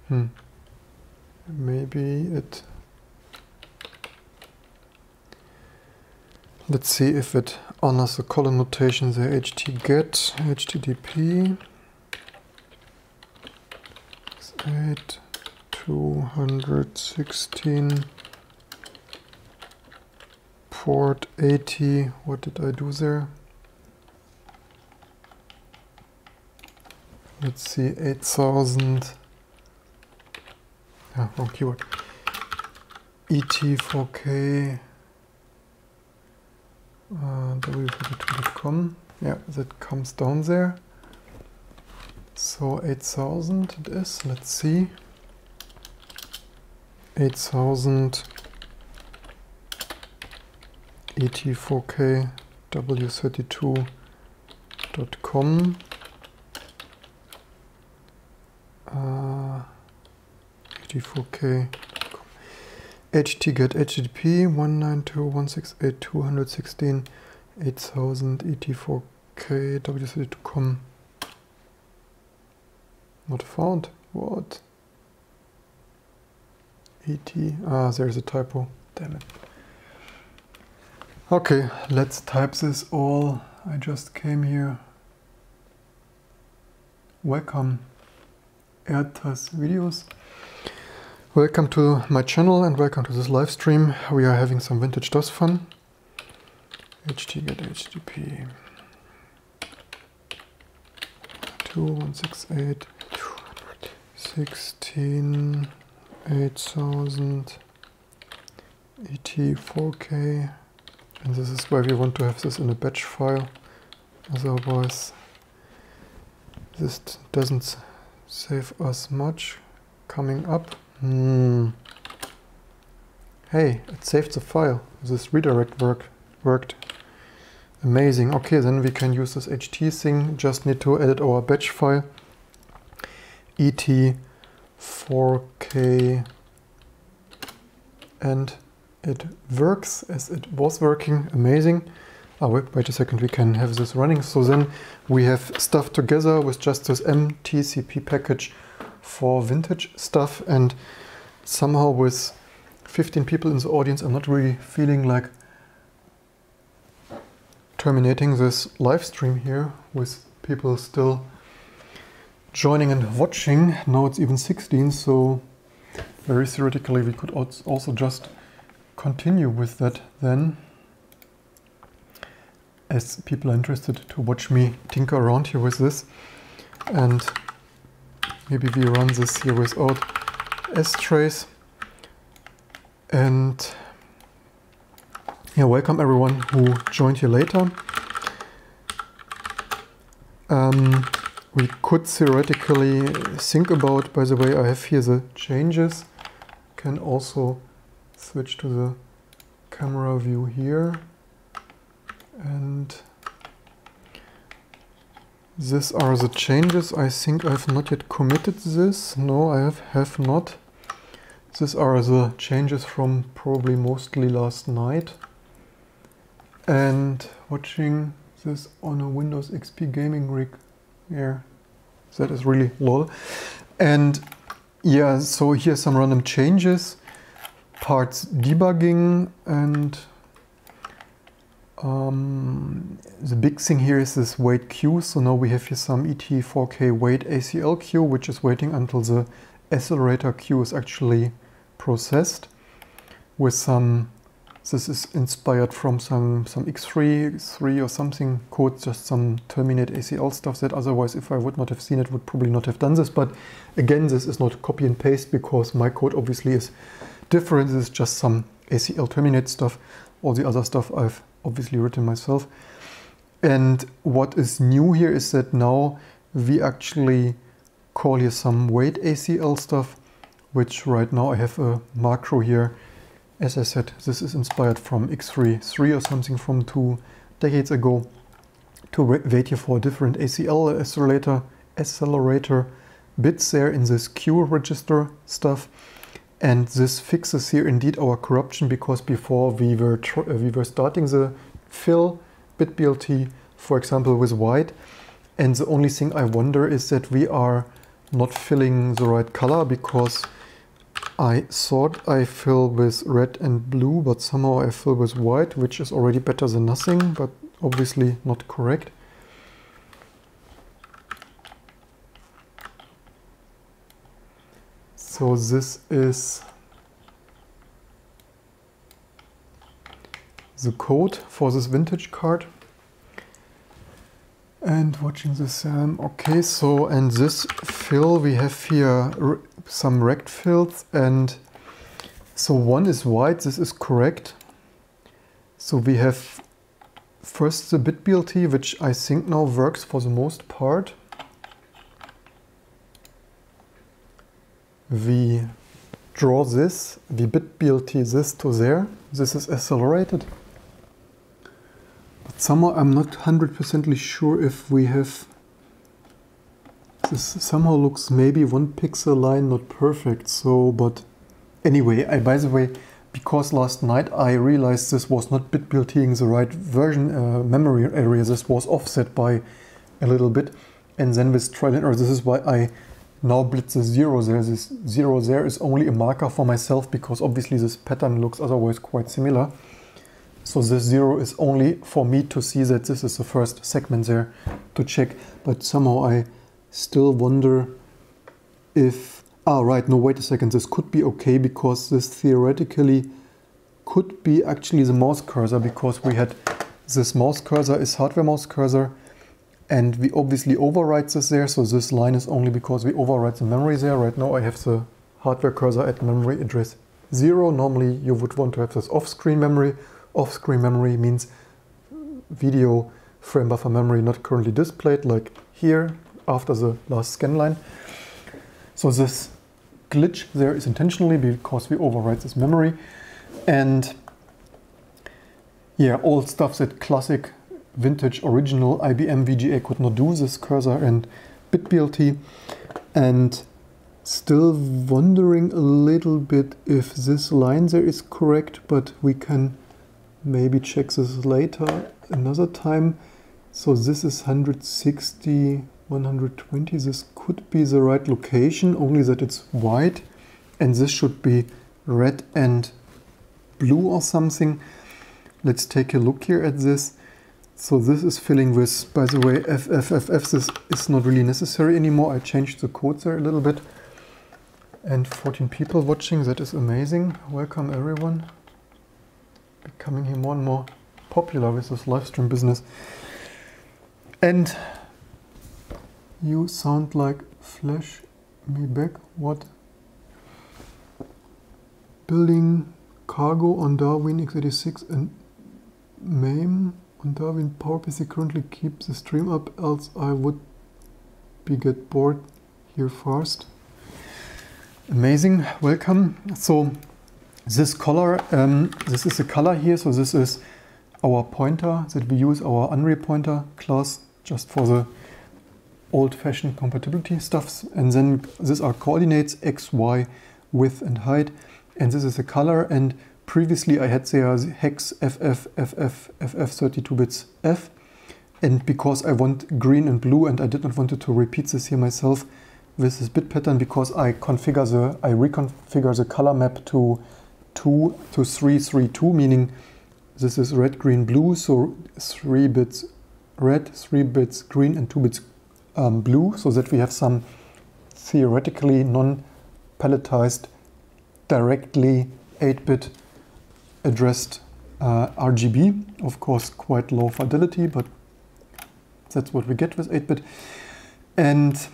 Hmm. Maybe it. Let's see if it honors the column notation there. H T get, H T T P, eight two sixteen, port eighty. What did I do there? Let's see, eight thousand. Ah, wrong keyword. E T four K uh, W thirty-two dot com. Yeah, that comes down there. So eight thousand it is. Let's see. eight thousand E T four K W thirty-two dot com. H T T P four K htget H T T P one ninety-two dot one sixty-eight dot two dot one sixteen eight thousand E T four K W C dot com not found. What? E T ah, there's a typo. Damn it. Okay, let's type this all. I just came here. Welcome. Ertas videos. Welcome to my channel and welcome to this live stream. We are having some vintage DOS fun. Htget H T T P two one sixty-eight dot two sixteen eight thousand E T four K, and this is why we want to have this in a batch file. Otherwise, this doesn't save us much. Coming up. Hmm. Hey, it saved the file. This redirect work, worked. Amazing. Okay, then we can use this H T thing. Just need to edit our batch file. E T four K and it works as it was working. Amazing. Oh, wait, wait a second, we can have this running. So then we have stuff together with just this M T C P package for vintage stuff, and somehow with fifteen people in the audience, I'm not really feeling like terminating this live stream here with people still joining and watching. Now it's even sixteen, so very theoretically we could also just continue with that then, as people are interested to watch me tinker around here with this. And maybe we run this here without strace. And yeah, welcome everyone who joined here later. Um, we could theoretically think about, by the way, I have here the changes. Can also switch to the camera view here. And these are the changes. I think I have not yet committed this. No, I have, have not. These are the changes from probably mostly last night. And watching this on a Windows X P gaming rig. Yeah, that is really lol. And yeah, so here are some random changes. Parts debugging and Um, the big thing here is this wait queue. So now we have here some E T four K wait A C L queue, which is waiting until the accelerator queue is actually processed. With some, this is inspired from some some X three or something code, just some terminate A C L stuff that otherwise, if I would not have seen it, would probably not have done this. But again, this is not copy and paste because my code obviously is different. This is just some A C L terminate stuff. All the other stuff I've obviously written myself. And what is new here is that now we actually call here some wait A C L stuff, which right now I have a macro here. As I said, this is inspired from X three or something from two decades ago, to wait here for different A C L accelerator, accelerator bits there in this queue register stuff. And this fixes here indeed our corruption, because before we were tr we were starting the fill BitBlt, for example, with white, and the only thing I wonder is that we are not filling the right color, because I thought I fill with red and blue, but somehow I fill with white, which is already better than nothing, but obviously not correct. So this is the code for this vintage card. And watching this, um, okay, so, and this fill, we have here some rect fills, and so one is white, this is correct. So we have first the BitBlt, which I think now works for the most part. We draw this, we BitBlt this to there. This is accelerated. But somehow I'm not one hundred percent sure if we have... This somehow looks maybe one pixel line not perfect, so, but... Anyway, I, by the way, because last night I realized this was not BitBlting the right version uh, memory area, this was offset by a little bit. And then with Trident, or this is why I now blitz the zero there. This zero there is only a marker for myself, because obviously this pattern looks otherwise quite similar. So this zero is only for me to see that this is the first segment there to check. But somehow I still wonder if... Ah, right, no, wait a second. This could be okay, because this theoretically could be actually the mouse cursor, because we had this mouse cursor is hardware mouse cursor. And we obviously overwrite this there, so this line is only because we overwrite the memory there. Right now I have the hardware cursor at memory address zero. Normally you would want to have this off-screen memory. Off-screen memory means video frame buffer memory not currently displayed, like here after the last scan line. So this glitch there is intentionally because we overwrite this memory. And yeah, all stuff that classic vintage original I B M V G A could not do, this cursor and BitBlt. And still wondering a little bit if this line there is correct, but we can maybe check this later another time. So this is one sixty, one twenty, this could be the right location, only that it's white, and this should be red and blue or something. Let's take a look here at this. So this is filling with, by the way, F F F F, this is not really necessary anymore. I changed the code there a little bit. And fourteen people watching, that is amazing. Welcome everyone. Becoming here more and more popular with this live stream business. And you sound like flash me back. What? Building cargo on Darwin x eighty-six and MAME. On Darwin PowerPC currently keep the stream up, else I would be get bored here fast. Amazing, welcome. So this color, um, this is the color here, so this is our pointer that we use, our Unreal pointer class, just for the old-fashioned compatibility stuffs. And then these are coordinates x, y, width and height. And this is the color, and previously I had there hex F F F F F thirty-two bits F, and because I want green and blue and I did not want to repeat this here myself with this bit pattern, because I configure the, I reconfigure the color map to two to three three two, meaning this is red, green, blue, so three bits red, three bits green and two bits um, blue, so that we have some theoretically non-palletized directly eight bit addressed uh, R G B, of course quite low fidelity, but that's what we get with eight bit. And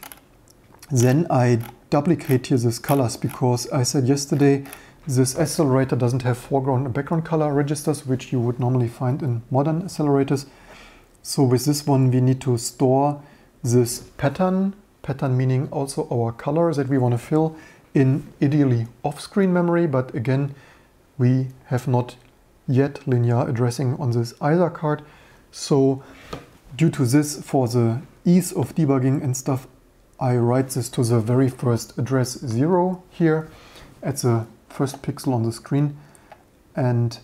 then I duplicate here these colors, because I said yesterday this accelerator doesn't have foreground and background color registers, which you would normally find in modern accelerators. So with this one we need to store this pattern, pattern meaning also our color that we want to fill, in ideally off-screen memory, but again we have not yet linear addressing on this I S A card. So due to this, for the ease of debugging and stuff, I write this to the very first address zero here at the first pixel on the screen, and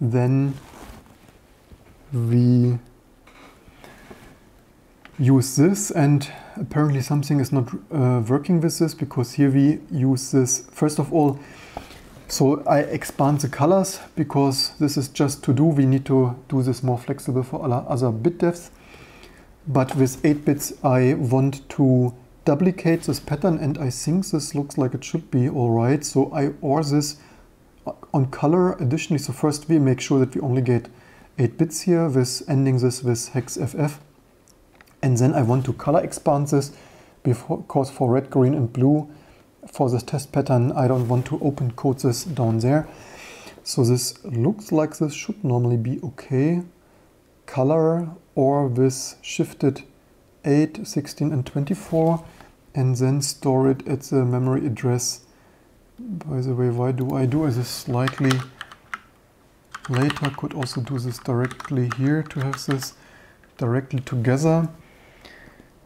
then we use this. And apparently something is not uh, working with this, because here we use this first of all. So I expand the colors, because this is just to do, we need to do this more flexible for other bit depths. But with eight bits I want to duplicate this pattern, and I think this looks like it should be all right. So I OR this on color additionally. So first we make sure that we only get eight bits here, with ending this with hex F F. And then I want to color expand this, because for red, green and blue, for this test pattern, I don't want to open code this down there. So this looks like this should normally be okay. Color or with shifted eight, sixteen and twenty-four, and then store it at the memory address. By the way, why do I do this slightly later? Could also do this directly here to have this directly together.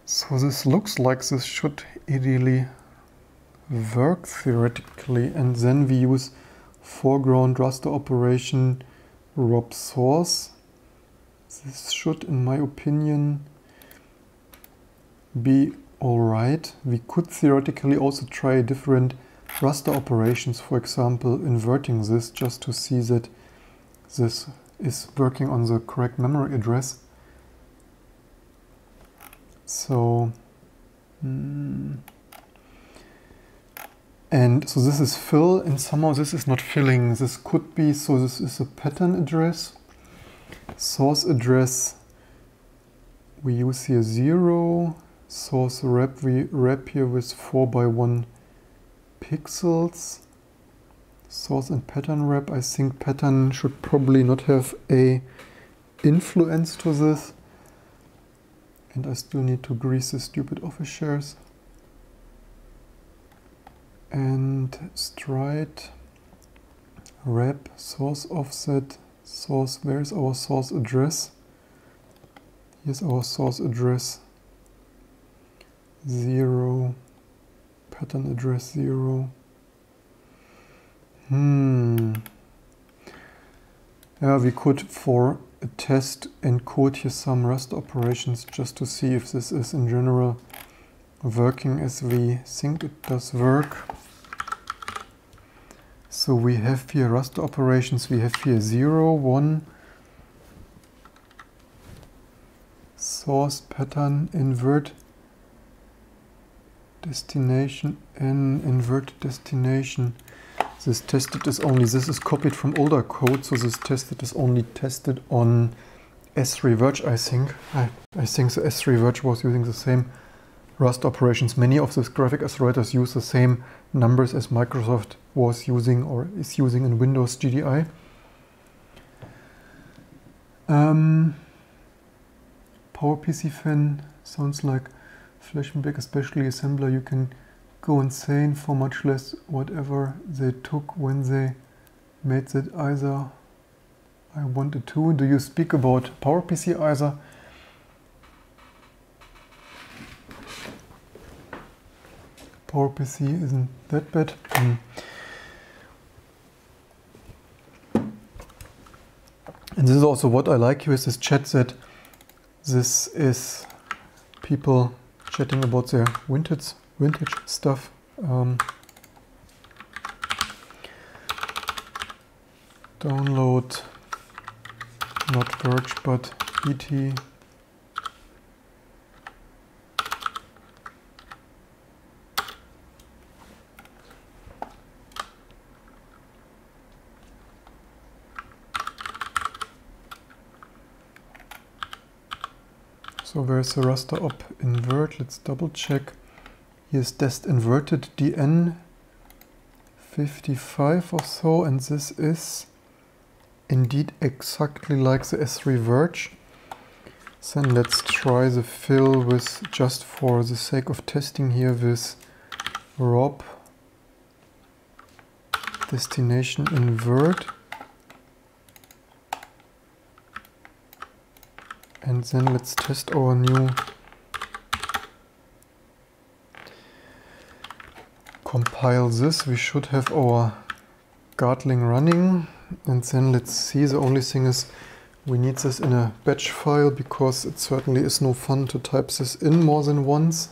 So this looks like this should ideally work theoretically. And then we use foreground raster operation rob source. This should, in my opinion, be all right. We could theoretically also try different raster operations, for example inverting this, just to see that this is working on the correct memory address. So, and so this is fill, and somehow this is not filling. This could be, so this is a pattern address. Source address, we use here zero. Source wrap, we wrap here with four by one pixels. Source and pattern wrap, I think pattern should probably not have a influence to this. And I still need to grease the stupid office shares. And stride, wrap source offset source, where is our source address? Hier ist our source address zero, pattern address zero. Hmm. Yeah, we could for a test encode here some Rust operations just to see if this is in general working as we think it does work. So we have here Rust operations, we have here zero, one, source, pattern, invert, destination, and invert destination. This tested is only, this is copied from older code, so this tested is only tested on S three Virge, I think. I, I think the S three Virge was using the same Rust operations. Many of these graphic accelerators use the same numbers as Microsoft was using or is using in Windows G D I. Um, PowerPC fan sounds like Flaschenbeck, especially assembler. You can go insane for much less whatever they took when they made that I S A I wanted to. Do you speak about PowerPC I S A? PowerPC isn't that bad. Mm. And this is also what I like here is this chat, that this is people chatting about their vintage, vintage stuff. Um, download, not Virge, but E T. So where's the raster op invert? Let's double check. Here's test inverted D N fifty-five or so, and this is indeed exactly like the S three Virge. Then let's try the fill with, just for the sake of testing here, with rob destination invert. And then let's test our new compile this. We should have our Gatling running, and then let's see. The only thing is we need this in a batch file, because it certainly is no fun to type this in more than once.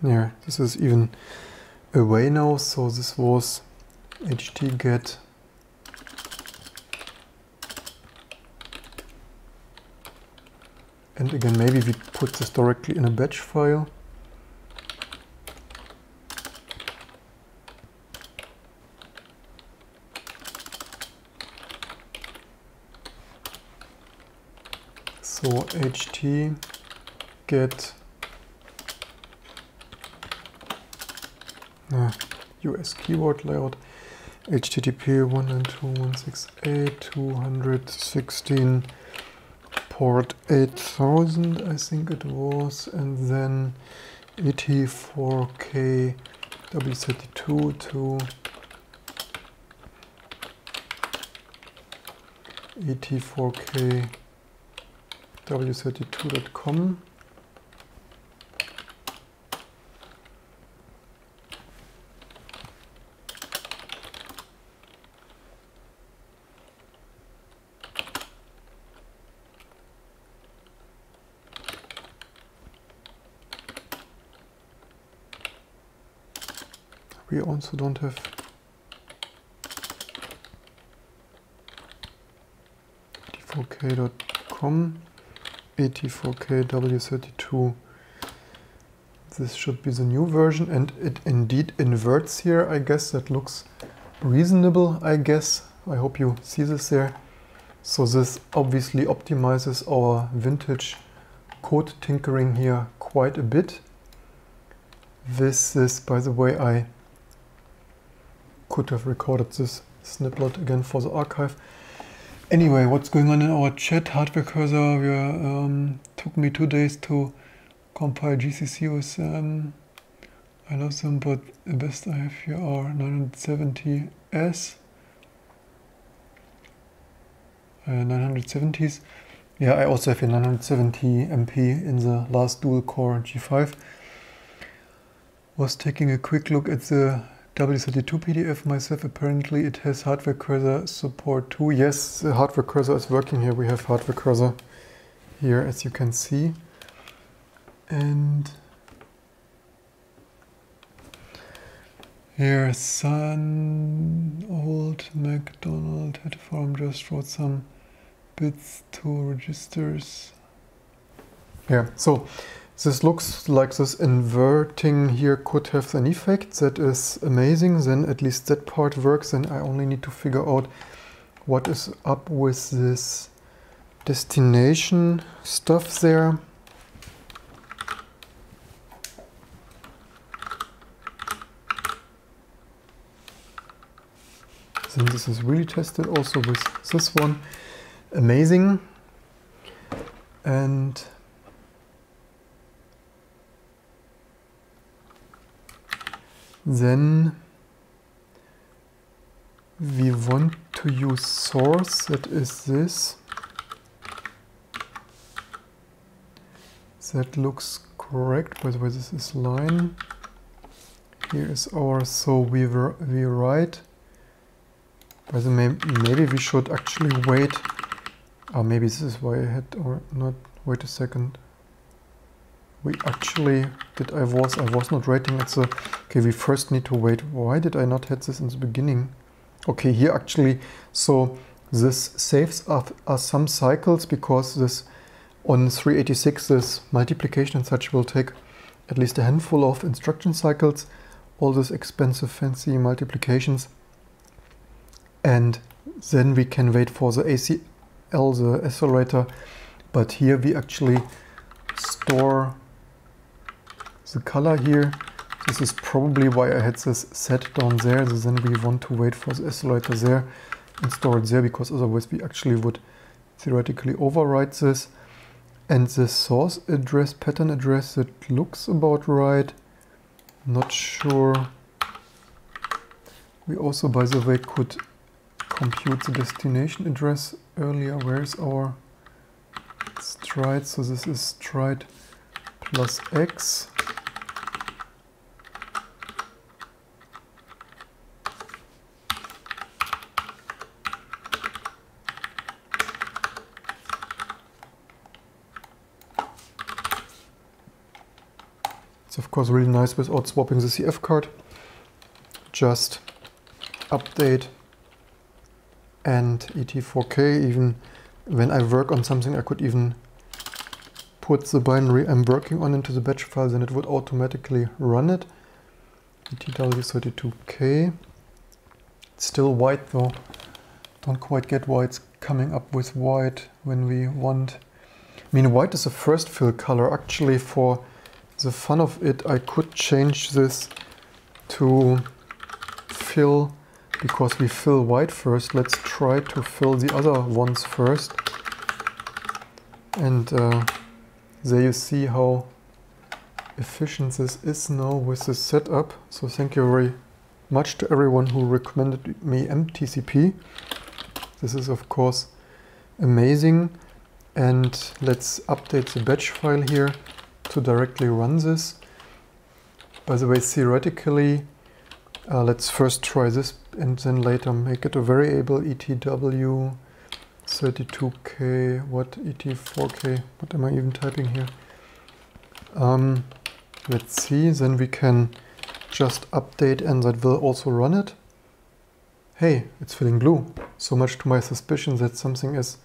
Yeah, this is even away now, so this was htget and again maybe we put this directly in a batch file. So htget Uh, U S keyword layout, H T T P one ninety-two dot one sixty-eight dot two sixteen port eight thousand, I think it was, and then E T four K W thirty-two to E T four K W thirty-two dot com. We also don't have E T four K dot com, E T four K W thirty-two. This should be the new version, and it indeed inverts here. I guess that looks reasonable, I guess. I hope you see this there. So this obviously optimizes our vintage code tinkering here quite a bit. This is, by the way, I could have recorded this sniplet again for the archive. Anyway, what's going on in our chat? Hardware cursor. We are, um, took me two days to compile G C C with. Um, I love them, but the best I have here are nine seventy S, uh, nine seventies. Yeah, I also have a nine seventy M P in the last dual core G five. Was taking a quick look at the W thirty-two P D F myself. Apparently it has hardware cursor support too. Yes, the hardware cursor is working here. We have hardware cursor here, as you can see. And here, son, old McDonald had forum just wrote some bits to registers. Yeah, so this looks like this inverting here could have an effect that is amazing. Then at least that part works, and I only need to figure out what is up with this destination stuff there. Then this is really tested also with this one. Amazing. And then we want to use source, that is this. That looks correct, by the way, this is line. Here is our, so we, we write. By the way, maybe we should actually wait. Or maybe this is why I had, or not, wait a second. We actually did I was I was not writing at the okay we first need to wait. Why did I not had this in the beginning? Okay, here actually, so this saves up us some cycles, because this on three eighty-six this multiplication and such will take at least a handful of instruction cycles, all this expensive fancy multiplications, and then we can wait for the A C L, the accelerator. But here we actually store the color here. This is probably why I had this set down there. So then we want to wait for the accelerator there and store it there, because otherwise we actually would theoretically overwrite this. And the source address, pattern address, that looks about right. Not sure. We also, by the way, could compute the destination address earlier. Where's our Stride? So this is stride plus x. It's of course really nice without swapping the C F card. Just update and E T four K. Even when I work on something, I could even put the binary I'm working on into the batch file, then it would automatically run it. E T W thirty-two K. It's still white though. Don't quite get why it's coming up with white when we want. I mean, white is the first fill color. Actually, for the fun of it, I could change this to fill, because we fill white first. Let's try to fill the other ones first. And uh, there you see how efficient this is now with this setup. So thank you very much to everyone who recommended me M T C P. This is of course amazing. And let's update the batch file here to directly run this. By the way, theoretically, Uh, let's first try this and then later make it a variable. E T W thirty-two K, what, E T four K, what am I even typing here? Um, let's see, then we can just update and that will also run it. Hey, it's filling blue. So much to my suspicion that something is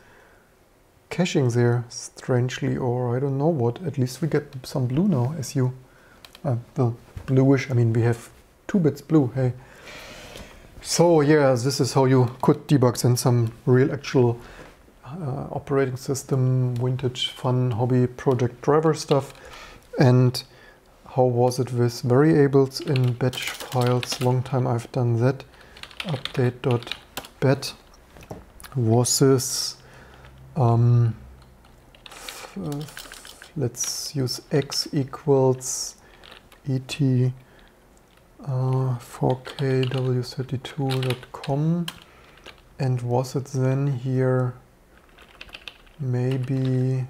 caching there strangely, or I don't know what. At least we get some blue now, as you, uh, well, bluish, I mean we have two bits blue, hey. So yeah, this is how you could debug then some real actual uh, operating system, vintage, fun, hobby, project driver stuff. And how was it with variables in batch files? Long time I've done that. Update.bat. versus um, uh, let's use x equals et uh, four k w thirty-two dot com, and was it then here maybe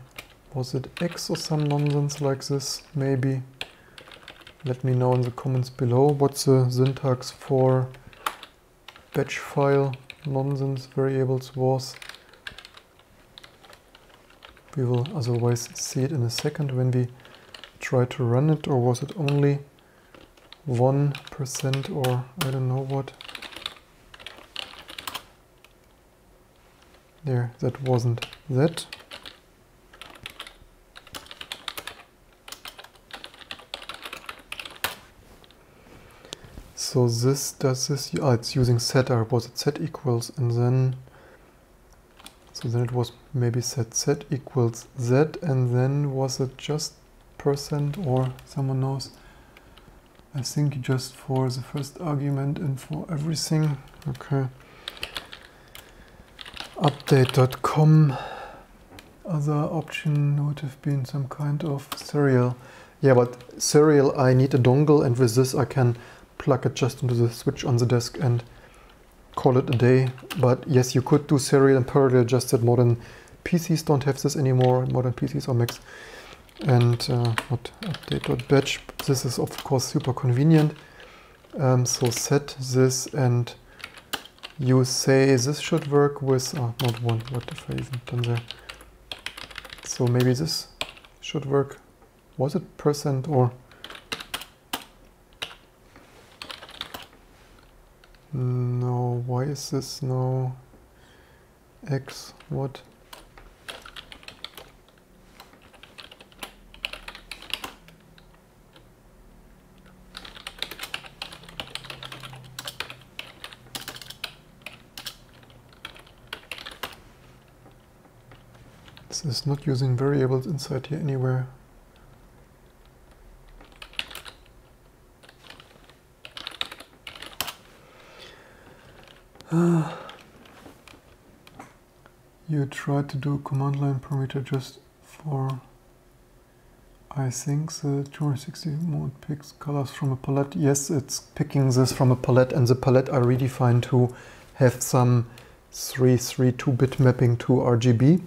was it x or some nonsense like this? Maybe. Let me know in the comments below what's the syntax for batch file nonsense variables was. We will otherwise see it in a second when we try to run it. Or was it only one percent or I don't know what. There, that wasn't that. So this does this, ah, it's using set, or was it set equals, and then, so then it was maybe set set equals z, and then was it just percent or someone knows? I think just for the first argument and for everything. Okay. Update dot com, other option would have been some kind of serial. Yeah, but serial I need a dongle, and with this I can plug it just into the switch on the desk and call it a day. But yes, you could do serial and parallel, just that modern P Cs don't have this anymore. Modern P Cs or Macs. And uh, not update.batch. This is of course super convenient. Um, so set this, and you say this should work with, oh, not one, what if I even done there? So maybe this should work. Was it percent or? No, why is this no x, what? This is not using variables inside here anywhere. You tried to do command line parameter just for, I think, the two sixty mode picks colors from a palette. Yes, it's picking this from a palette, and the palette I redefined to have some three thirty-two bit mapping to R G B.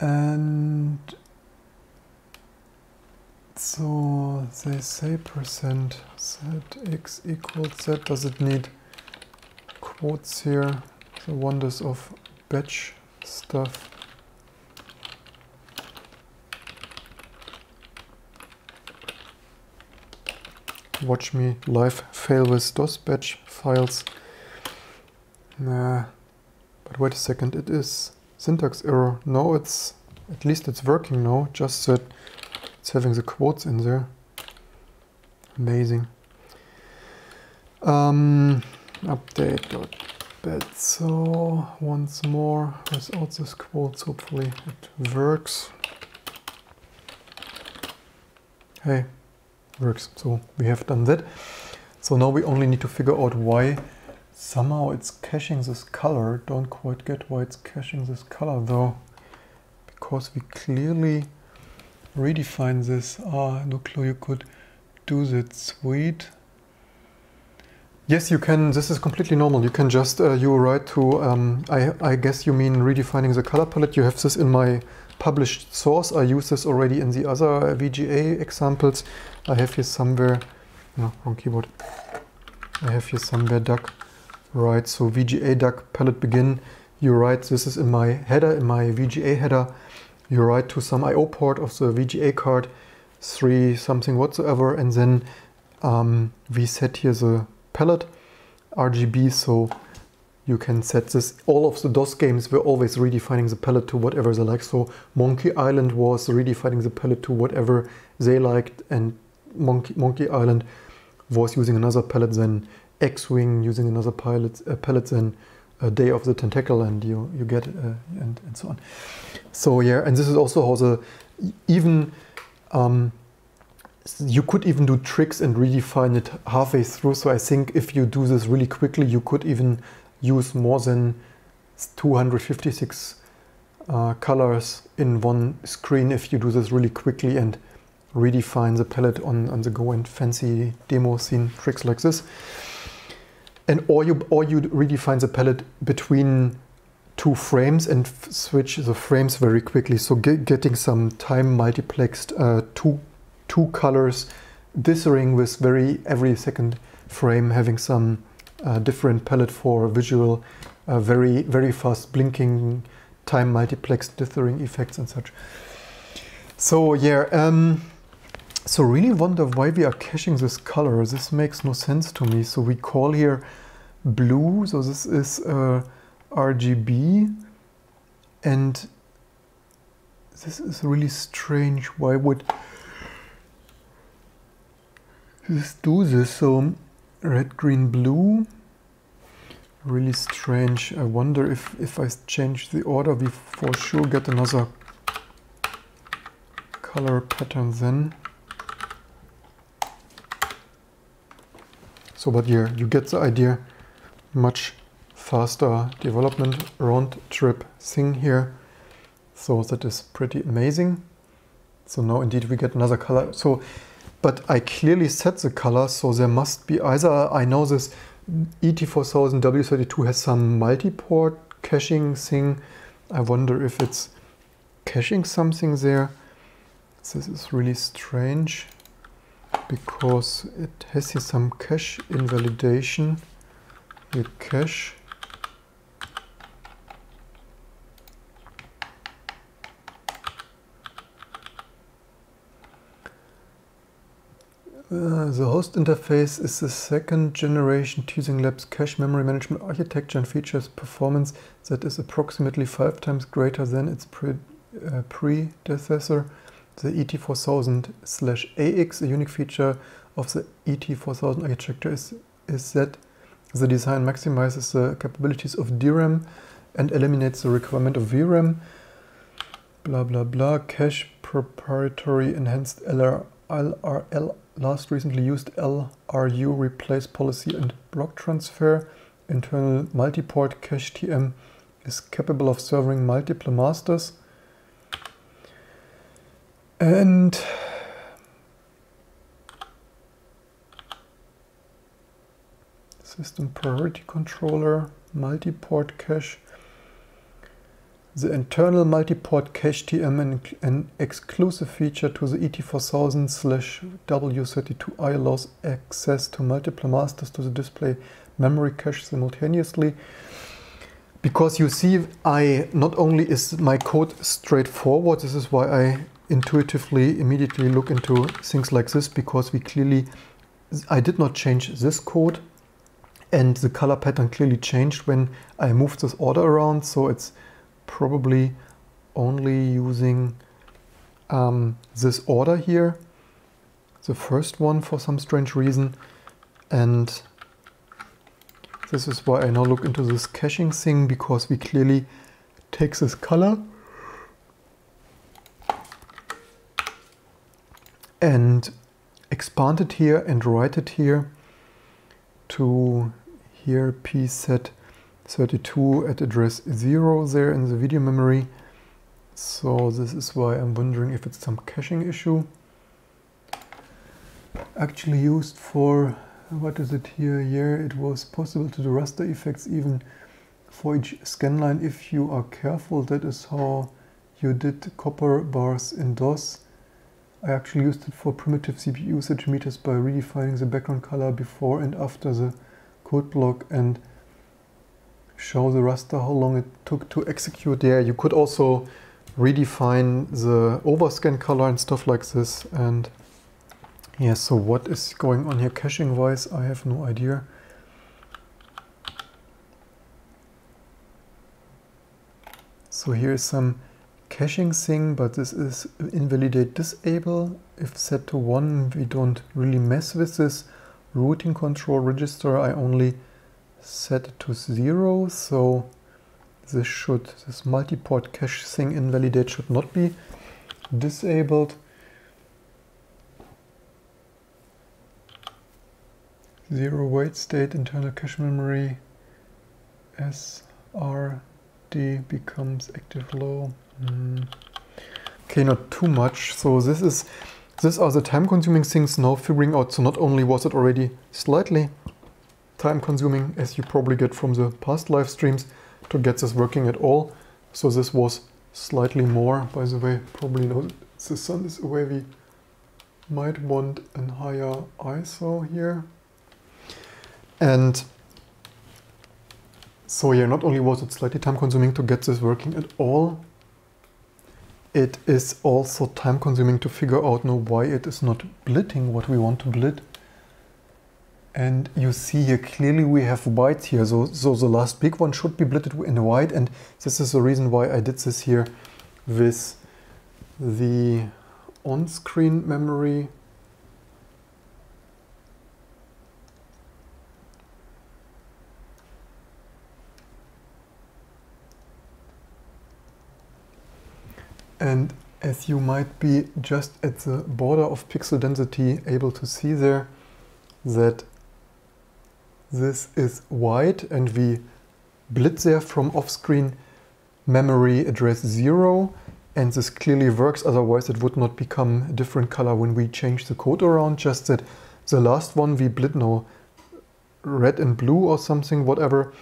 And so they say percent z x equals z. Does it need quotes here? The wonders of batch stuff. Watch me live fail with DOS batch files. Nah, but wait a second, it is syntax error. No, it's at least it's working now, just that it's having the quotes in there. Amazing. Um, update. So once more, without this quotes, hopefully it works. Hey, works. So we have done that. So now we only need to figure out why somehow it's caching this color. Don't quite get why it's caching this color though, because we clearly redefine this. Ah, no clue you could do that, sweet. Yes, you can. This is completely normal. You can just, uh, you write to, um, I, I guess you mean redefining the color palette. You have this in my published source. I use this already in the other V G A examples. I have here somewhere, no, wrong keyboard. I have here somewhere duck, right? So V G A duck palette begin. You write, this is in my header, in my V G A header. You write to some I O port of the V G A card, three something whatsoever. And then um, we set here the palette R G B, so you can set this. All of the DOS games were always redefining the palette to whatever they like. So Monkey Island was redefining the palette to whatever they liked, and Monkey, Monkey Island was using another palette than X-Wing, using another palette, uh, palette than uh, Day of the Tentacle, and you, you get, uh, and, and so on. So yeah, and this is also how the, even, um, you could even do tricks and redefine it halfway through. So I think if you do this really quickly, you could even use more than two hundred fifty-six uh, colors in one screen if you do this really quickly and redefine the palette on, on the go and fancy demo scene tricks like this. And or you, or you redefine the palette between two frames and f switch the frames very quickly. So get, getting some time multiplexed uh, two, two colors, dithering with very every second frame, having some uh, different palette for visual, uh, very, very fast blinking, time multiplexed dithering effects and such. So yeah, um, so really wonder why we are caching this color. This makes no sense to me. So we call here blue, so this is uh, R G B, and this is really strange. Why would this do this? So red, green, blue, really strange. I wonder if, if I change the order, we for sure get another color pattern then. So but yeah, you get the idea, much faster development round trip thing here. So that is pretty amazing. So now indeed we get another color. So, but I clearly set the color, so there must be either, I know this E T four thousand W thirty-two has some multi-port caching thing. I wonder if it's caching something there. This is really strange because it has here some cache invalidation. Here cache. Uh, the host interface is the second generation Teasing Labs cache memory management architecture and features performance that is approximately five times greater than its pre, uh, predecessor. The E T four thousand slash A X, a unique feature of the E T four thousand architecture is, is that the design maximizes the capabilities of D RAM and eliminates the requirement of V RAM. Blah, blah, blah. Cache proprietary enhanced L R L. Last recently used L R U replace policy and block transfer. Internal multi-port cache T M is capable of serving multiple masters. And system priority controller, multi-port cache. The internal multi-port cache T M and an exclusive feature to the E T four thousand slash W thirty-two I allows access to multiple masters to the display memory cache simultaneously. Because you see, I not only is my code straightforward, this is why I intuitively immediately look into things like this, because we clearly, I did not change this code and the color pattern clearly changed when I moved this order around, so it's probably only using um, this order here, the first one for some strange reason. And this is why I now look into this caching thing, because we clearly take this color and expand it here and write it here to here pset thirty-two at address zero there in the video memory. So this is why I'm wondering if it's some caching issue. Actually used for, what is it here? Yeah, it was possible to do raster effects even for each scan line if you are careful. That is how you did copper bars in DOS. I actually used it for primitive C P U usage meters by redefining the background color before and after the code block and show the raster how long it took to execute. Yeah, you could also redefine the overscan color and stuff like this. And yeah, so what is going on here caching wise? I have no idea. So here is some caching thing, but this is invalidate disable. If set to one, we don't really mess with this. Routing control register, I only set it to zero, so this should, this multi-port cache thing invalidate should not be disabled. Zero wait state internal cache memory S R H D becomes active low. Mm. Okay, not too much. So this is these are the time-consuming things now figuring out. So not only was it already slightly time-consuming, as you probably get from the past live streams, to get this working at all. So this was slightly more. By the way, probably now the sun is away, we might want a higher I S O here. And so yeah, not only was it slightly time-consuming to get this working at all, it is also time-consuming to figure out now why it is not blitting what we want to blit. And you see here clearly we have bytes here, so, so the last big one should be blitted in white, and this is the reason why I did this here with the on-screen memory. And as you might be just at the border of pixel density able to see there, that this is white and we blit there from off-screen memory address zero, and this clearly works, otherwise it would not become a different color when we change the code around, just that the last one we blit now red and blue or something, whatever,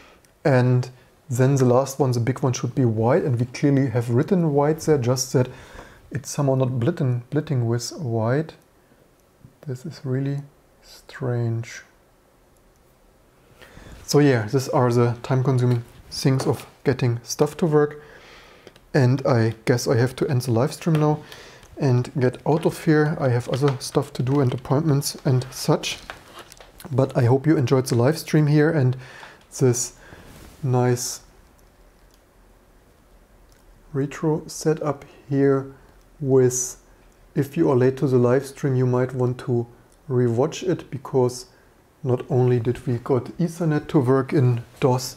and then the last one, the big one, should be white, and we clearly have written white there, just that it's somehow not blitting, blitting with white. This is really strange. So yeah, these are the time-consuming things of getting stuff to work. And I guess I have to end the live stream now and get out of here. I have other stuff to do and appointments and such. But I hope you enjoyed the live stream here and this nice retro setup here with, if you are late to the live stream, you might want to rewatch it, because not only did we got Ethernet to work in DOS,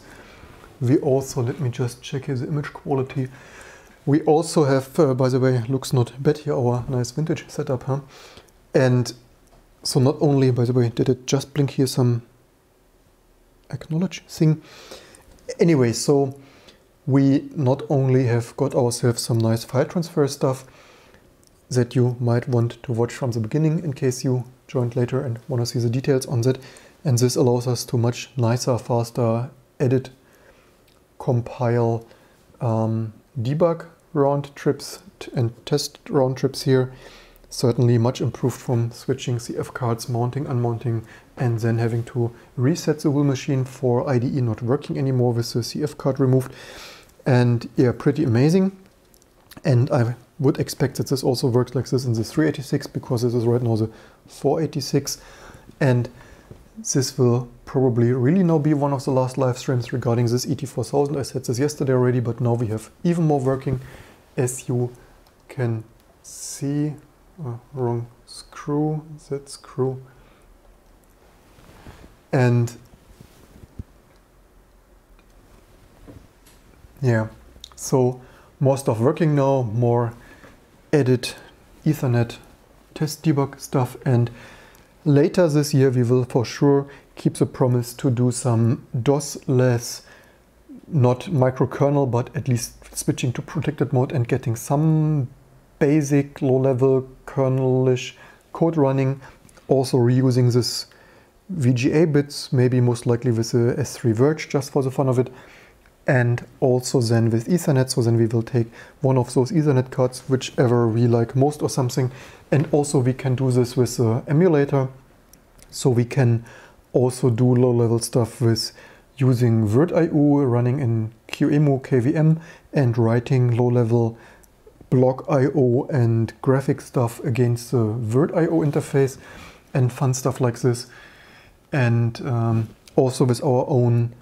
we also, let me just check here the image quality, we also have, uh, by the way, looks not bad here, our nice vintage setup, huh? And so not only, by the way, did it just blink here some acknowledge thing. Anyway, so we not only have got ourselves some nice file transfer stuff that you might want to watch from the beginning in case you joined later and want to see the details on that, and this allows us to much nicer, faster edit, compile, um, debug round trips and test round trips here. Certainly much improved from switching C F cards, mounting, unmounting, and then having to reset the wheel machine for I D E not working anymore with the C F card removed. And yeah, pretty amazing. And I would expect that this also works like this in the three eighty-six, because this is right now the four eighty-six. And this will probably really now be one of the last live streams regarding this E T four thousand. I said this yesterday already, but now we have even more working, as you can see. Oh, wrong screw, that screw. And yeah, so more stuff working now, more edit, Ethernet, test debug stuff, and later this year we will for sure keep the promise to do some DOS-less, not microkernel, but at least switching to protected mode and getting some basic low-level kernel-ish code running, also reusing this V G A bits, maybe most likely with the S three Virge just for the fun of it, and also then with Ethernet. So then we will take one of those Ethernet cards, whichever we like most or something, and also we can do this with the emulator, so we can also do low-level stuff with using virt I O running in Q E M U, K V M, and writing low-level block I O and graphic stuff against the virt I O interface and fun stuff like this. And um, also with our own,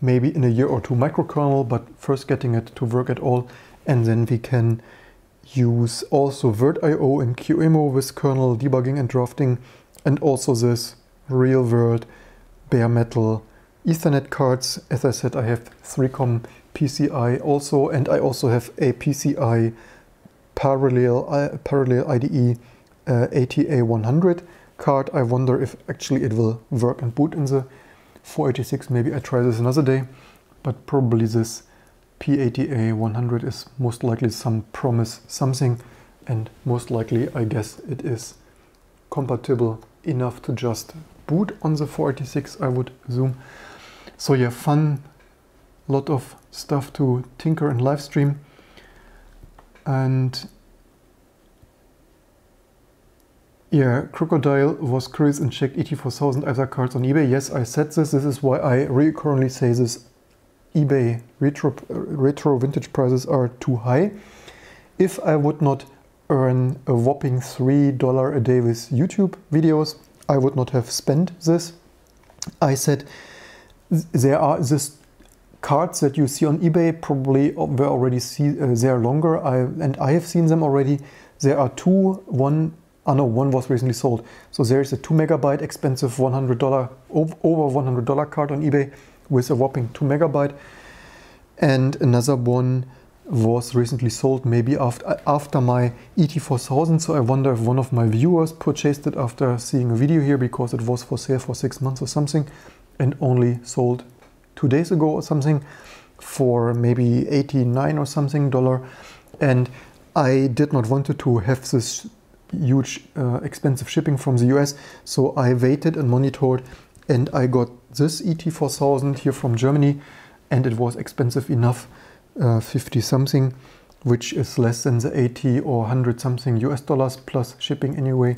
maybe in a year or two, microkernel, but first getting it to work at all. And then we can use also virt I O and Q E M U with kernel debugging and drafting, and also this real world bare metal Ethernet cards. As I said, I have three com P C I also, and I also have a P C I parallel uh, parallel I D E uh, A T A one hundred card. I wonder if actually it will work and boot in the four eighty-six. Maybe I try this another day, but probably this P A T A one hundred is most likely some promise something, and most likely I guess it is compatible enough to just boot on the four eighty-six, I would assume. So yeah, fun, lot of stuff to tinker and live stream. And yeah, Crocodile was curious and checked E T four thousand I S A cards on eBay. Yes, I said this. This is why I recurrently say this eBay retro, retro vintage prices are too high. If I would not earn a whopping three dollars a day with YouTube videos, I would not have spent this. I said there are these cards that you see on eBay probably were already see, uh, there longer, I, and I have seen them already. There are two, one Ah no, one was recently sold. So there is a two megabyte expensive one hundred dollar, over one hundred dollar card on eBay with a whopping two megabyte. And another one was recently sold, maybe after, after my E T four thousand. So I wonder if one of my viewers purchased it after seeing a video here because it was for sale for six months or something and only sold two days ago or something for maybe eighty-nine or something dollar. And I did not want to have this huge uh, expensive shipping from the U S, so I waited and monitored, and I got this E T four thousand here from Germany, and it was expensive enough, uh, fifty something, which is less than the eighty or one hundred something U S dollars plus shipping anyway.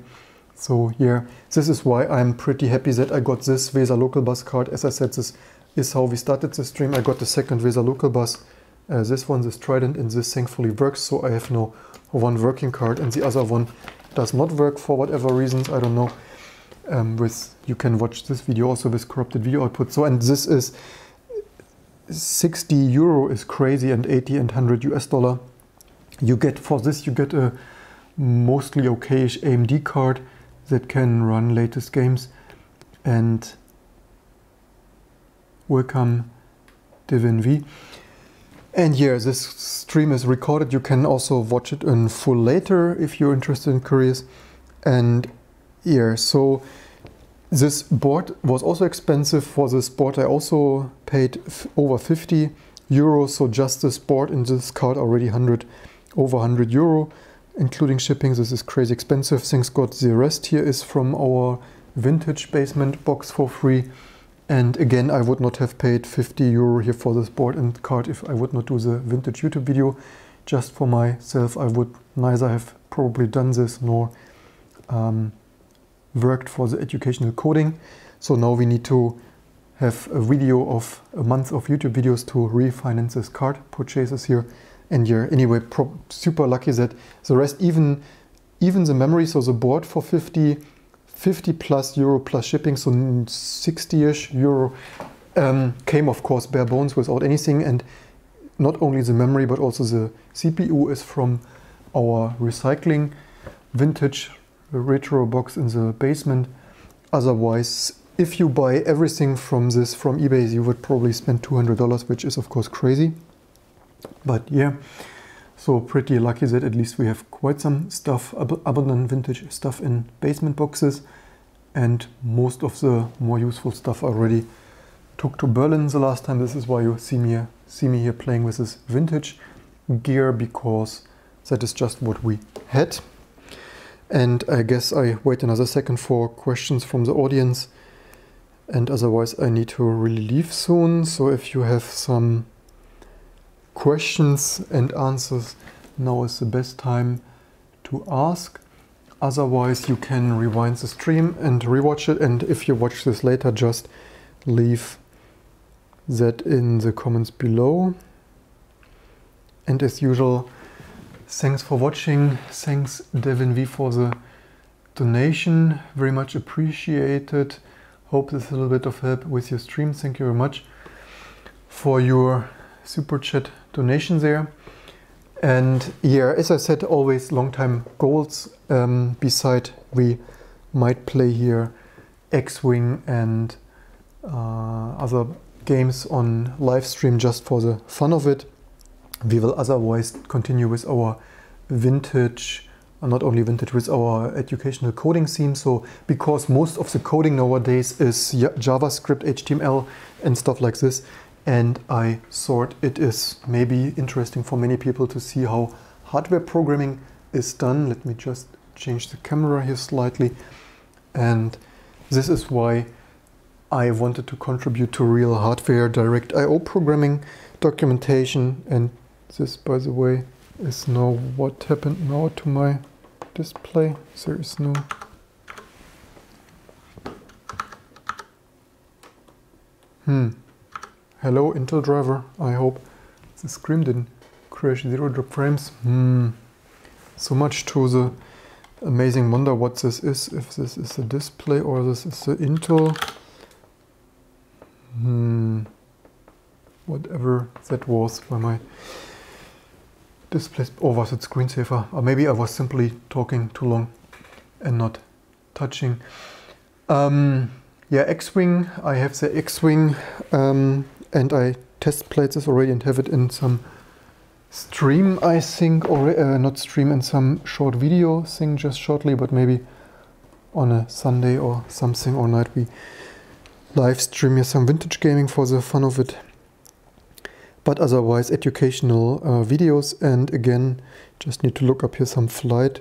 So yeah, this is why I'm pretty happy that I got this VESA LocalBus card. As I said, this is how we started the stream. I got the second VESA LocalBus, uh, this one, this Trident, and this thankfully works, so I have no one working card, and the other one does not work for whatever reasons, I don't know. Um, with, you can watch this video also with corrupted video output. So, and this is sixty euro is crazy, and eighty and one hundred U S dollar. You get for this, you get a mostly okayish A M D card that can run latest games. And welcome, Divin V. And here, yeah, this stream is recorded. You can also watch it in full later if you're interested and curious. And yeah, so this board was also expensive. For this board, I also paid over fifty euros. So just this board and this card already one hundred, over one hundred euro, including shipping. This is crazy expensive. Thanks God, the rest here is from our vintage basement box for free. And again, I would not have paid fifty euro here for this board and card if I would not do the vintage YouTube video. Just for myself, I would neither have probably done this nor um, worked for the educational coding. So now we need to have a video of a month of YouTube videos to refinance this card purchases here. And yeah, anyway, pro super lucky that the rest, even, even the memory, so the board for fifty, fifty plus euro plus shipping, so sixty-ish euro, um, came of course bare bones without anything. And not only the memory, but also the C P U is from our recycling vintage retro box in the basement. Otherwise, if you buy everything from this from eBay, you would probably spend two hundred dollars, which is of course crazy. But yeah, so pretty lucky that at least we have quite some stuff, abundant vintage stuff in basement boxes. And most of the more useful stuff I already took to Berlin the last time. This is why you see me, see me here playing with this vintage gear, because that is just what we had. And I guess I wait another second for questions from the audience. And otherwise I need to really leave soon. So if you have some questions and answers, now is the best time to ask. Otherwise you can rewind the stream and rewatch it, and if you watch this later, just leave that in the comments below. And as usual, thanks for watching. Thanks Devin V for the donation, very much appreciated. Hope this is a little bit of help with your stream. Thank you very much for your super chat donation there. And yeah, as I said, always long time goals. Um, beside, we might play here X-Wing and uh, other games on live stream just for the fun of it. We will otherwise continue with our vintage, not only vintage, with our educational coding theme. So because most of the coding nowadays is JavaScript, H T M L and stuff like this, and I thought it is maybe interesting for many people to see how hardware programming is done. Let me just change the camera here slightly, and this is why I wanted to contribute to real hardware direct I O programming documentation. And this, by the way, is now what happened now to my display. There is no hmm hello Intel driver. I hope the screen didn't crash. Zero drop frames. Hmm so much to the amazing wonder what this is, if this is the display or this is the Intel. Hmm whatever that was by my display, or was it screensaver, or maybe I was simply talking too long and not touching. um, yeah, X-Wing, I have the X-Wing, um, and I test played this already and have it in some stream, I think, or uh, not stream, in some short video thing just shortly, but maybe on a Sunday or something or night we live stream here some vintage gaming for the fun of it. But otherwise educational uh, videos, and again just need to look up here some flight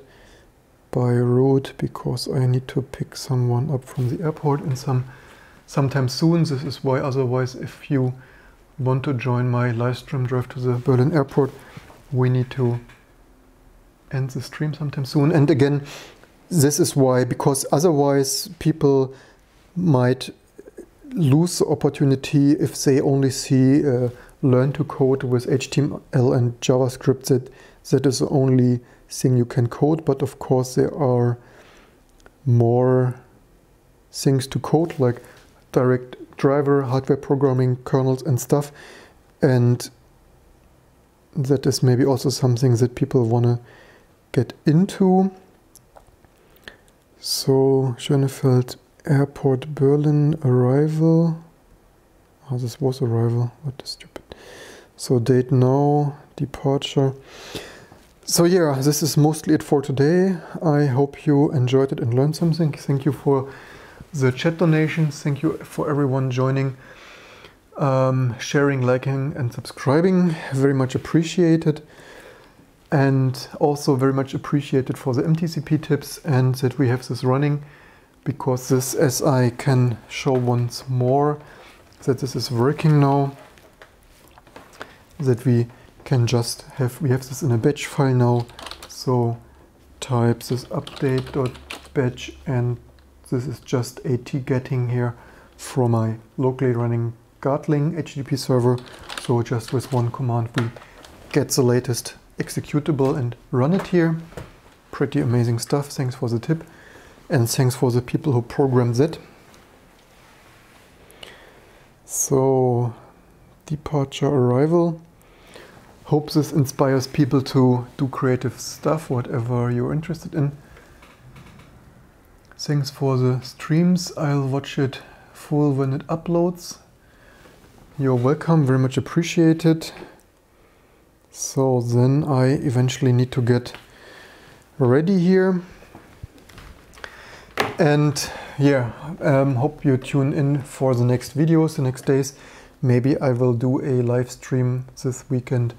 by road, because I need to pick someone up from the airport and some sometime soon. This is why otherwise if you want to join my live stream drive to the Berlin airport, we need to end the stream sometime soon. And again, this is why, because otherwise people might lose the opportunity if they only see uh, learn to code with H T M L and JavaScript. That that is the only thing you can code, but of course there are more things to code, like direct driver, hardware programming, kernels and stuff, and that is maybe also something that people want to get into. So Schönefeld Airport Berlin arrival. Oh, this was arrival, what is stupid. So date now, departure. So yeah, this is mostly it for today. I hope you enjoyed it and learned something. Thank you for the chat donations. Thank you for everyone joining, um, sharing, liking and subscribing. Very much appreciated. And also very much appreciated for the M T C P tips and that we have this running, because this, as I can show once more, that this is working now, that we can just have, we have this in a batch file now, so type this update.batch, and this is just a htgetting here from my locally running Gatling H T T P server. So just with one command we get the latest executable and run it here. Pretty amazing stuff. Thanks for the tip, and thanks for the people who programmed that. So departure, arrival. Hope this inspires people to do creative stuff, whatever you're interested in. Thanks for the streams. I'll watch it full when it uploads. You're welcome, very much appreciated. So then I eventually need to get ready here. And yeah, um, hope you tune in for the next videos, the next days. Maybe I will do a live stream this weekend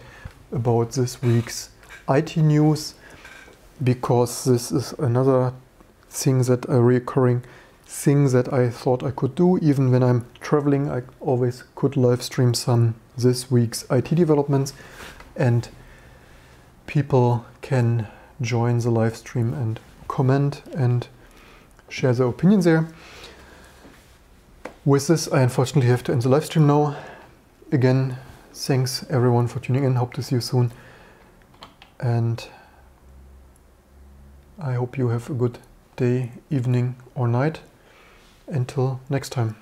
about this week's I T news, because this is another thing that a recurring thing that I thought I could do. Even when I'm traveling, I always could live stream some this week's I T developments, and people can join the live stream and comment and share their opinions there. With this, I unfortunately have to end the live stream now. Again, thanks everyone for tuning in. Hope to see you soon. And I hope you have a good day, evening or night. Until next time.